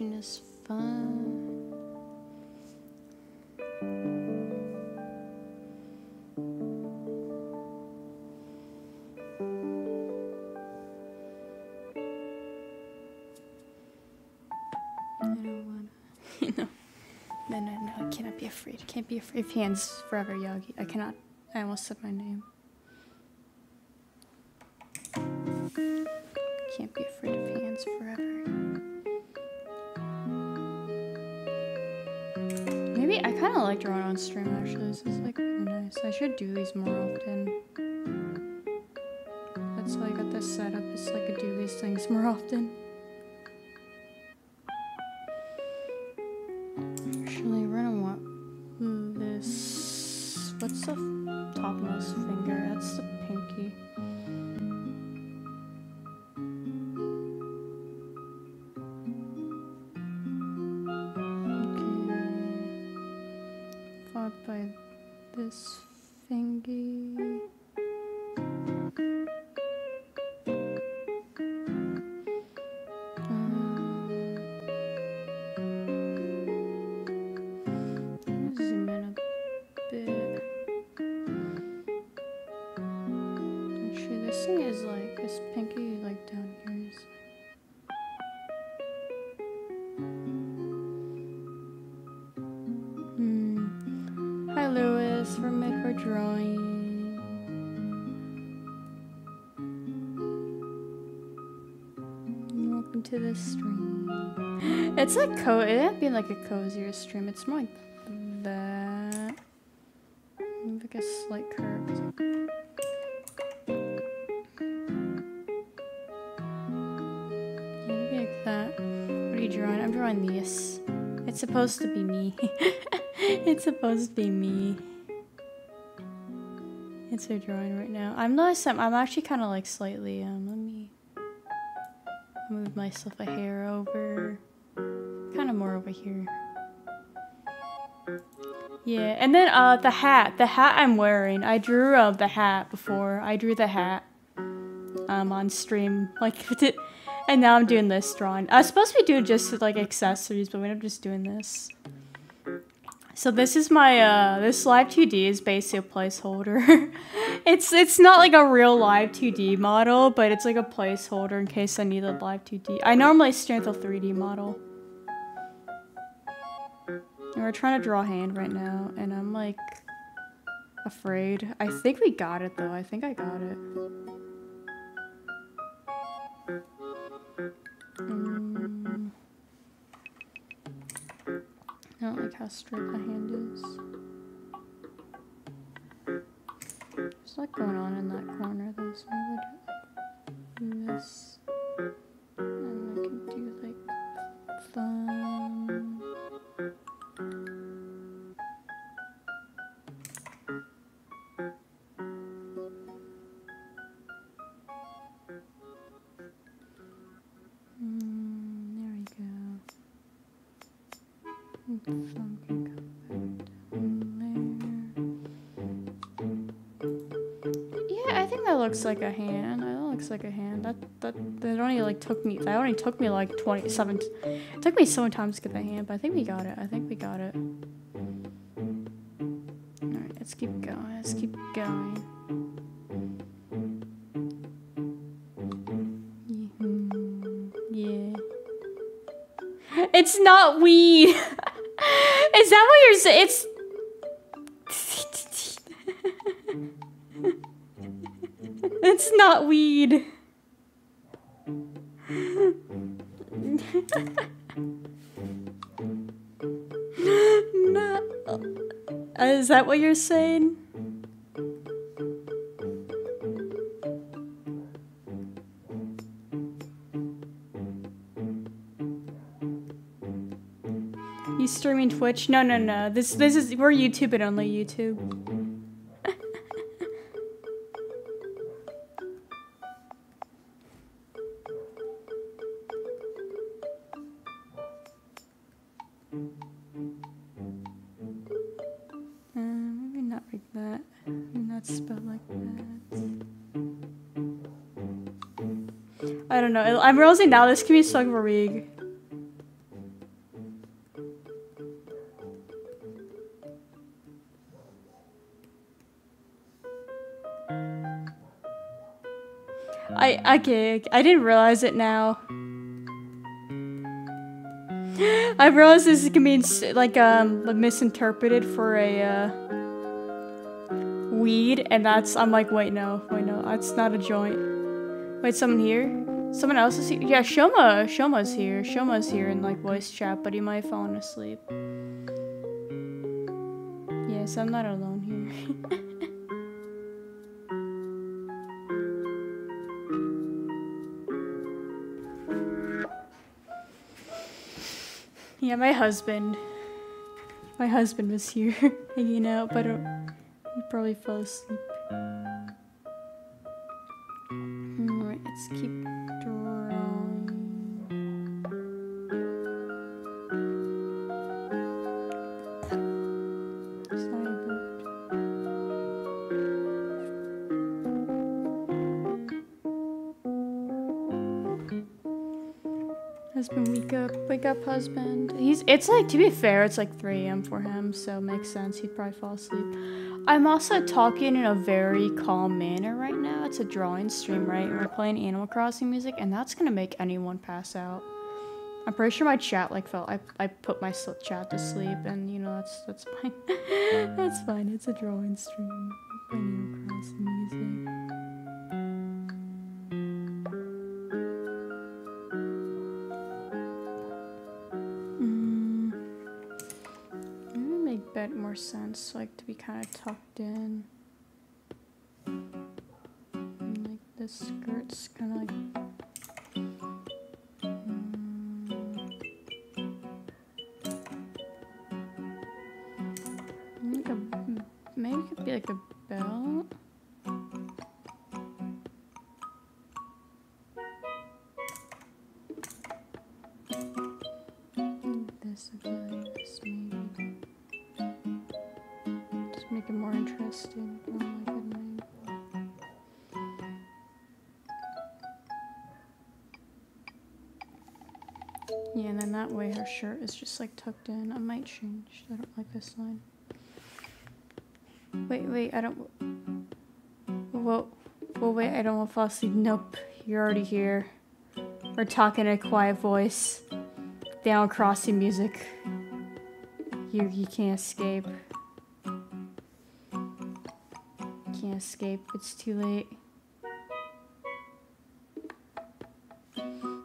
Is fun. I don't wanna, you know. No, no, no, I cannot be afraid. I can't be afraid of hands forever, Yagi. I cannot. I almost said my name. Can't be afraid of hands forever. Maybe I kind of like drawing on stream actually. This is like really nice. I should do these more often. That's why I got this set up. It's like I do these things more often. Actually, we're gonna want this. What's the topmost finger? That's the pinky. By this thingy. Um, zoom in a bit. Actually, this thing is like, this pinky like down here is drawing. Welcome to the stream. It's like co- it ain't being like a cozier stream. It's more like that. Like a slight curve. Yeah, maybe like that. What are you drawing? I'm drawing this. It's supposed to be me. It's supposed to be me. It's a drawing right now. I'm not. I'm, I'm actually kind of like slightly. Um, let me move myself a hair over. Kind of more over here. Yeah, and then uh, the hat, the hat I'm wearing. I drew uh, the hat before. I drew the hat um, on stream, like, and now I'm doing this drawing. I was supposed to be doing just like accessories, but we ended up just doing this. So this is my, uh, this Live two D is basically a placeholder. it's it's not like a real Live two D model, but it's like a placeholder in case I need a Live two D. I normally start with a three D model. And we're trying to draw a hand right now, and I'm like afraid. I think we got it though, I think I got it. Um, I don't like how straight my hand is. There's a lot going on in that corner though, so I would do this. And I can do like thumb. Some can go there. Yeah, I think that looks like a hand. That looks like a hand. That that that only like took me. That only took me like twenty-seven. It took me so many times to get the hand, but I think we got it. I think we got it. All right, let's keep going. Let's keep going. Yeah. It's not weed. Is that what you're saying? It's. It's not weed. No. Is that what you're saying? You streaming Twitch? No, no, no. This, this is we're YouTube and only YouTube. uh, maybe not like that. Maybe not spell like that. I don't know. I'm realizing now this can be so vague. I okay, I didn't realize it now. I realized this can be like um misinterpreted for a uh, weed, and that's I'm like wait no wait no that's not a joint. Wait, someone here? Someone else is here? Yeah, Shouma Shouma's here. Shouma's here in like voice chat, but he might have fallen asleep. Yes, I'm not alone here. Yeah, my husband. My husband was here hanging out, but he probably fell asleep. Alright, let's keep drawing. Sorry. Husband, wake up. Wake up, husband. He's, it's like, to be fair, it's like three A M for him, so it makes sense. He'd probably fall asleep. I'm also talking in a very calm manner right now. It's a drawing stream, right? And we're playing Animal Crossing music, and that's gonna make anyone pass out. I'm pretty sure my chat like felt I I put my chat to sleep, and you know that's that's fine. That's fine. It's a drawing stream. We're playing Animal Crossing music. Sense like to be kind of tucked in, and, like this skirt's kind of like mm, like a, maybe it could be like a belt. This would be like this maybe. Thank you. Yeah, and then that way her shirt is just like tucked in. I might change. I don't like this line. Wait, wait, I don't... Whoa, whoa, wait, I don't want to fall asleep. Nope, you're already here. We're talking in a quiet voice. Down crossing music. You, you can't escape. Can't escape, it's too late.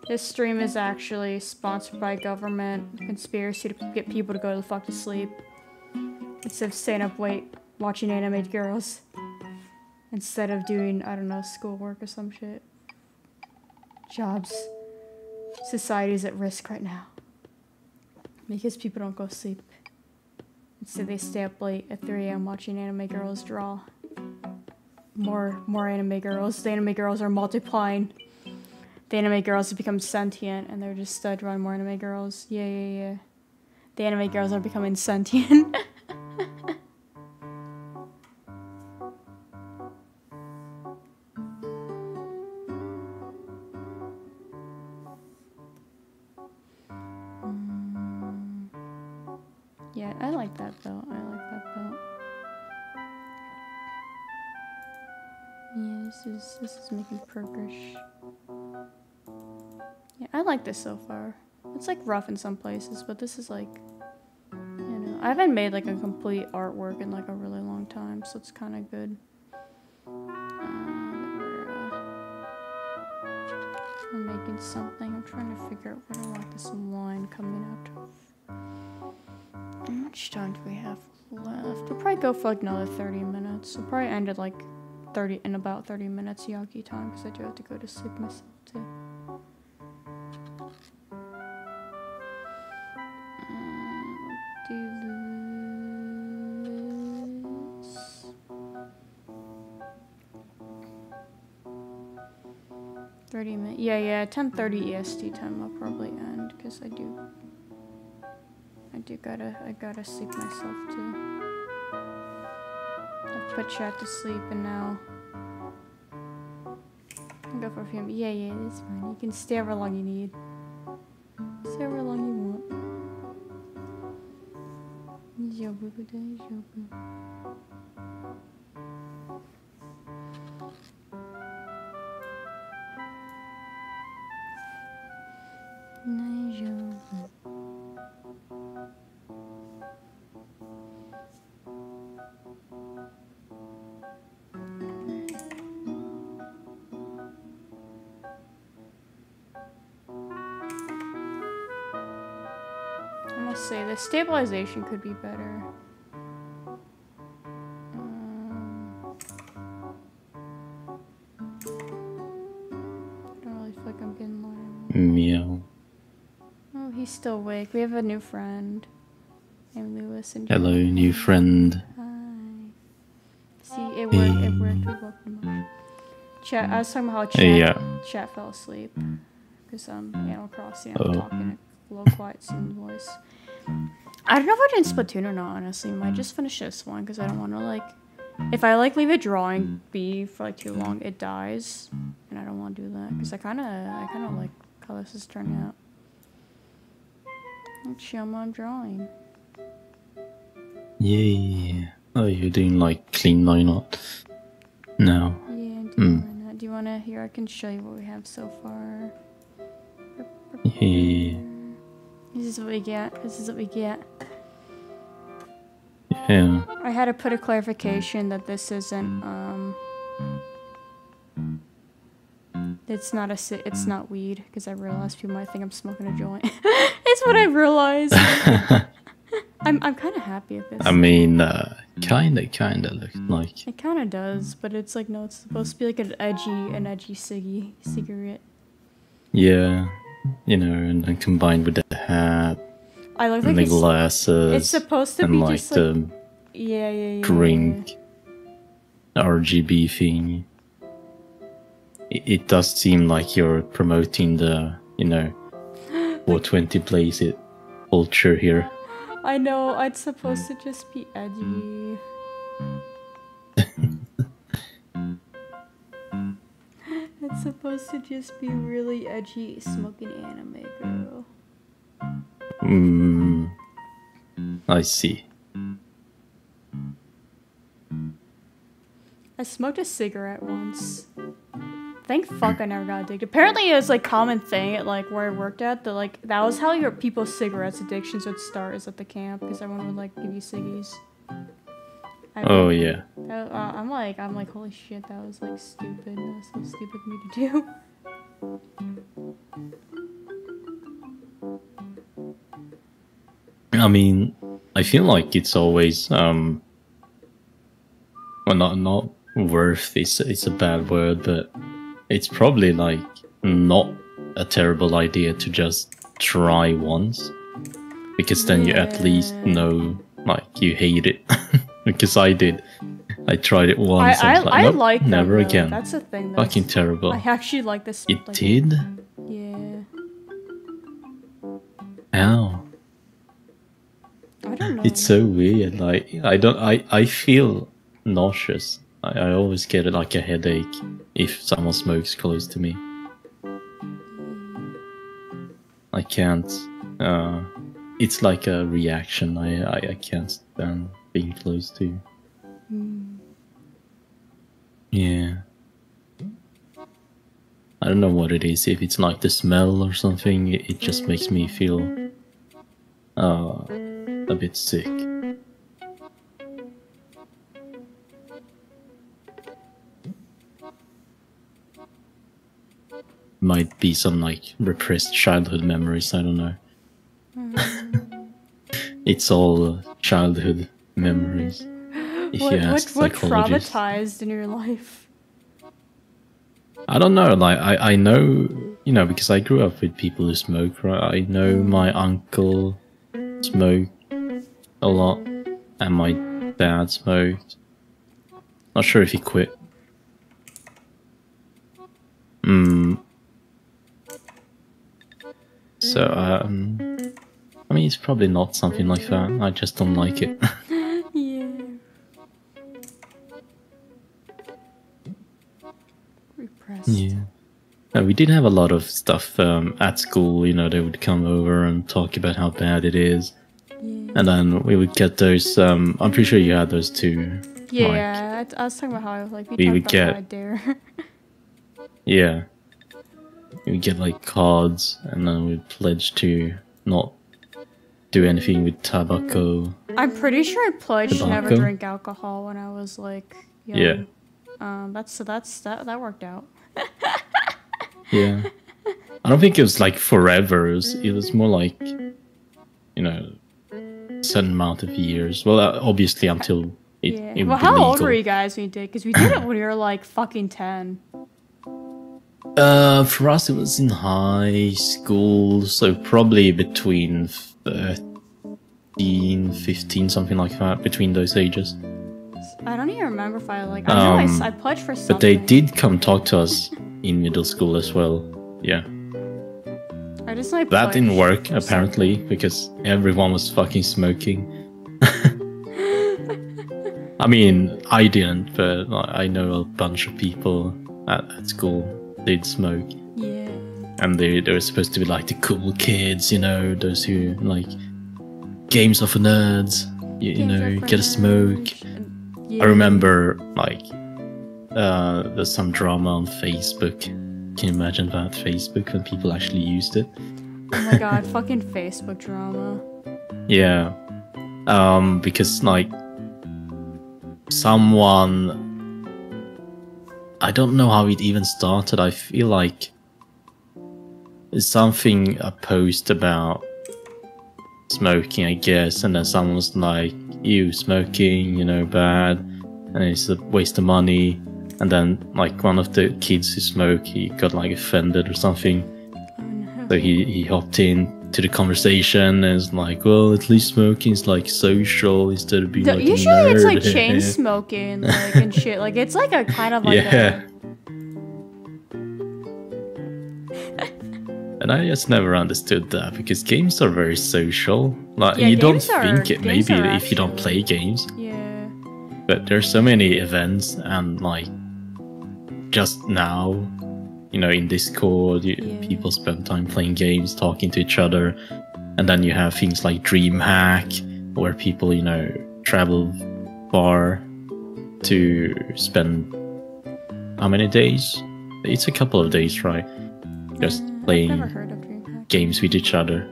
This stream is actually sponsored by government conspiracy to get people to go the fuck to sleep. Instead of staying up late watching animated girls. Instead of doing, I don't know, schoolwork or some shit. Jobs. Society's at risk right now. Because people don't go to sleep. Instead they stay up late at three A M watching anime girls draw. More, more anime girls. The anime girls are multiplying. The anime girls have become sentient, and they're just stud drawing more anime girls. Yeah, yeah, yeah. The anime girls are becoming sentient. mm. Yeah, I like that though. I like that though. Yeah, this is this is making progress. Yeah, I like this so far. It's like rough in some places, but this is like, you know, I haven't made like a complete artwork in like a really long time, so it's kind of good. Um, we're, uh, we're making something. I'm trying to figure out where I want this line coming out of. How much time do we have left? We'll probably go for like another thirty minutes. We'll probably end at like thirty in about thirty minutes Yagi time, because I do have to go to sleep myself too. thirty minutes. Yeah, yeah, ten thirty E S T time I'll probably end, because I do, I do gotta, I gotta sleep myself too. I put chat to sleep and now I'll go for a few minutes. Yeah, yeah, that's fine. You can stay however long you need. Stay however long you want. Say the stabilization could be better. Um, I don't really feel like I'm getting loud. Meow. Oh, he's still awake. We have a new friend named Lewis. And hello, new friend. Hi. See, it worked. It worked. We woke him up. Chat. I was talking about how chat, yeah. chat fell asleep because um, Animal Crossing. I'm oh. talking low quiet soon voice. I don't know if I did Splatoon or not, honestly. I might just finish this one, because I don't want to, like... If I, like, leave a drawing be for, like, too long, it dies. And I don't want to do that, because I kind of... I kind of like how this is turning out. Let's show them what I'm drawing. Yeah. Oh, you're doing, like, clean line art now. Yeah, I'm doing mm. line art. Do you want to... Here, I can show you what we have so far. Yeah. This is what we get. This is what we get. Yeah. I had to put a clarification that this isn't um. It's not a. It's not weed, because I realized people might think I'm smoking a joint. It's what I realized. I'm I'm kind of happy at this. I mean, uh, kinda kinda looks like. It kinda does, but it's like no. It's supposed to be like an edgy an edgy ciggy cigarette. Yeah. You know, and, and combined with the hat, I look and like the it's, glasses, it's supposed to and be like just the like, yeah, yeah, yeah, drink, yeah. R G B thing. It, it does seem like you're promoting the, you know, four twenty plays it culture here. I know, it's supposed to just be edgy. It's supposed to just be really edgy, smoking anime girl. Mm, I see. I smoked a cigarette once. Thank fuck I never got addicted. Apparently it was like common thing at like where I worked at that like that was how your people's cigarettes addictions would start is at the camp because everyone would like give you ciggies. I mean, oh yeah. I, uh, I'm like I'm like holy shit, that was like stupid. That was so stupid of me to do. I mean, I feel like it's always um well not not worth it's it's a bad word, but it's probably like not a terrible idea to just try once. Because then yeah. you at least know like you hate it. Because I did. I tried it once. I, I, I was like, nope, I like that, never though. Again. That's a thing. That's fucking terrible. I actually like this. It like, did? Yeah. Ow. I don't know. It's so weird. Like I don't. I I feel nauseous. I, I always get like a headache if someone smokes close to me. I can't. Uh, it's like a reaction. I I, I can't stand. Being close to. Mm. Yeah. I don't know what it is, if it's like the smell or something, it just makes me feel uh, a bit sick. Might be some like repressed childhood memories, I don't know. Mm. It's all childhood memories. If what, you ask what, what traumatized in your life? I don't know. Like I, I know, you know, because I grew up with people who smoke, right? I know my uncle smoked a lot, and my dad smoked. Not sure if he quit. Hmm. So um, I mean, it's probably not something like that. I just don't like it. Yeah, no, we did have a lot of stuff um, at school, you know, they would come over and talk about how bad it is. Yeah. And then we would get those, um, I'm pretty sure you had those too. Yeah, like, I, I was talking about how I was like, we, we would about get, how I dare. Yeah, we would get like cards and then we'd pledge to not do anything with tobacco. I'm pretty sure I pledged tobacco? Never drink alcohol when I was like young. Yeah. Um, that's, so that's, that, that worked out. Yeah, I don't think it was like forever. It was, it was more like, you know, a certain amount of years. Well, uh, obviously until it. Yeah. It well, how legal. Old were you guys when you did? Because we did it when we were like fucking ten. Uh, for us it was in high school, so probably between thirteen, fifteen, something like that, between those ages. I don't even remember if I like. I know um, I, I pledged for something. But they did come talk to us. In middle school as well, yeah. I just like that didn't work apparently because everyone was fucking smoking. I mean, I didn't, but I know a bunch of people at, at school did smoke. Yeah. And they they were supposed to be like the cool kids, you know, those who like games are for nerds. You, you know, get a smoke. Yeah. I remember like. Uh, there's some drama on Facebook. Can you imagine that? Facebook, when people actually used it. Oh my god, fucking Facebook drama. Yeah. Um, because, like, someone... I don't know how it even started. I feel like something a post about smoking, I guess, and then someone's like, ew, smoking, you know, bad, and it's a waste of money. And then, like, one of the kids who smoked, he got, like, offended or something. Oh, no. So he, he hopped in to the conversation and was like, well, at least smoking is, like, social instead of being, D like, usually a nerd. It's, like, chain smoking, like, and shit. Like, it's, like, a kind of, like, yeah. A... And I just never understood that, because games are very social. Like, yeah, you don't are, think it, maybe, if actually... you don't play games. Yeah. But there's so many events and, like, just now, you know, in Discord, you, yeah. people spend time playing games, talking to each other, And then you have things like DreamHack, where people, you know, travel far to spend how many days? It's a couple of days, right? Just playing games with each other.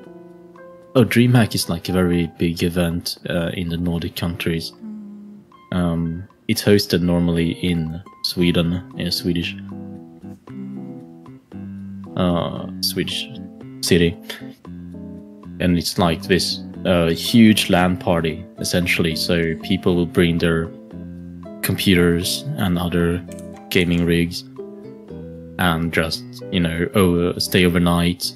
Oh, DreamHack is like a very big event uh, in the Nordic countries. Mm. Um, it's hosted normally in Sweden, in Swedish, uh, Swedish city. And it's like this uh, huge LAN party, essentially. So people will bring their computers and other gaming rigs and just, you know, over, stay overnight,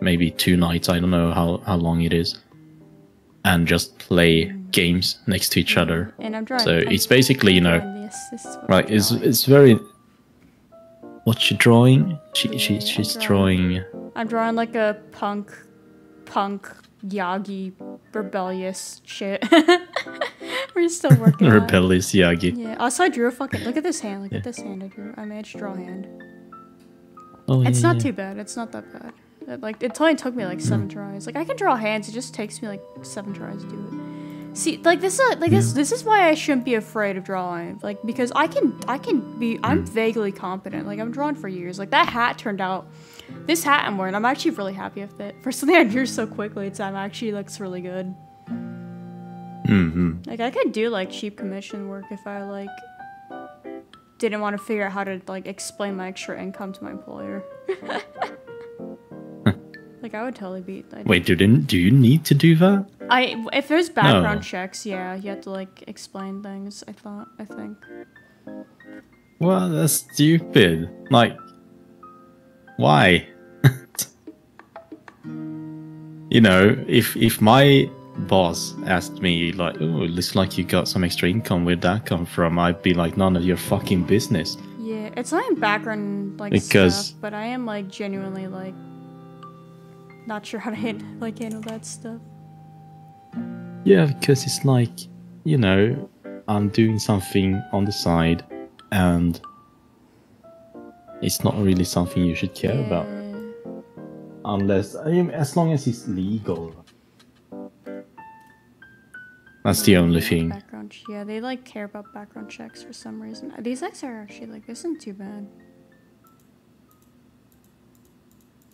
maybe two nights, I don't know how, how long it is, and just play games next to each other. And I'm drawing. So I'm it's basically, you know, right, it's, it's very... What's she drawing? She, she, she's I'm drawing. drawing... I'm drawing like a punk... punk, Yagi, rebellious shit. We're still working on it. Rebellious Yagi. Yeah. Also, I drew a fucking... Look at this hand. Look yeah. at this hand I drew. I managed to draw a hand. Oh, it's yeah, not yeah. too bad. It's not that bad. It, like, it only took me like seven mm. tries. Like, I can draw hands. It just takes me like seven tries to do it. See, like this is like this. This is why I shouldn't be afraid of drawing. Like, because I can, I can be. I'm vaguely competent. Like, I'm drawn for years. Like that hat turned out. This hat I'm wearing, I'm actually really happy with it. For something I drew so quickly, it's I'm actually looks really good. Mm-hmm. Like, I could do, like, cheap commission work if I, like, didn't want to figure out how to, like, explain my extra income to my employer. Like, I would totally be... I'd Wait, do, do you need to do that? I, if there's background no. checks, yeah, you have to, like, explain things, I thought, I think. Well, that's stupid. Like... Why? You know, if if my boss asked me like, "Oh, it looks like you got some extra income. Where'd that come from?" I'd be like, "None of your fucking business." Yeah, it's not in background like because stuff, but I am like genuinely like not sure how to handle, like handle that stuff. Yeah, because it's like, you know, I'm doing something on the side, and it's not really something you should care yeah. about, unless, I mean, as long as it's legal. That's the only thing. Background, yeah, they like care about background checks for some reason. These eggs are actually like, this isn't too bad.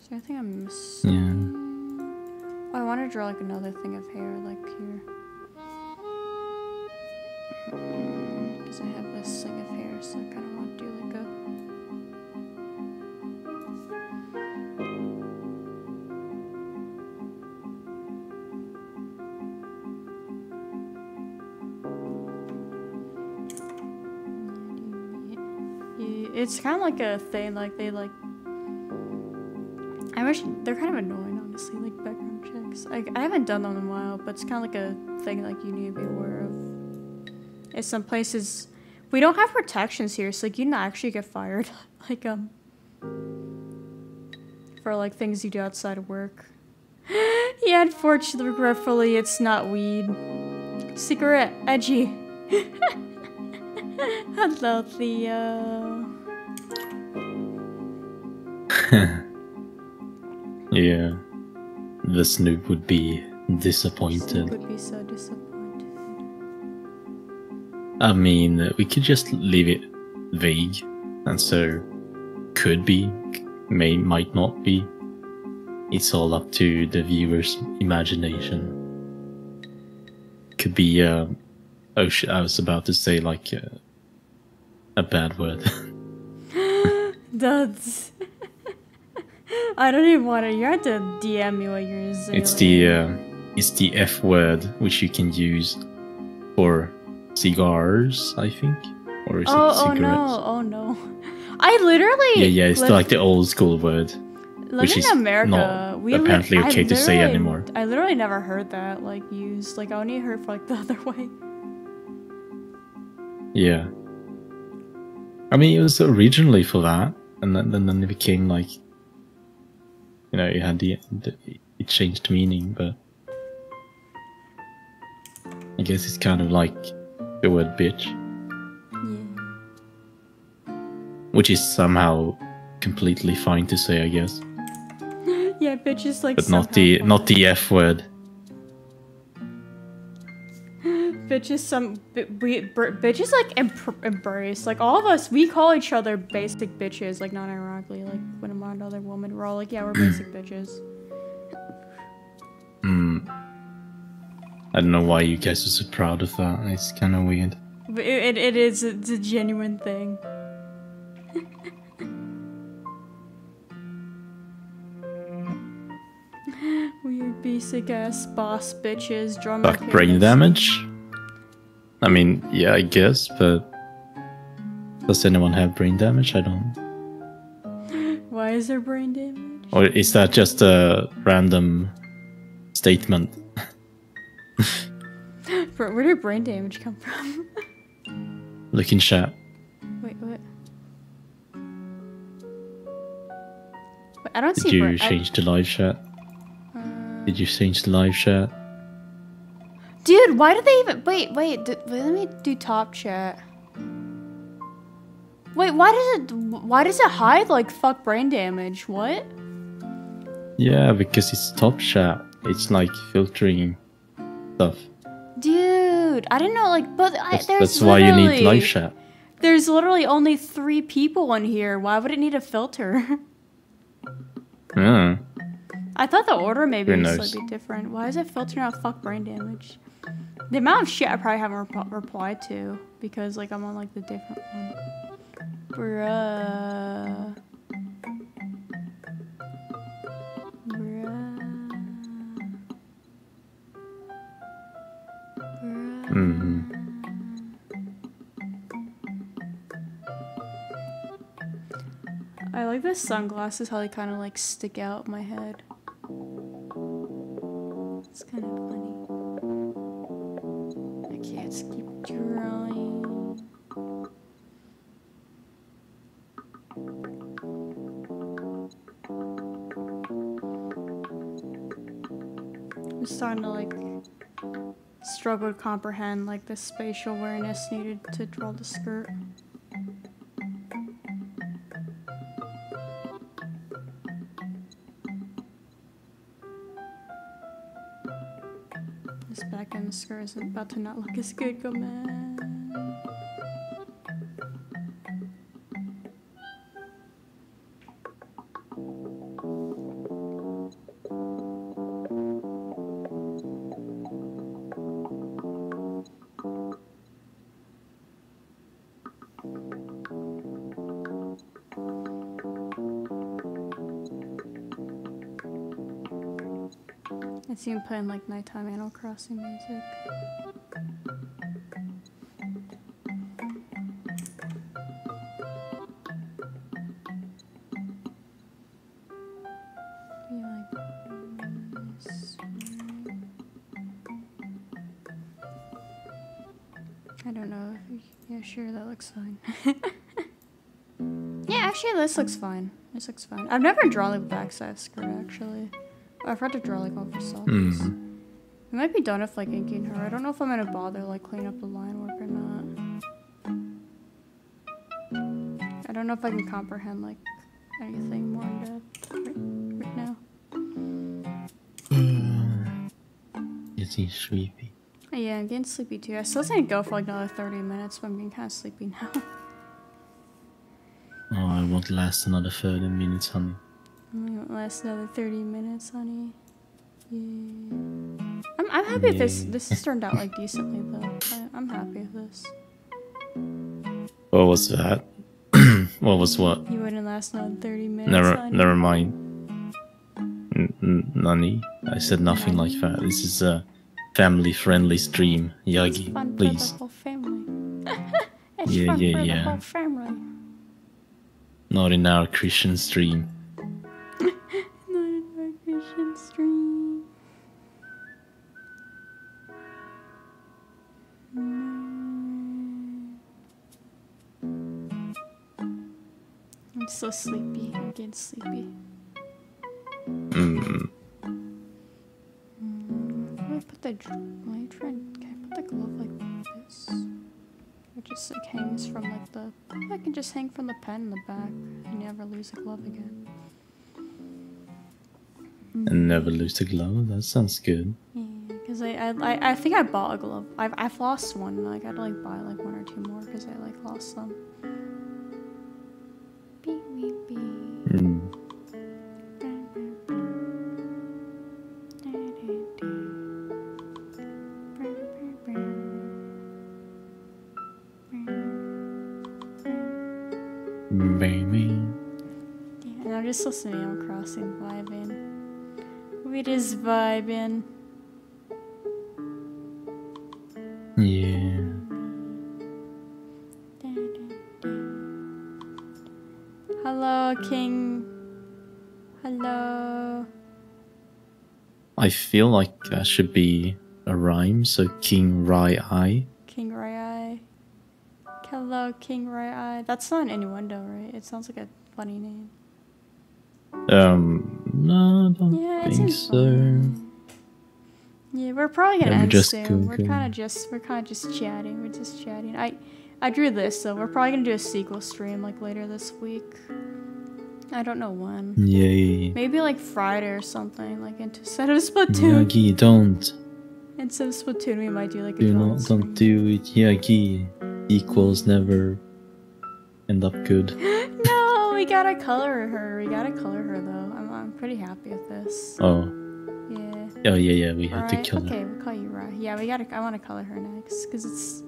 So I think I'm missing. Yeah. Oh, I want to draw like another thing of hair, like here. Because I have this thing of hair, so I kind of want to do like a. It's kind of like a thing, like they like. I wish they're kind of annoying, honestly. Like background checks, like I haven't done them in a while, but it's kind of like a thing like you need to be aware of. In some places, we don't have protections here, so like you can actually get fired, like um, for like things you do outside of work. Yeah, unfortunately, regretfully, it's not weed. Cigarette, edgy. Hello, Theo. Yeah, the Snoop would be disappointed. Snoop would be so disappointed. I mean, we could just leave it vague, and so could be, may, might not be. It's all up to the viewer's imagination. Could be, uh, oh shit, I was about to say like uh, a bad word. Duds. I don't even want to. You have to D M me what you're using. It's the uh, it's the F word, which you can use for cigars, I think, or is oh, it cigarettes? Oh no! Oh no! I literally. Yeah, yeah. It's like the old school word, which is America, not we apparently okay to say anymore. I literally never heard that like used. Like I only heard for like the other way. Yeah. I mean, it was originally for that, and then then it became like. You know, it had the, the it changed meaning, but I guess it's kind of like the word bitch, yeah. Which is somehow completely fine to say, I guess. Yeah, bitches like. But not the not the F word. Bitches some we bitches like embrace like all of us. We call each other basic bitches, like not ironically, like when I'm around other women, we're all like, yeah, we're basic bitches. Hmm. I don't know why you guys are so proud of that. It's kind of weird. But it, it it is. It's a genuine thing. We are basic ass boss bitches. Drum back brain damage. I mean, yeah, I guess, but does anyone have brain damage? I don't. Why is there brain damage? Or is that just a random statement? Bro, where did brain damage come from? Look in chat. Wait, what? Wait, I don't did see. Did you change the live chat? Uh... Did you change the live chat? Dude, why do they even? Wait, wait. Do, wait let me do top chat. Wait, why does it? Why does it hide like fuck brain damage? What? Yeah, because it's top chat. It's like filtering stuff. Dude, I didn't know, like, but I, that's, there's that's why you need live chat. There's literally only three people in here. Why would it need a filter? Yeah. I thought the order maybe was slightly different. Why is it filtering out fuck brain damage? The amount of shit I probably haven't rep replied to because, like, I'm on, like, the different one. Bruh. Mm-hmm. I like the sunglasses, how they kind of like stick out my head. It's kind of funny. I can't keep drawing. I'm starting to like struggle to comprehend like the spatial awareness needed to draw the skirt. This back end of the skirt is about to not look as good, go man. See him playing like nighttime Animal Crossing music. I don't know. Yeah, sure, that looks fine. Yeah, actually, this looks fine. This looks fine. I've never drawn a backside skirt actually. I forgot to draw like all for socks. Mm. It might be done if like inking her. I don't know if I'm gonna bother like clean up the line work or not. I don't know if I can comprehend like anything more in depth right, right now. It's getting sleepy. Yeah, I'm getting sleepy too. I still think I'd go for like another thirty minutes, but I'm getting kind of sleepy now. Oh, I won't last another thirty minutes, honey. It won't last another thirty minutes, honey. Yeah. I'm, I'm happy yeah. if this this has turned out like decently though. I, I'm happy with this. What was that? What was what? You wouldn't last another thirty minutes. Never, honey. Never mind. N n nanny, I said nothing nanny. like that. This is a family-friendly stream, Yagi. It's fun please. For the whole family. It's yeah, fun yeah, for yeah. the whole family. Not in our Christian stream. Not in my Christian stream. I'm so sleepy. I'm getting sleepy. Mm. Mm. I'm gonna put the. Am I trying? Can I put the glove like this? It just like hangs from like the. I can just hang from the pen in the back and never lose the glove again. and never lose the glove. That sounds good. Yeah, because I, I I think I bought a glove. I've I've lost one. Like I'd like buy like one or two more because I like lost them. Beep beep beep. Mm. Baby. Yeah, and I'm just listening to Animal Crossing vibing. We just vibing. Yeah. Hello, King. Hello. I feel like that should be a rhyme, so King Rai I. King Rai I. Hello, King Right Eye. That's not an innuendo, right? It sounds like a funny name. Um, no, I don't yeah, think so. Fun. Yeah, we're probably gonna yeah, end just soon. Cooking. We're kind of just, we're kind of just chatting. We're just chatting. I, I drew this, so we're probably gonna do a sequel stream like later this week. I don't know when. Yay. Maybe like Friday or something. Like instead of Splatoon. Yagi, don't. Instead of Splatoon, we might do like a. Do not, stream. Don't do it, Yagi. Equals never end up good. No, we gotta color her. We gotta color her though. I'm I'm pretty happy with this. Oh. Yeah. Oh yeah yeah. We have right. to color. Okay, we'll call you Ra. Yeah, we gotta. I want to color her next because it's.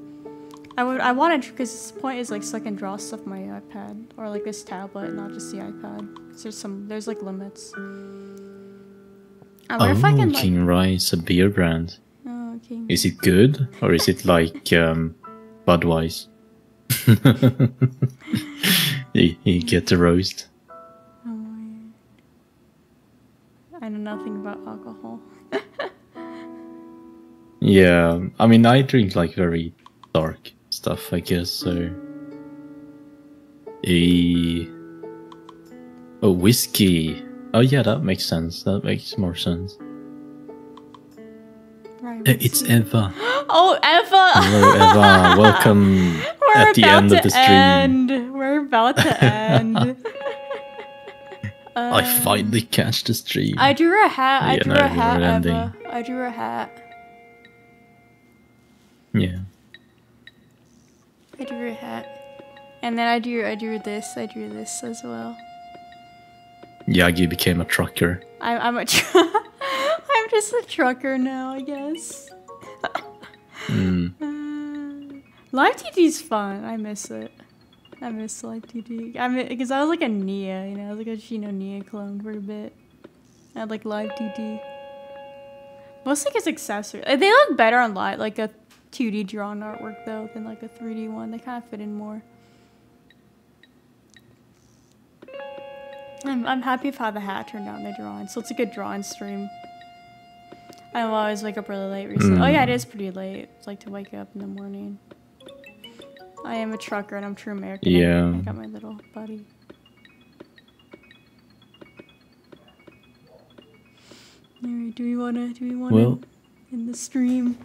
I would. I want to because this point is like so I can draw stuff on my iPad or like this tablet, not just the iPad. Because there's some. There's like limits. I wonder oh, if I can. King like... Rai is a beer brand. Oh, King. Is it good or is it like um? Budweiser. you, you get the roast. Oh my God. I know nothing about alcohol. Yeah, I mean, I drink like very dark stuff, I guess. So, a a whiskey. Oh yeah, that makes sense. That makes more sense. Right, it's Eva. Oh, Eva! Hello, Eva. Welcome We're at the end of the stream. End. We're about to end. uh, I finally catch the stream. I drew a hat. I yeah, drew no, a hat, Eva. I drew a hat. Yeah. I drew a hat, and then I drew. I drew this. I drew this as well. Yagi became a trucker. I'm. I'm a. Tr I'm just a trucker now, I guess. mm. uh, Live two D's fun. I miss it. I miss Live two D. I mean, because I was like a Nia, you know, I was like a Shino Nia clone for a bit. I had like Live two D. Mostly because accessories. They look better on live, like a two D drawn artwork though, than like a three D one. They kind of fit in more. I'm, I'm happy with how the hat turned out in the drawing, so it's a good drawing stream. I always wake up really late recently. Mm. Oh yeah, it is pretty late. It's like to wake up in the morning. I am a trucker and I'm true American. Yeah. I got my little buddy. Alright, do we wanna, do we wanna well, in the stream?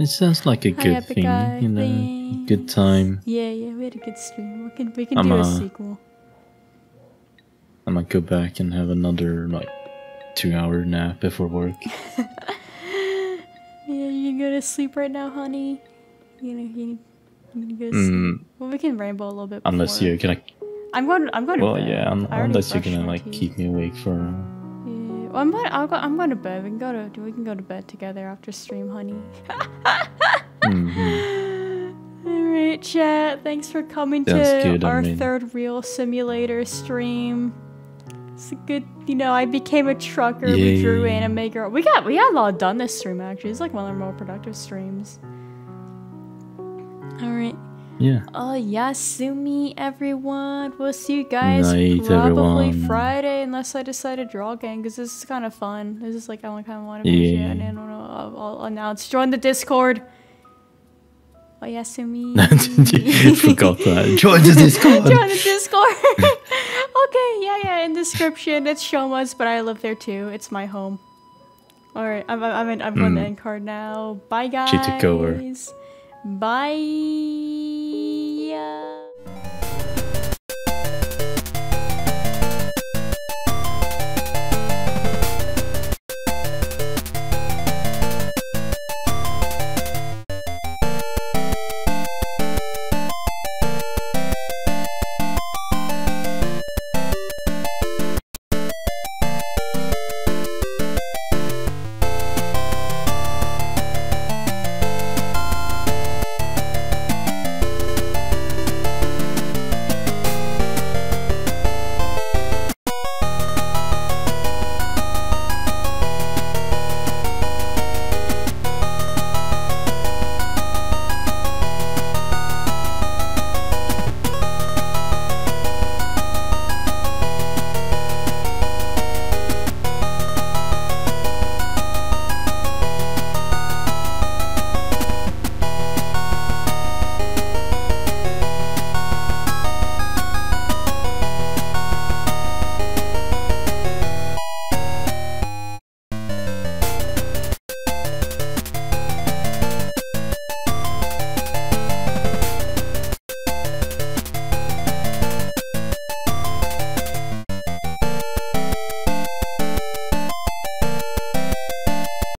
It sounds like a good thing, you know, thing. Good time. Yeah, yeah, we had a good stream. We can, we can do a, a sequel. I might go back and have another, like, two hour nap before work. Yeah, you can go to sleep right now, honey. You know, you can go to mm. sleep. Well, we can ramble a little bit. Unless before. you can, like... I'm going. To, I'm going well, to bed. Well, yeah. I'm, unless you're gonna like teeth. keep me awake for. Yeah. Well, I'm going. I'll go. I'm going to bed. We can go to. We can go to bed together after stream, honey. mm-hmm. All right, chat. Thanks for coming That's to good, our I mean. third real simulator stream. It's a good, you know, I became a trucker, Yay. we drew anime girl. We got, we got a lot done this stream, actually. It's like one of our more productive streams. Alright. Yeah. Oh, Yasumi, everyone. We'll see you guys Night, probably everyone. Friday, unless I decide to draw again, because this is kind of fun. This is like, I kind of want to be shit, and I don't know, I'll, I'll announce. Join the Discord. Oh, Yasumi. Forgot that. Join the Discord. Join the Discord. Okay, yeah, yeah, in the description, it's Shouma's, but I live there too. It's my home. Alright, I'm, I'm, I'm, I'm mm. going to end card now. Bye, guys. She took over. Bye.